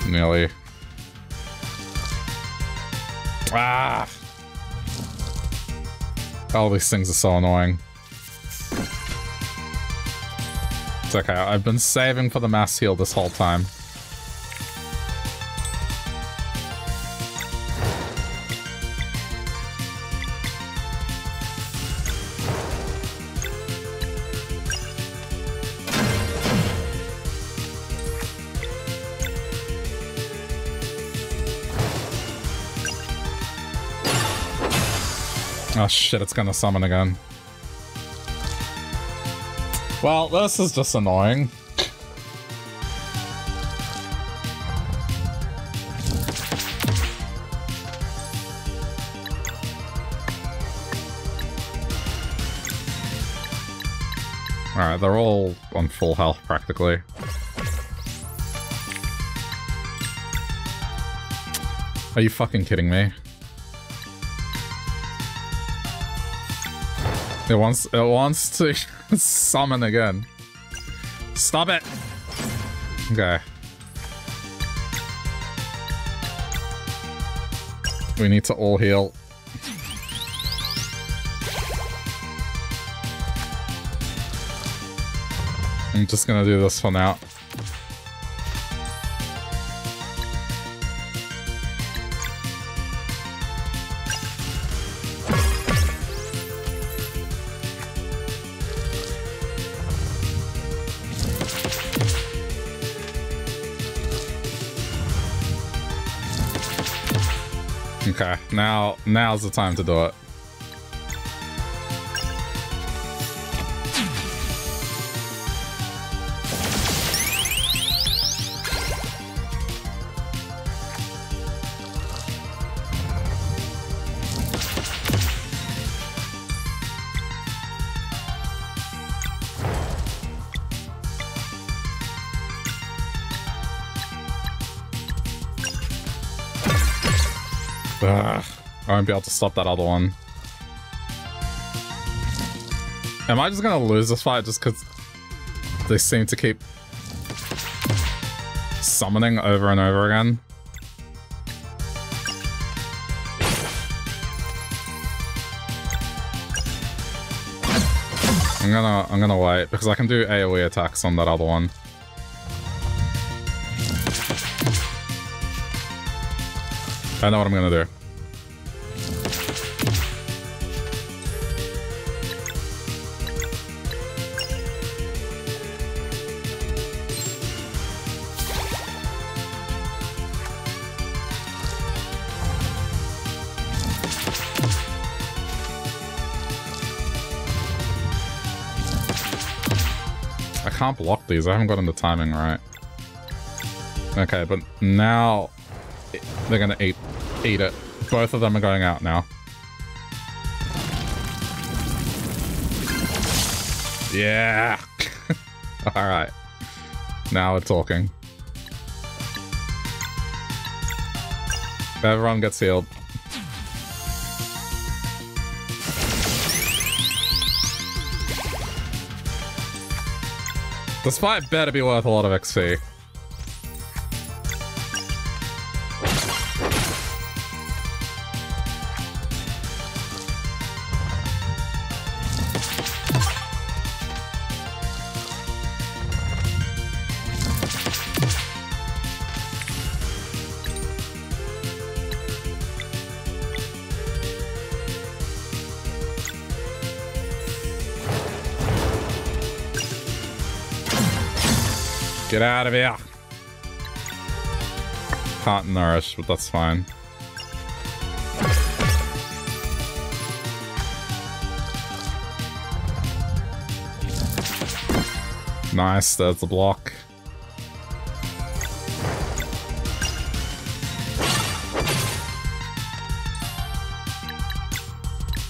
Nearly. Ah! All these things are so annoying. It's okay, I've been saving for the mass heal this whole time. Oh shit, it's gonna summon again. Well, this is just annoying. Alright, they're all on full health practically. Are you fucking kidding me? It wants, it wants to summon again. Stop it! Okay. We need to all heal. I'm just gonna do this for now. Okay, now, now's the time to do it. Ugh, I won't be able to stop that other one. Am I just gonna lose this fight just because they seem to keep summoning over and over again? I'm gonna, I'm gonna wait because I can do AoE attacks on that other one. I know what I'm gonna do. I can't block these. I haven't gotten the timing right. Okay, but now they're gonna eat eat it. Both of them are going out now. Yeah. All right. Now we're talking. Everyone gets healed. This fight better be worth a lot of X P. Get out of here! Can't nourish, but that's fine. Nice, there's the block.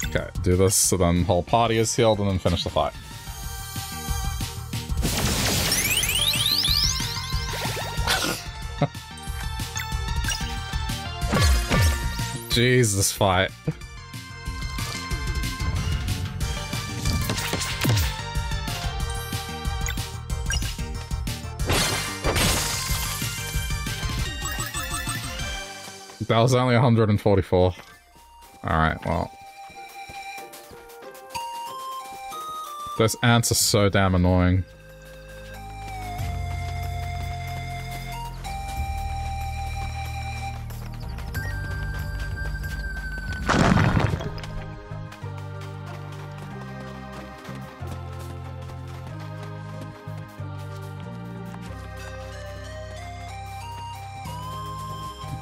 Okay, do this so then the whole party is healed and then finish the fight. Jeez, this fight. That was only one hundred forty-four. Alright, well. Those ants are so damn annoying.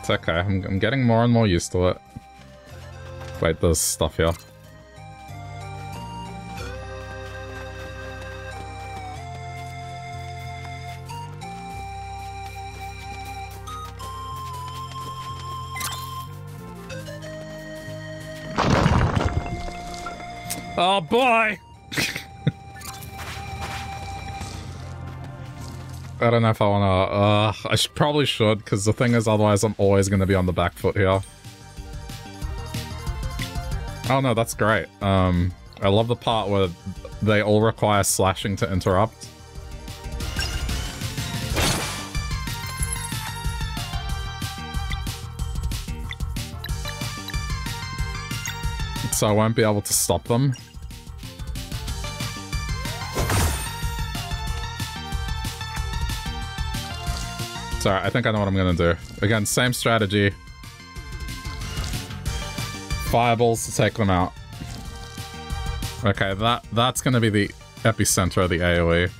It's okay, I'm, I'm getting more and more used to it. Wait, there's stuff here. Oh boy! I don't know if I wanna, uh, I should, probably should, because the thing is, otherwise I'm always gonna be on the back foot here. Oh no, that's great. Um, I love the part where they all require slashing to interrupt. So I won't be able to stop them. Sorry, I think I know what I'm gonna do. Again, same strategy. Fireballs to take them out. Okay, that that's gonna be the epicenter of the AoE.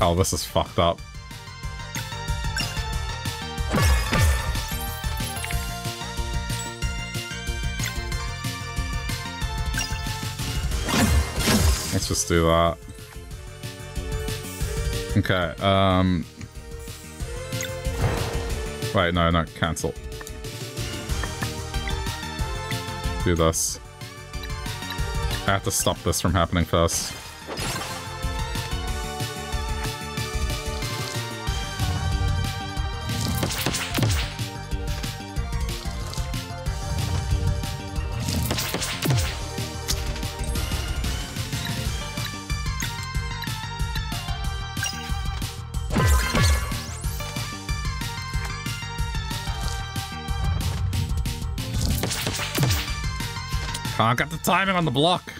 Oh, this is fucked up. Let's just do that. Okay, um... wait, no, no, cancel. Do this. I have to stop this from happening first. I got the timing on the block.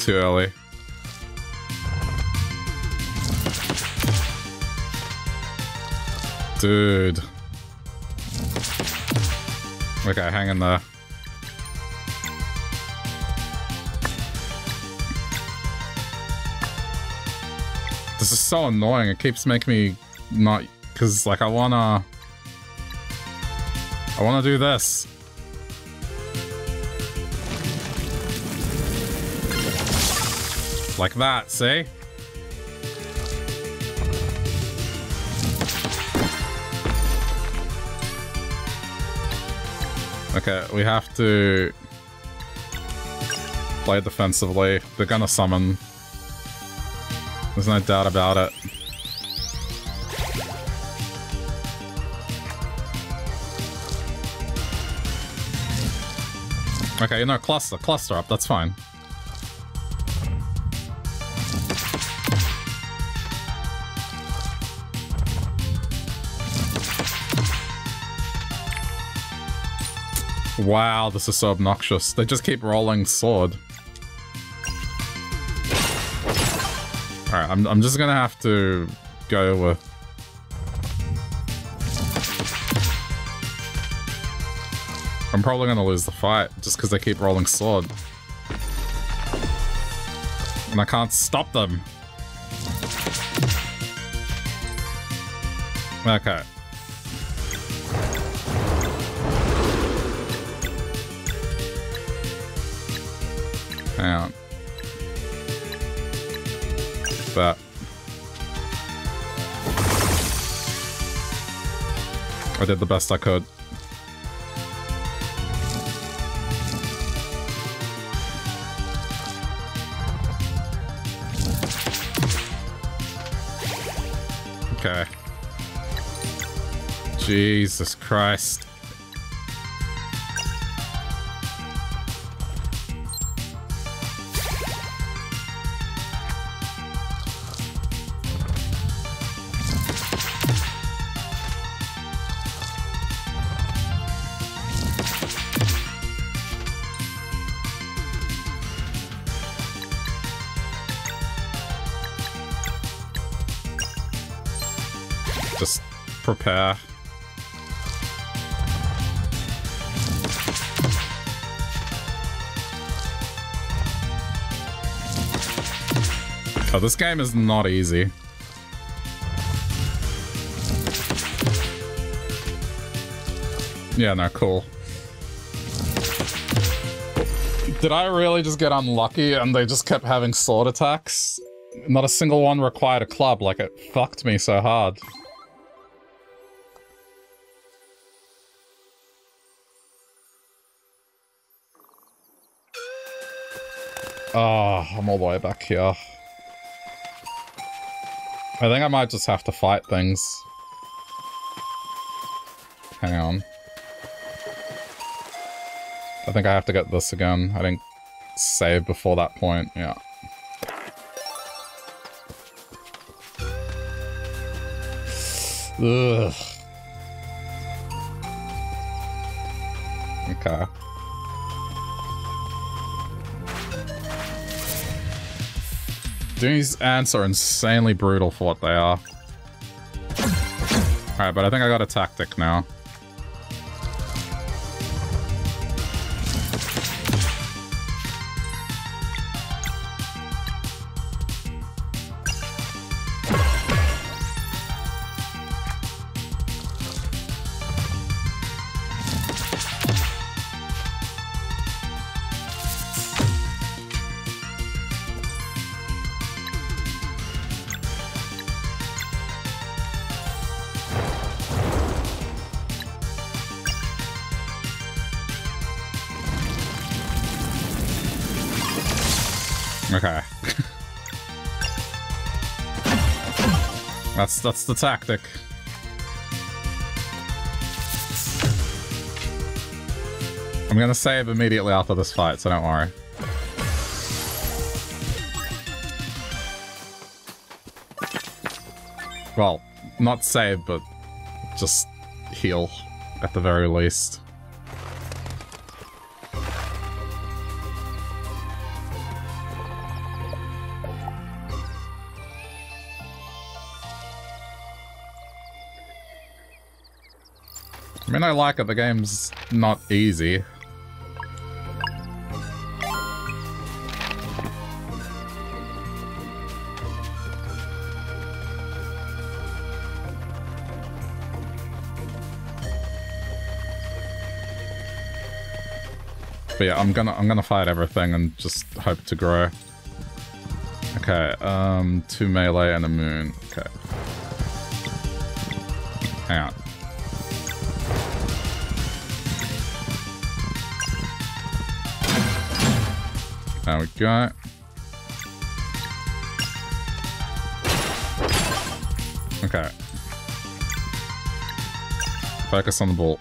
Too early. Dude. Okay, hang in there. This is so annoying. It keeps making me not... because, like, I wanna... I wanna do this. Like that, see? Okay, we have to play defensively. They're gonna summon. There's no doubt about it. Okay, no, cluster, cluster up, that's fine. Wow, this is so obnoxious. They just keep rolling sword. Alright, I'm, I'm just gonna have to go with... I'm probably gonna lose the fight, just because they keep rolling sword. And I can't stop them. Okay. out. What's that? I did the best I could. Okay. Jesus Christ. Prepare. Oh, this game is not easy. Yeah, no, cool. Did I really just get unlucky and they just kept having sword attacks? Not a single one required a club, like it fucked me so hard. Oh, I'm all the way back here. I think I might just have to fight things. Hang on. I think I have to get this again. I didn't save before that point, yeah. Ugh. Okay. These ants are insanely brutal for what they are. Alright, but I think I got a tactic now. That's that's the tactic. I'm gonna save immediately after this fight, so don't worry. Well, not save, but just heal at the very least. I mean, I like it, the game's not easy. But yeah, I'm gonna I'm gonna fight everything and just hope to grow. Okay, um two melee and a moon. Okay. Hang on. There we go. Okay. Focus on the ball.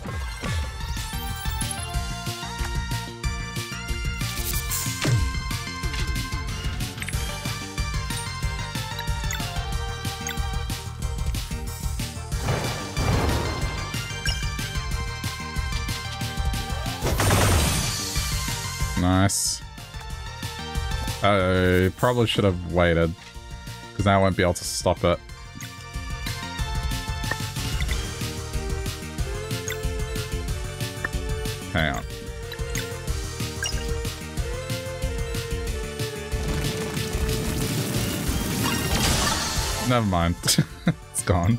Nice. I probably should have waited, because now I won't be able to stop it. Hang on. Never mind. It's gone.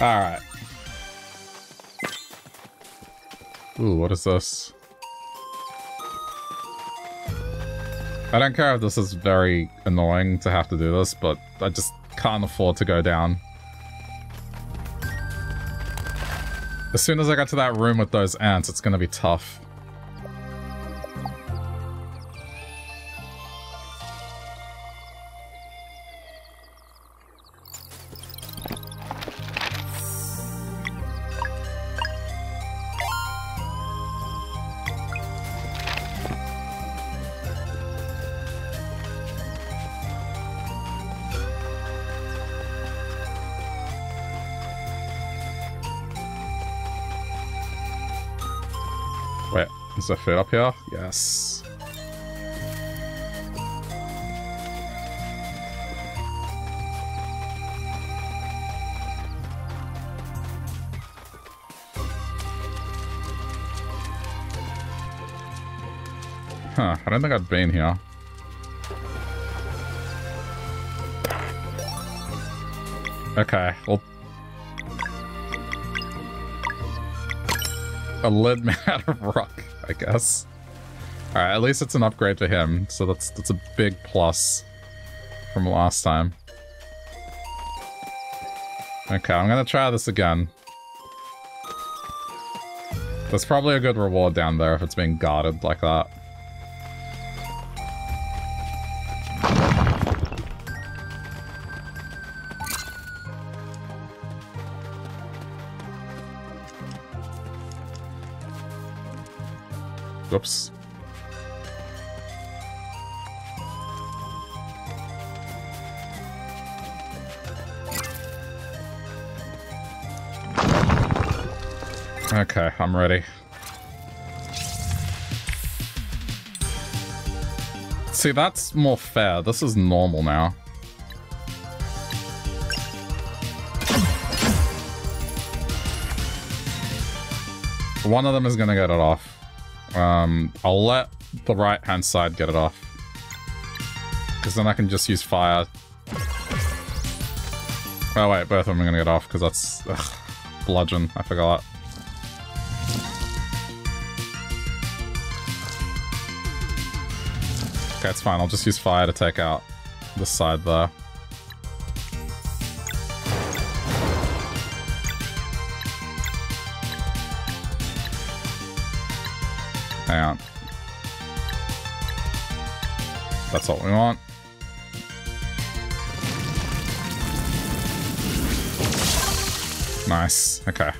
Alright. Ooh, what is this? I don't care if this is very annoying to have to do this, but I just can't afford to go down. As soon as I get to that room with those ants, it's going to be tough. Is there food up here? Yes. Huh, I don't think I've been here. Okay, well... a lid made out of rock. I guess. Alright, at least it's an upgrade for him, so that's that's a big plus from last time. Okay, I'm gonna try this again. There's probably a good reward down there if it's being guarded like that. Oops. Okay, I'm ready. See, that's more fair. This is normal now. One of them is gonna get it off. Um, I'll let the right-hand side get it off, because then I can just use fire. Oh wait, both of them are going to get off, because that's... Ugh, bludgeon, I forgot. Okay, it's fine, I'll just use fire to take out this side there. Hang on. That's what we want. Nice. Okay.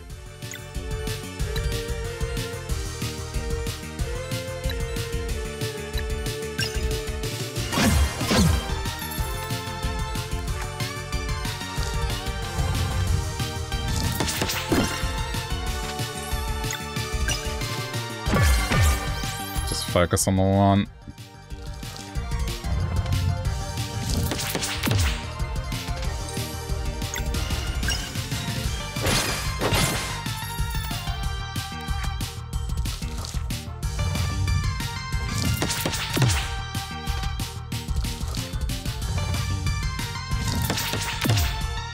Focus on the one.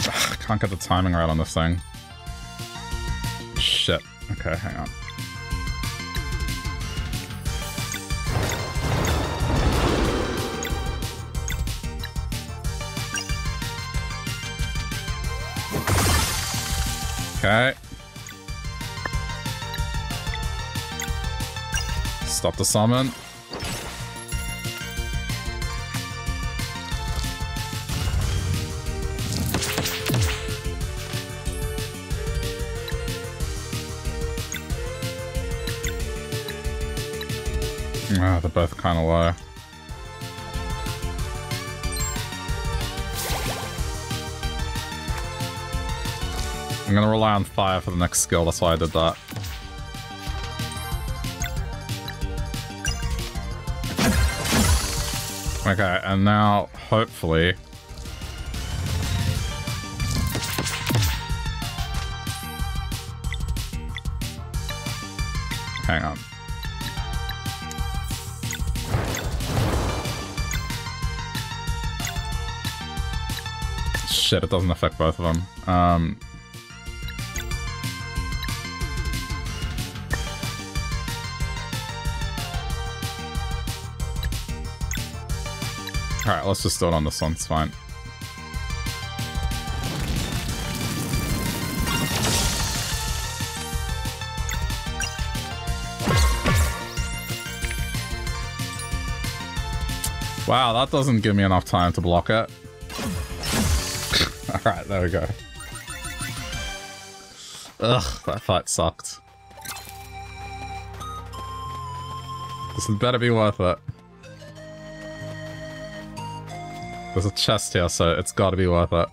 Ugh, can't get the timing right on this thing. Shit. Okay, hang on. Okay. Stop the summon. Ah, oh, they're both kind of low. I'm gonna rely on fire for the next skill, that's why I did that. Okay, and now, hopefully... Hang on. Shit, it doesn't affect both of them. Um... Alright, let's just start on this one, it's fine. Wow, that doesn't give me enough time to block it. Alright, there we go. Ugh, that fight sucked. This had better be worth it. There's a chest here, so it's gotta be worth it.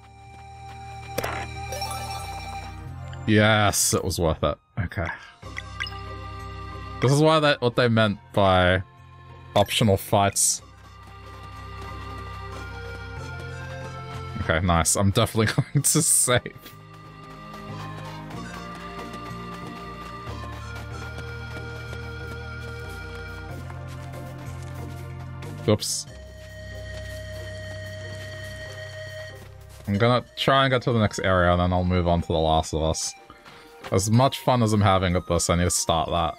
Yes, it was worth it. Okay. This is why they, what they meant by optional fights. Okay, nice. I'm definitely going to save. Oops. I'm gonna try and get to the next area, and then I'll move on to The Last of Us. As much fun as I'm having at this, I need to start that.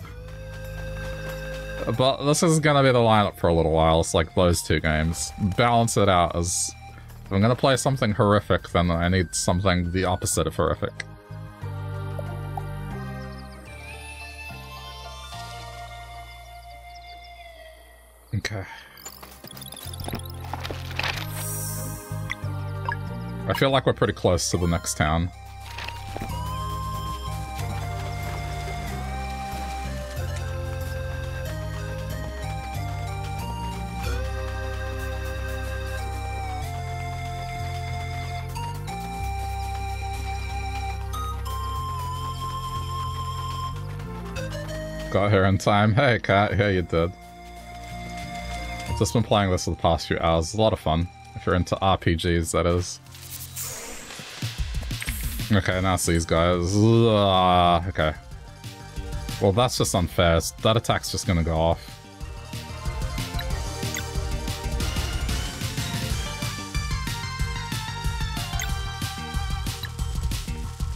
But this is gonna be the lineup for a little while. It's like those two games. Balance it out as... If I'm gonna play something horrific, then I need something the opposite of horrific. Okay. I feel like we're pretty close to the next town. Got here in time. Hey, Kat. Yeah, you did. I've just been playing this for the past few hours. It's a lot of fun. If you're into R P Gs, that is. Okay, now it's these guys. Ugh, okay. Well, that's just unfair. That attack's just gonna go off.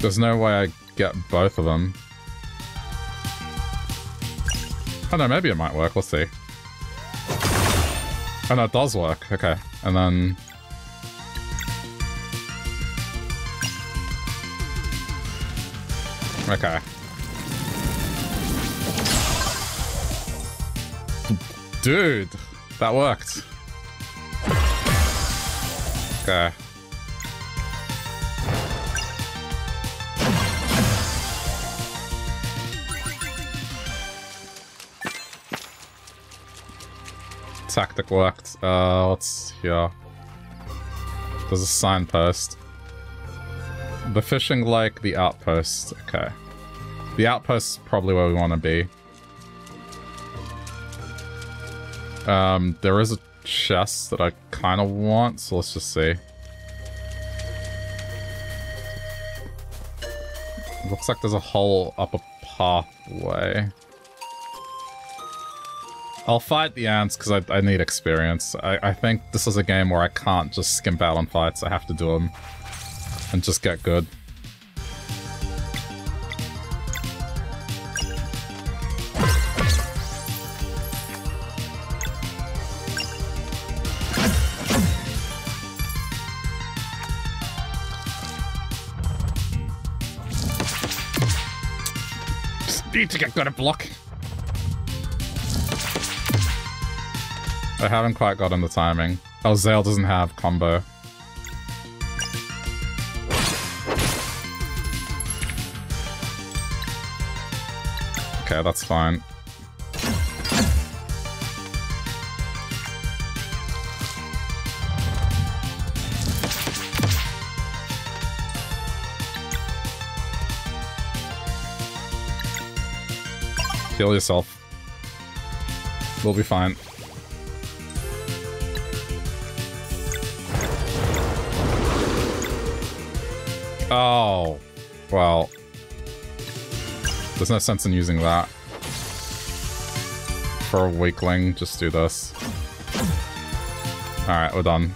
There's no way I get both of them. Oh no, maybe it might work, let's see. Oh no, it does work, okay. And then... Okay. Dude! That worked. Okay. Tactic worked. Uh, what's here? There's a signpost. The fishing lake, the outpost. Okay. The outpost's probably where we want to be. Um, there is a chest that I kind of want, so let's just see. Looks like there's a hole up a pathway. I'll fight the ants because I, I need experience. I, I think this is a game where I can't just skimp out on fights. I have to do them and just get good. Just need to get good at blocking. I haven't quite gotten the timing. Oh, Zale doesn't have combo. Okay, that's fine. Heal yourself. We'll be fine. Oh, well, there's no sense in using that. For a weakling, just do this. Alright, we're done.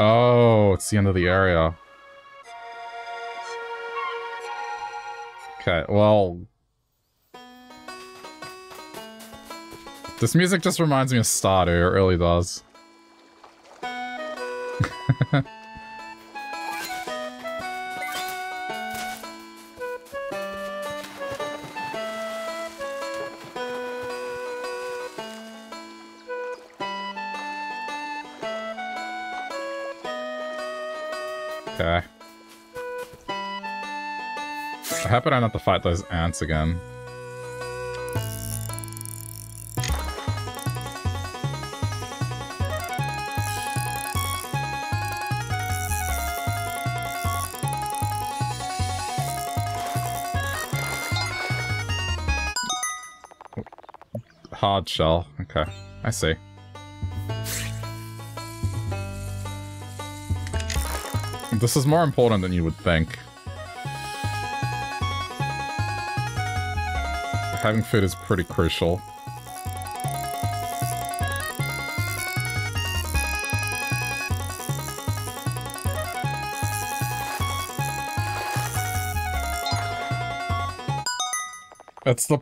Oh, it's the end of the area. Okay, well... This music just reminds me of Stardew, it really does. Okay. I hope I don't have to fight those ants again. Hard shell. Okay, I see. This is more important than you would think. Having food is pretty crucial. It's the...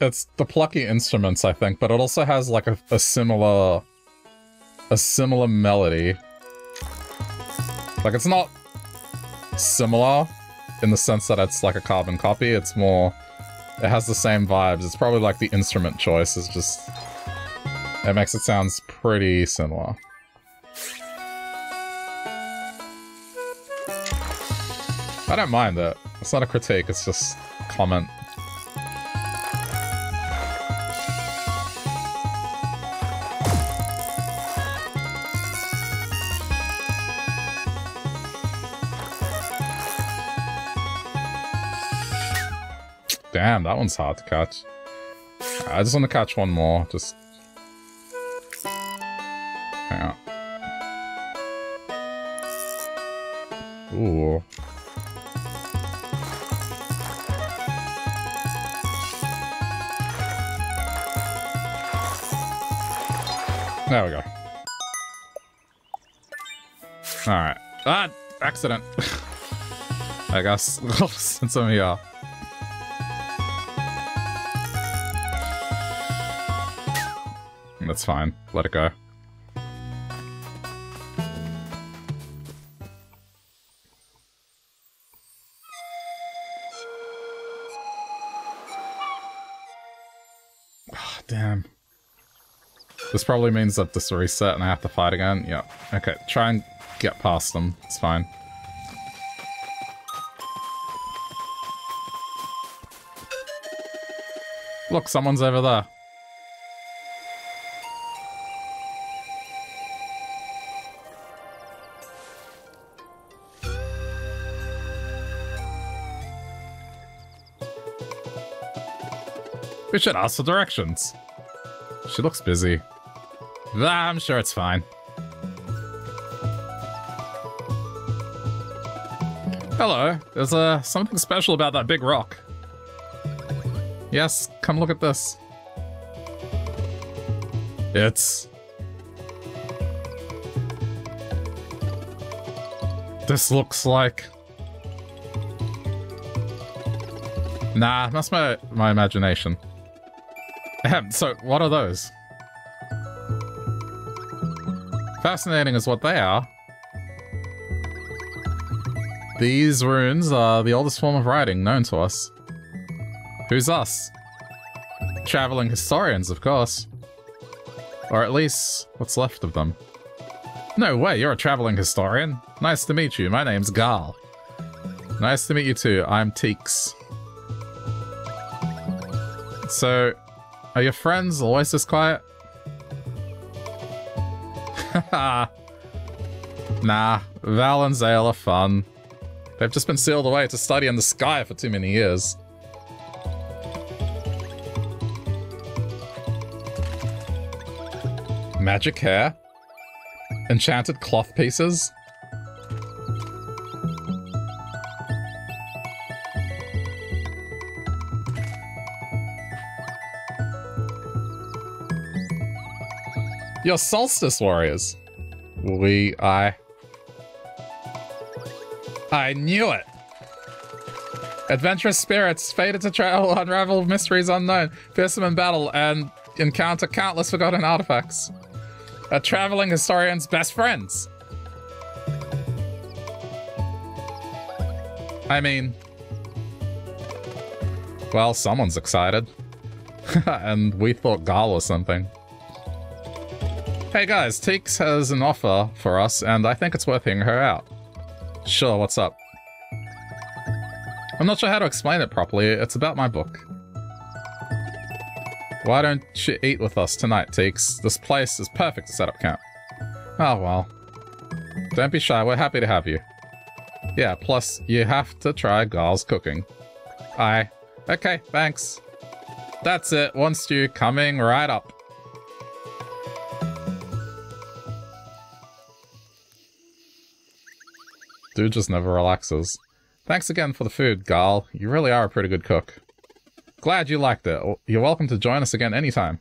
It's the plucky instruments, I think, but it also has like a, a similar, a similar melody. Like it's not similar in the sense that it's like a carbon copy. It's more, it has the same vibes. It's probably like the instrument choice is just, it makes it sounds pretty similar. I don't mind it. It's not a critique. It's just comment. Damn, that one's hard to catch. I just want to catch one more. Just... Hang on. Ooh. There we go. Alright. Ah! Accident. I guess. Since I'm here. That's fine. Let it go. Oh, damn. This probably means that this reset and I have to fight again. Yep. Okay. Try and get past them. It's fine. Look, someone's over there. We should ask for directions. She looks busy. Ah, I'm sure it's fine. Hello. There's uh, something special about that big rock. Yes, come look at this. It's... This looks like... Nah, that's my, my imagination. So, what are those? Fascinating is what they are. These runes are the oldest form of writing known to us. Who's us? Traveling historians, of course. Or at least, what's left of them. No way, you're a traveling historian. Nice to meet you. My name's Garl. Nice to meet you too. I'm Teeks. So... Are your friends always this quiet? Haha. Nah, Val and Zale are fun. They've just been sealed away to study in the sky for too many years. Magic hair? Enchanted cloth pieces? You're solstice warriors. We, I, I knew it! Adventurous spirits, fated to travel, unravel mysteries unknown, fearsome in battle, and encounter countless forgotten artifacts. A traveling historian's best friends. I mean... Well, someone's excited. And we thought Gal was something. Hey guys, Teeks has an offer for us, and I think it's worth hearing her out. Sure, what's up? I'm not sure how to explain it properly. It's about my book. Why don't you eat with us tonight, Teeks? This place is perfect to set up camp. Oh, well. Don't be shy. We're happy to have you. Yeah, plus, you have to try Gal's cooking. Aye. Okay, thanks. That's it. One stew coming right up. Dude just never relaxes. Thanks again for the food, Gal. You really are a pretty good cook. Glad you liked it. You're welcome to join us again anytime.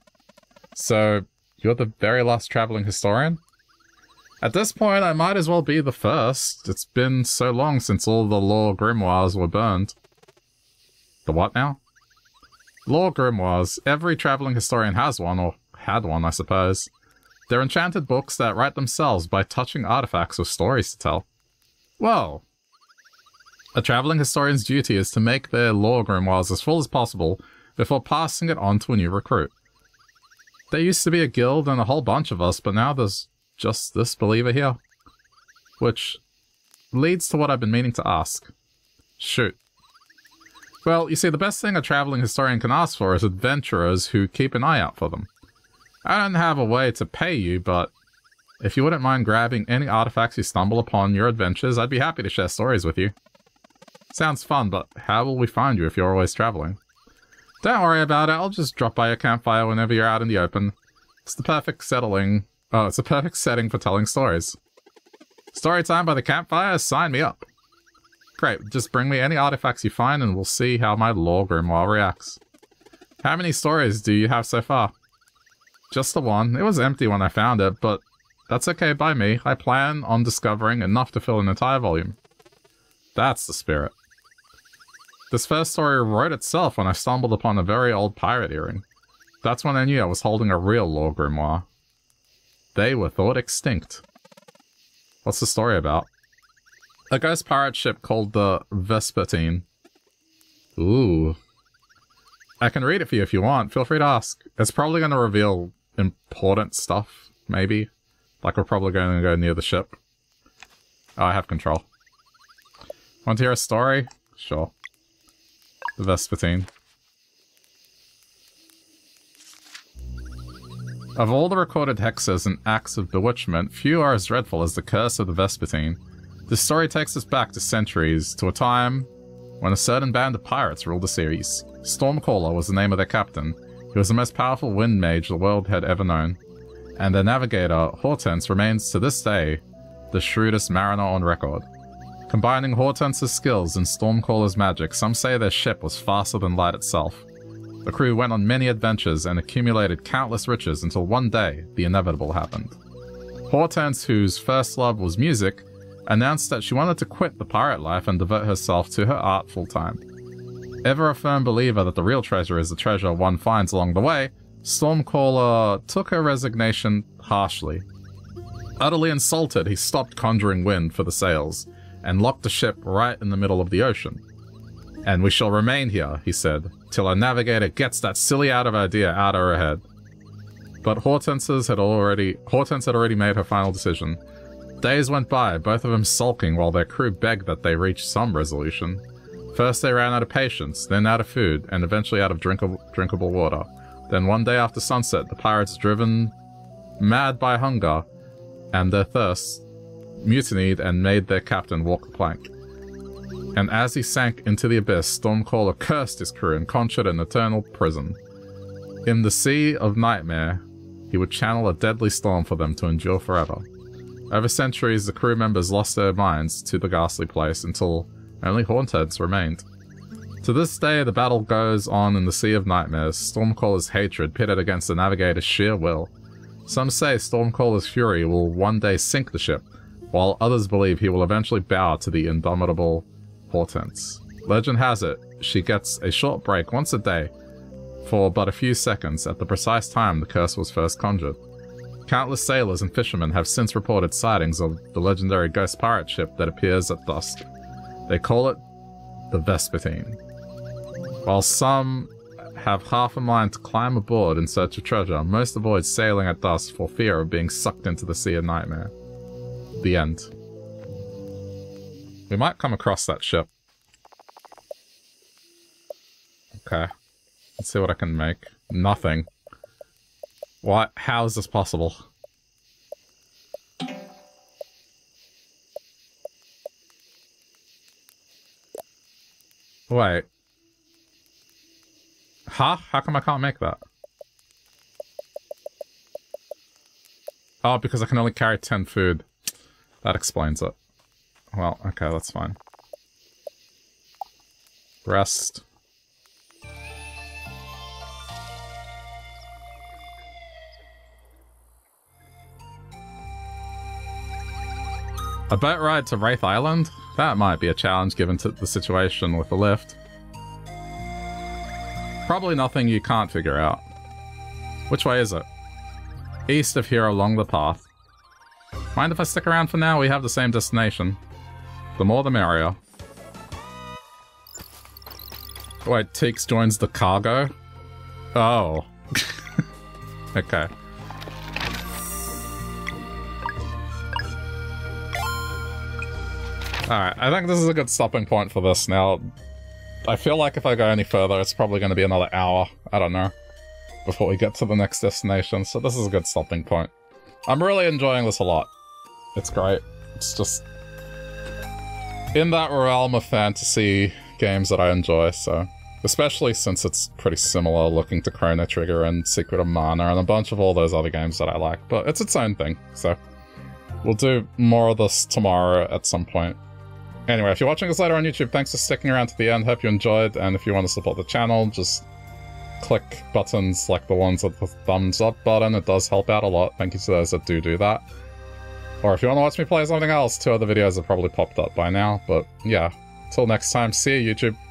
So, you're the very last traveling historian? At this point, I might as well be the first. It's been so long since all the lore grimoires were burned. The what now? Lore grimoires. Every traveling historian has one, or had one, I suppose. They're enchanted books that write themselves by touching artifacts with stories to tell. Whoa! A traveling historian's duty is to make their lore grimoires as full as possible before passing it on to a new recruit. There used to be a guild and a whole bunch of us, but now there's just this believer here. Which leads to what I've been meaning to ask. Shoot. Well, you see, the best thing a traveling historian can ask for is adventurers who keep an eye out for them. I don't have a way to pay you, but... if you wouldn't mind grabbing any artifacts you stumble upon your adventures, I'd be happy to share stories with you. Sounds fun, but how will we find you if you're always traveling? Don't worry about it, I'll just drop by your campfire whenever you're out in the open. It's the perfect settling... Oh, it's a perfect setting for telling stories. Story time by the campfire? Sign me up. Great, just bring me any artifacts you find and we'll see how my lore grimoire reacts. How many stories do you have so far? Just the one. It was empty when I found it, but... that's okay by me. I plan on discovering enough to fill an entire volume. That's the spirit. This first story wrote itself when I stumbled upon a very old pirate earring. That's when I knew I was holding a real lore grimoire. They were thought extinct. What's the story about? A ghost pirate ship called the Vespertine. Ooh. I can read it for you if you want. Feel free to ask. It's probably going to reveal important stuff, maybe. Like, we're probably going to go near the ship. Oh, I have control. Want to hear a story? Sure. The Vespertine. Of all the recorded hexes and acts of bewitchment, few are as dreadful as the curse of the Vespertine. This story takes us back to centuries, to a time when a certain band of pirates ruled the seas. Stormcaller was the name of their captain. He was the most powerful wind mage the world had ever known. And their navigator, Hortense, remains to this day the shrewdest mariner on record. Combining Hortense's skills and Stormcaller's magic, some say their ship was faster than light itself. The crew went on many adventures and accumulated countless riches until one day, the inevitable happened. Hortense, whose first love was music, announced that she wanted to quit the pirate life and devote herself to her art full-time. Ever a firm believer that the real treasure is the treasure one finds along the way, Stormcaller took her resignation harshly. Utterly insulted, he stopped conjuring wind for the sails, and locked the ship right in the middle of the ocean. And we shall remain here, he said, till our navigator gets that silly out of idea out of her head. But Hortense's had already, Hortense had already made her final decision. Days went by, both of them sulking while their crew begged that they reach some resolution. First they ran out of patience, then out of food, and eventually out of drinkable, drinkable water. Then one day after sunset, the pirates, driven mad by hunger and their thirst, mutinied and made their captain walk the plank. And as he sank into the abyss, Stormcaller cursed his crew and conjured an eternal prison. In the sea of nightmare, he would channel a deadly storm for them to endure forever. Over centuries, the crew members lost their minds to the ghastly place until only Hortense remained. To this day, the battle goes on in the Sea of Nightmares, Stormcaller's hatred pitted against the navigator's sheer will. Some say Stormcaller's fury will one day sink the ship, while others believe he will eventually bow to the indomitable Hortense. Legend has it, she gets a short break once a day for but a few seconds at the precise time the curse was first conjured. Countless sailors and fishermen have since reported sightings of the legendary ghost pirate ship that appears at dusk. They call it the Vespertine. While some have half a mind to climb aboard in search of treasure, most avoid sailing at dusk for fear of being sucked into the Sea of Nightmare. The end. We might come across that ship. Okay. Let's see what I can make. Nothing. What? How is this possible? Wait. Huh? How come I can't make that? Oh, because I can only carry ten food. That explains it. Well, okay, that's fine. Rest. A boat ride to Wraith Island? That might be a challenge given to the situation with the lift. Probably nothing you can't figure out. Which way is it? East of here along the path. Mind if I stick around for now? We have the same destination. The more the merrier. Wait, Teeks joins the cargo? Oh. Okay. Alright, I think this is a good stopping point for this now. I feel like if I go any further, it's probably going to be another hour, I don't know, before we get to the next destination, so this is a good stopping point. I'm really enjoying this a lot. It's great. It's just in that realm of fantasy games that I enjoy, so. Especially since it's pretty similar looking to Chrono Trigger and Secret of Mana and a bunch of all those other games that I like, but it's its own thing, so. We'll do more of this tomorrow at some point. Anyway, if you're watching this later on YouTube, thanks for sticking around to the end. Hope you enjoyed, and if you want to support the channel, just click buttons like the ones with the thumbs up button. It does help out a lot. Thank you to those that do do that. Or if you want to watch me play something else, two other videos have probably popped up by now. But yeah, till next time, see you YouTube.